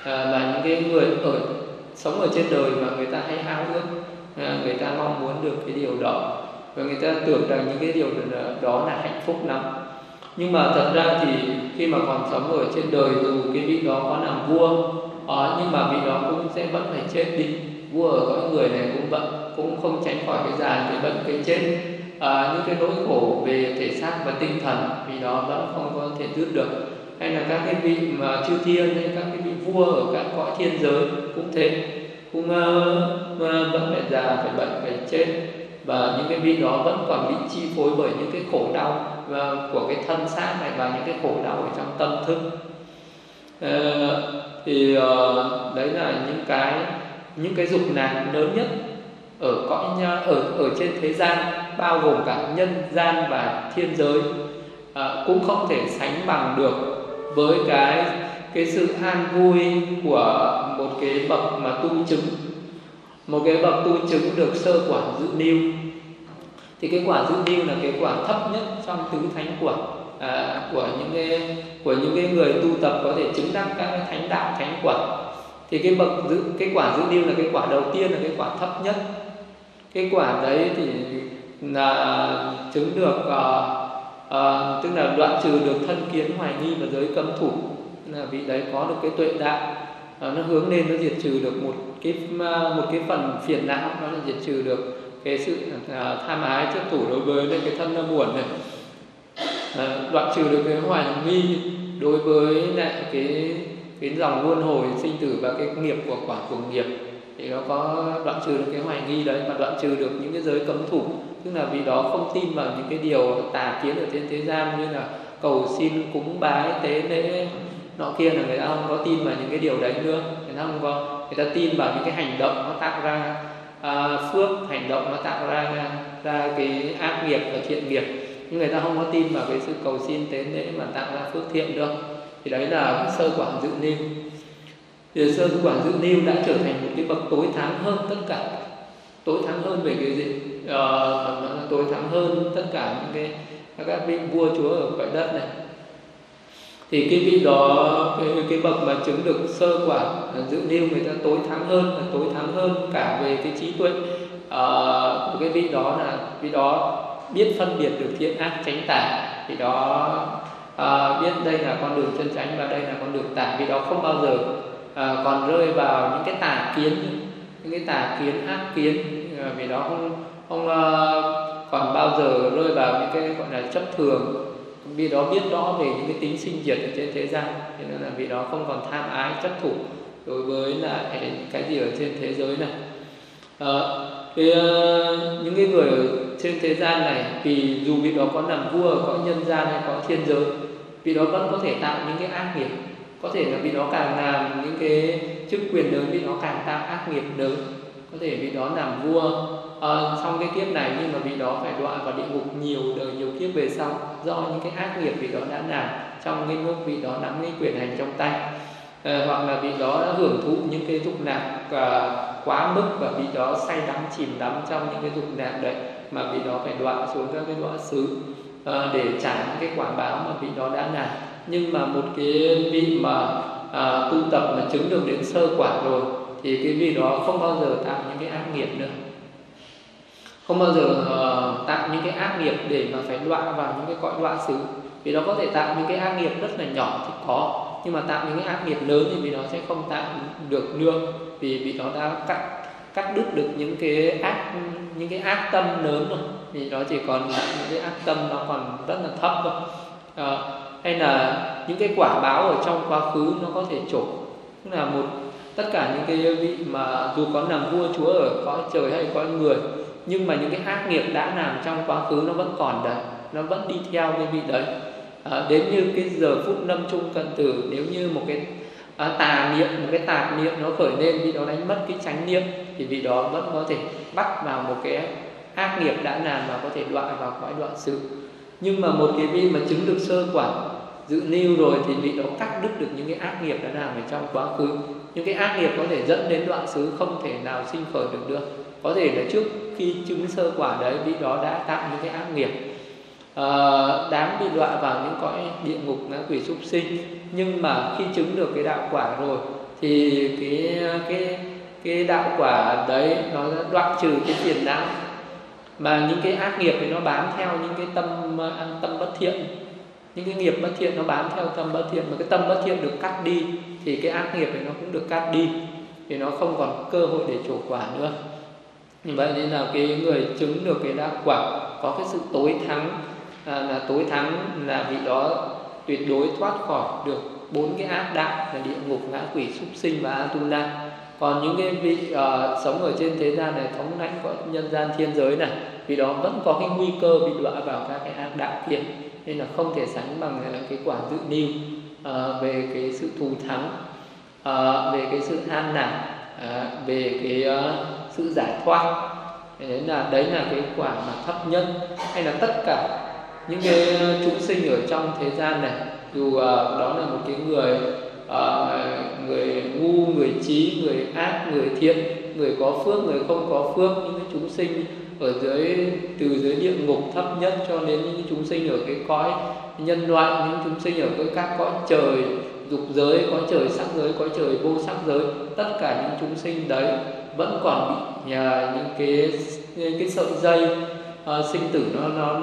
Và những cái người sống ở trên đời mà người ta hay háo ước, người ta mong muốn được cái điều đó, và người ta tưởng rằng những cái điều đó là hạnh phúc lắm. Nhưng mà thật ra thì khi mà còn sống ở trên đời, dù cái vị đó có làm vua, nhưng mà vị đó cũng sẽ vẫn phải chết đi. Vua ở cõi người này cũng không tránh khỏi cái già, cái bệnh, cái chết, những cái nỗi khổ về thể xác và tinh thần, vì đó vẫn không có thể dứt được. Hay là các cái vị mà chư thiên hay các cái vị vua ở các cõi thiên giới cũng thế, cũng vẫn phải già, phải bệnh, phải chết, và những cái vị đó vẫn còn bị chi phối bởi những cái khổ đau của cái thân xác này và những cái khổ đau ở trong tâm thức. Thì đấy là những cái dục lạc lớn nhất ở ở trên thế gian, bao gồm cả nhân gian và thiên giới, cũng không thể sánh bằng được với cái sự an vui của một cái bậc mà tu chứng. Một cái bậc tu chứng được sơ quả dự lưu, thì cái quả dự lưu là cái quả thấp nhất trong tứ thánh quả, của những cái người tu tập có thể chứng đắc các cái thánh đạo thánh quả. Thì cái quả dự lưu là cái quả đầu tiên, là cái quả thấp nhất. Cái quả đấy thì là chứng được tức là đoạn trừ được thân kiến hoài nghi và giới cấm thủ, là vị đấy có được cái tuệ đạo, nó hướng lên, nó diệt trừ được một cái phần phiền não, nó diệt trừ được cái sự tham ái chấp thủ đối với cái thân nó buồn này, đoạn trừ được cái hoài nghi đối với lại cái dòng luân hồi sinh tử và cái nghiệp của quả của nghiệp, thì nó có đoạn trừ được cái hoài nghi đấy, mà đoạn trừ được những cái giới cấm thủ, tức là vì đó không tin vào những cái điều tà kiến ở trên thế gian như là cầu xin, cúng bái, tế lễ nọ kia, là người ta không có tin vào những cái điều đấy nữa. Người ta không có, người ta tin vào những cái hành động nó tạo ra phước, hành động nó tạo ra cái ác nghiệp và thiện nghiệp, nhưng người ta không có tin vào cái sự cầu xin tế lễ mà tạo ra phước thiện được. Thì đấy là sơ quả dự niu. Thì sơ quả dự niu đã trở thành một cái bậc tối thắng hơn tất cả, tối thắng hơn về cái gì? Tối thắng hơn tất cả những cái các vị vua chúa ở cõi đất này. Thì cái vị đó, cái bậc mà chứng được sơ quả dự niu, người ta tối thắng hơn, là tối thắng hơn cả về cái trí tuệ của cái vị đó, là vị đó biết phân biệt được thiện ác chánh tả, vị đó biết đây là con đường chân chánh và đây là con đường tà. Vị đó không bao giờ còn rơi vào những cái tà kiến, những cái tà kiến ác kiến. Vị đó không còn bao giờ rơi vào những cái gọi là chấp thường. Vị đó biết rõ về những cái tính sinh diệt ở trên thế gian, cho nên là vị đó không còn tham ái chấp thủ đối với là cái gì ở trên thế giới này. Những cái người trên thế gian này, vì dù vị đó có làm vua, có nhân gian hay có thiên giới, vị đó vẫn có thể tạo những cái ác nghiệp. Có thể là vị đó càng làm những cái chức quyền lớn, vị đó càng tạo ác nghiệp lớn. Có thể vị đó làm vua trong cái kiếp này, nhưng mà vị đó phải đọa vào địa ngục nhiều đời, nhiều kiếp về sau, do những cái ác nghiệp vị đó đã làm trong cái lúc vị đó nắm cái quyền hành trong tay. Hoặc là vị đó đã hưởng thụ những cái dục lạc quá mức và vị đó say đắm, chìm đắm trong những cái dục lạc đấy, mà vị đó phải đọa xuống các cái đọa xứ để trả những cái quả báo mà vị đó đã làm. Nhưng mà một cái vị mà tu tập mà chứng được đến sơ quả rồi thì cái vị đó không bao giờ tạo những cái ác nghiệp nữa, không bao giờ tạo những cái ác nghiệp để mà phải đọa vào những cái cõi đọa xứ. Vì đó có thể tạo những cái ác nghiệp rất là nhỏ thì có, nhưng mà tạo những cái ác nghiệp lớn thì vì nó sẽ không tạo được nữa, vì nó đã cắt đứt được những cái ác tâm lớn rồi. Vì nó chỉ còn những cái ác tâm nó còn rất là thấp thôi. Hay là những cái quả báo ở trong quá khứ nó có thể trổ, tức là tất cả những cái vị mà dù có làm vua chúa ở cõi trời hay cõi người, nhưng mà những cái ác nghiệp đã làm trong quá khứ nó vẫn còn đấy, nó vẫn đi theo cái vị đấy. Đến như cái giờ phút lâm chung cận tử, nếu như một cái tà niệm, một cái tà niệm nó khởi lên, vị đó đánh mất cái chánh niệm, thì vị đó vẫn có thể bắt vào một cái ác nghiệp đã làm và có thể đọa vào cõi đọa xứ. Nhưng mà một cái vị mà chứng được sơ quả dự niu rồi thì vị đó cắt đứt được những cái ác nghiệp đã làm ở trong quá khứ. Những cái ác nghiệp có thể dẫn đến đọa xứ không thể nào sinh khởi được nữa. Có thể là trước khi chứng sơ quả đấy, vị đó đã tạo những cái ác nghiệp đáng bị đọa vào những cõi địa ngục, ngã quỷ, súc sinh. Nhưng mà khi chứng được cái đạo quả rồi thì cái đạo quả đấy nó đoạn trừ cái phiền não, mà những cái ác nghiệp thì nó bám theo những cái tâm bất thiện, những cái nghiệp bất thiện nó bám theo tâm bất thiện, mà cái tâm bất thiện được cắt đi thì cái ác nghiệp này nó cũng được cắt đi, thì nó không còn cơ hội để trổ quả nữa. Vậy nên là cái người chứng được cái đạo quả có cái sự tối thắng, là tối thắng là vị đó tuyệt đối thoát khỏi được 4 cái ác đạo là địa ngục, ngã quỷ, súc sinh và Atula. Còn những cái vị sống ở trên thế gian này, thống lãnh của nhân gian thiên giới này, vì đó vẫn có cái nguy cơ bị đọa vào các cái ác đạo kia, nên là không thể sánh bằng cái quả dự niu về cái sự thù thắng, về cái sự an lạc, về cái sự giải thoát. Đấy là cái quả mà thấp nhất. Hay là tất cả những cái chúng sinh ở trong thế gian này, dù đó là một cái người ngu, người trí, người ác, người thiện, người có phước, người không có phước, những cái chúng sinh ở từ dưới địa ngục thấp nhất cho đến những cái chúng sinh ở cái cõi nhân loại, những chúng sinh ở các cõi trời dục giới, cõi trời sắc giới, cõi trời vô sắc giới, tất cả những chúng sinh đấy vẫn còn bị những cái sợi dây sinh tử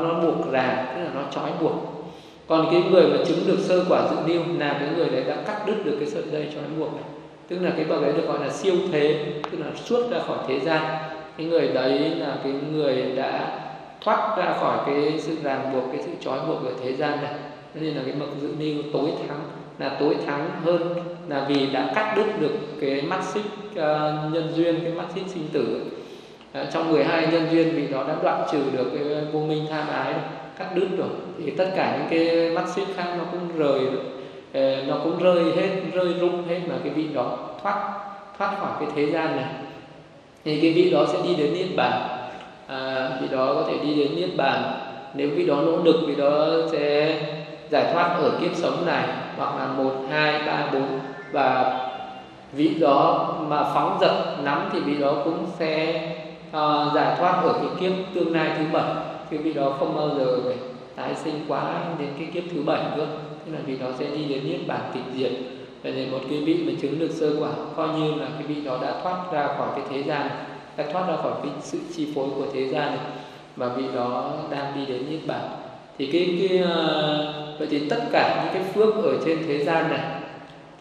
nó buộc ràng, tức là nó trói buộc. Còn cái người mà chứng được sơ quả dự niu là cái người đấy đã cắt đứt được cái sợi dây trói buộc này, tức là cái bậc đấy được gọi là siêu thế, tức là xuất ra khỏi thế gian. Cái người đấy là cái người đã thoát ra khỏi cái sự ràng buộc, cái sự trói buộc ở thế gian này, nên là cái bậc dự niu tối thắng, là tối thắng hơn, là vì đã cắt đứt được cái mắt xích nhân duyên, cái mắt xích sinh tử, Trong 12 nhân duyên vì nó đã đoạn trừ được cái vô minh tham ái, cắt đứt rồi, thì tất cả những cái mắt xích khác nó cũng rơi rụng hết, mà cái vị đó thoát khỏi cái thế gian này, thì cái vị đó sẽ đi đến Niết Bàn. Vị đó có thể đi đến Niết Bàn nếu vị đó nỗ lực, vị đó sẽ giải thoát ở kiếp sống này, hoặc là 1, 2, 3, 4, và vị đó mà phóng dật nắm thì vị đó cũng sẽ giải thoát ở cái kiếp tương lai thứ 7. Cái vị đó không bao giờ tái sinh quá đến cái kiếp thứ 7 nữa, tức là vị đó sẽ đi đến Niết Bàn tịch diệt. Vậy thì một cái vị mà chứng được sơ quả coi như là cái vị đó đã thoát ra khỏi cái thế gian, đã thoát ra khỏi cái sự chi phối của thế gian này, mà vị đó đang đi đến Niết Bàn. Thì vậy thì tất cả những cái phước ở trên thế gian này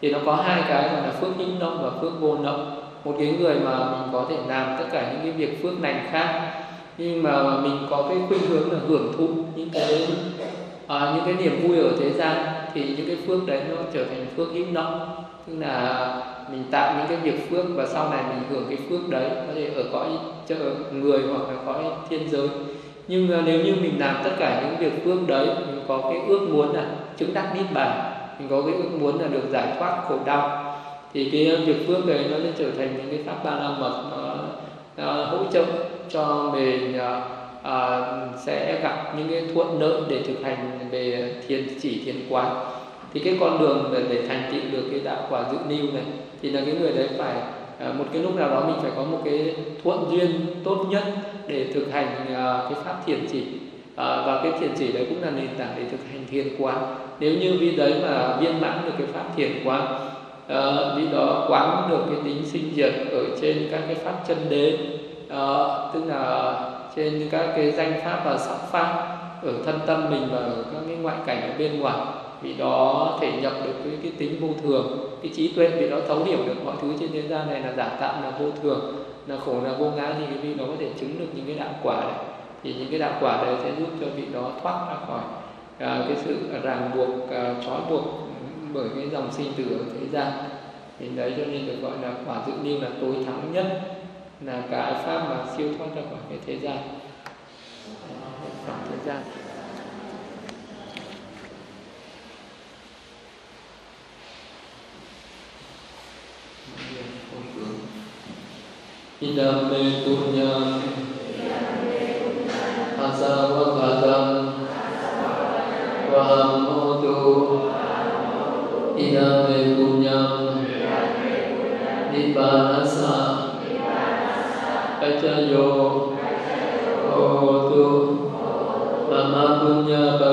thì nó có hai cái gọi là phước hữu động và phước vô động. Một cái người mà mình có thể làm tất cả những cái việc phước lành khác, nhưng mà mình có cái khuynh hướng là hưởng thụ những cái niềm vui ở thế gian, thì những cái phước đấy nó trở thành phước hữu động, tức là mình tạo những cái việc phước và sau này mình hưởng cái phước đấy, có thể ở cõi người hoặc là cõi thiên giới. Nhưng nếu như mình làm tất cả những việc phước đấy, mình có cái ước muốn là chứng đắc Niết Bàn, mình có cái ước muốn là được giải thoát khổ đau, thì cái việc phước đấy nó sẽ trở thành những cái pháp ba la mật, nó hỗ trợ cho mình sẽ gặp những cái thuận lợi để thực hành về thiền chỉ, thiền quán. Thì cái con đường để thành tựu được cái đạo quả dự lưu này, thì là cái người đấy phải một cái lúc nào đó mình phải có một cái thuận duyên tốt nhất để thực hành cái pháp thiền chỉ, và cái thiền chỉ đấy cũng là nền tảng để thực hành thiền quán. Nếu như vị đấy mà viên mãn được cái pháp thiền quán, vị đó quán được cái tính sinh diệt ở trên các cái pháp chân đế, tức là trên các cái danh pháp và sắc pháp ở thân tâm mình và ở các cái ngoại cảnh ở bên ngoài. Vì đó thể nhập được cái tính vô thường, cái trí tuệ, vì đó thấu hiểu được mọi thứ trên thế gian này là giả tạm, là vô thường, là khổ, là vô ngã, thì cái vị đó có thể chứng được những cái đạo quả này. Thì những cái đạo quả đấy sẽ giúp cho vị đó thoát ra khỏi cái sự ràng buộc, trói buộc bởi cái dòng sinh tử ở thế gian. Thì đấy cho nên được gọi là quả dự lưu, là tối thắng nhất, là cái pháp mà siêu thoát ra khỏi cái thế gian. Idambe punyam asavagadam vahamotu idambe punyam nibbanasa pacayo hotu mama punya.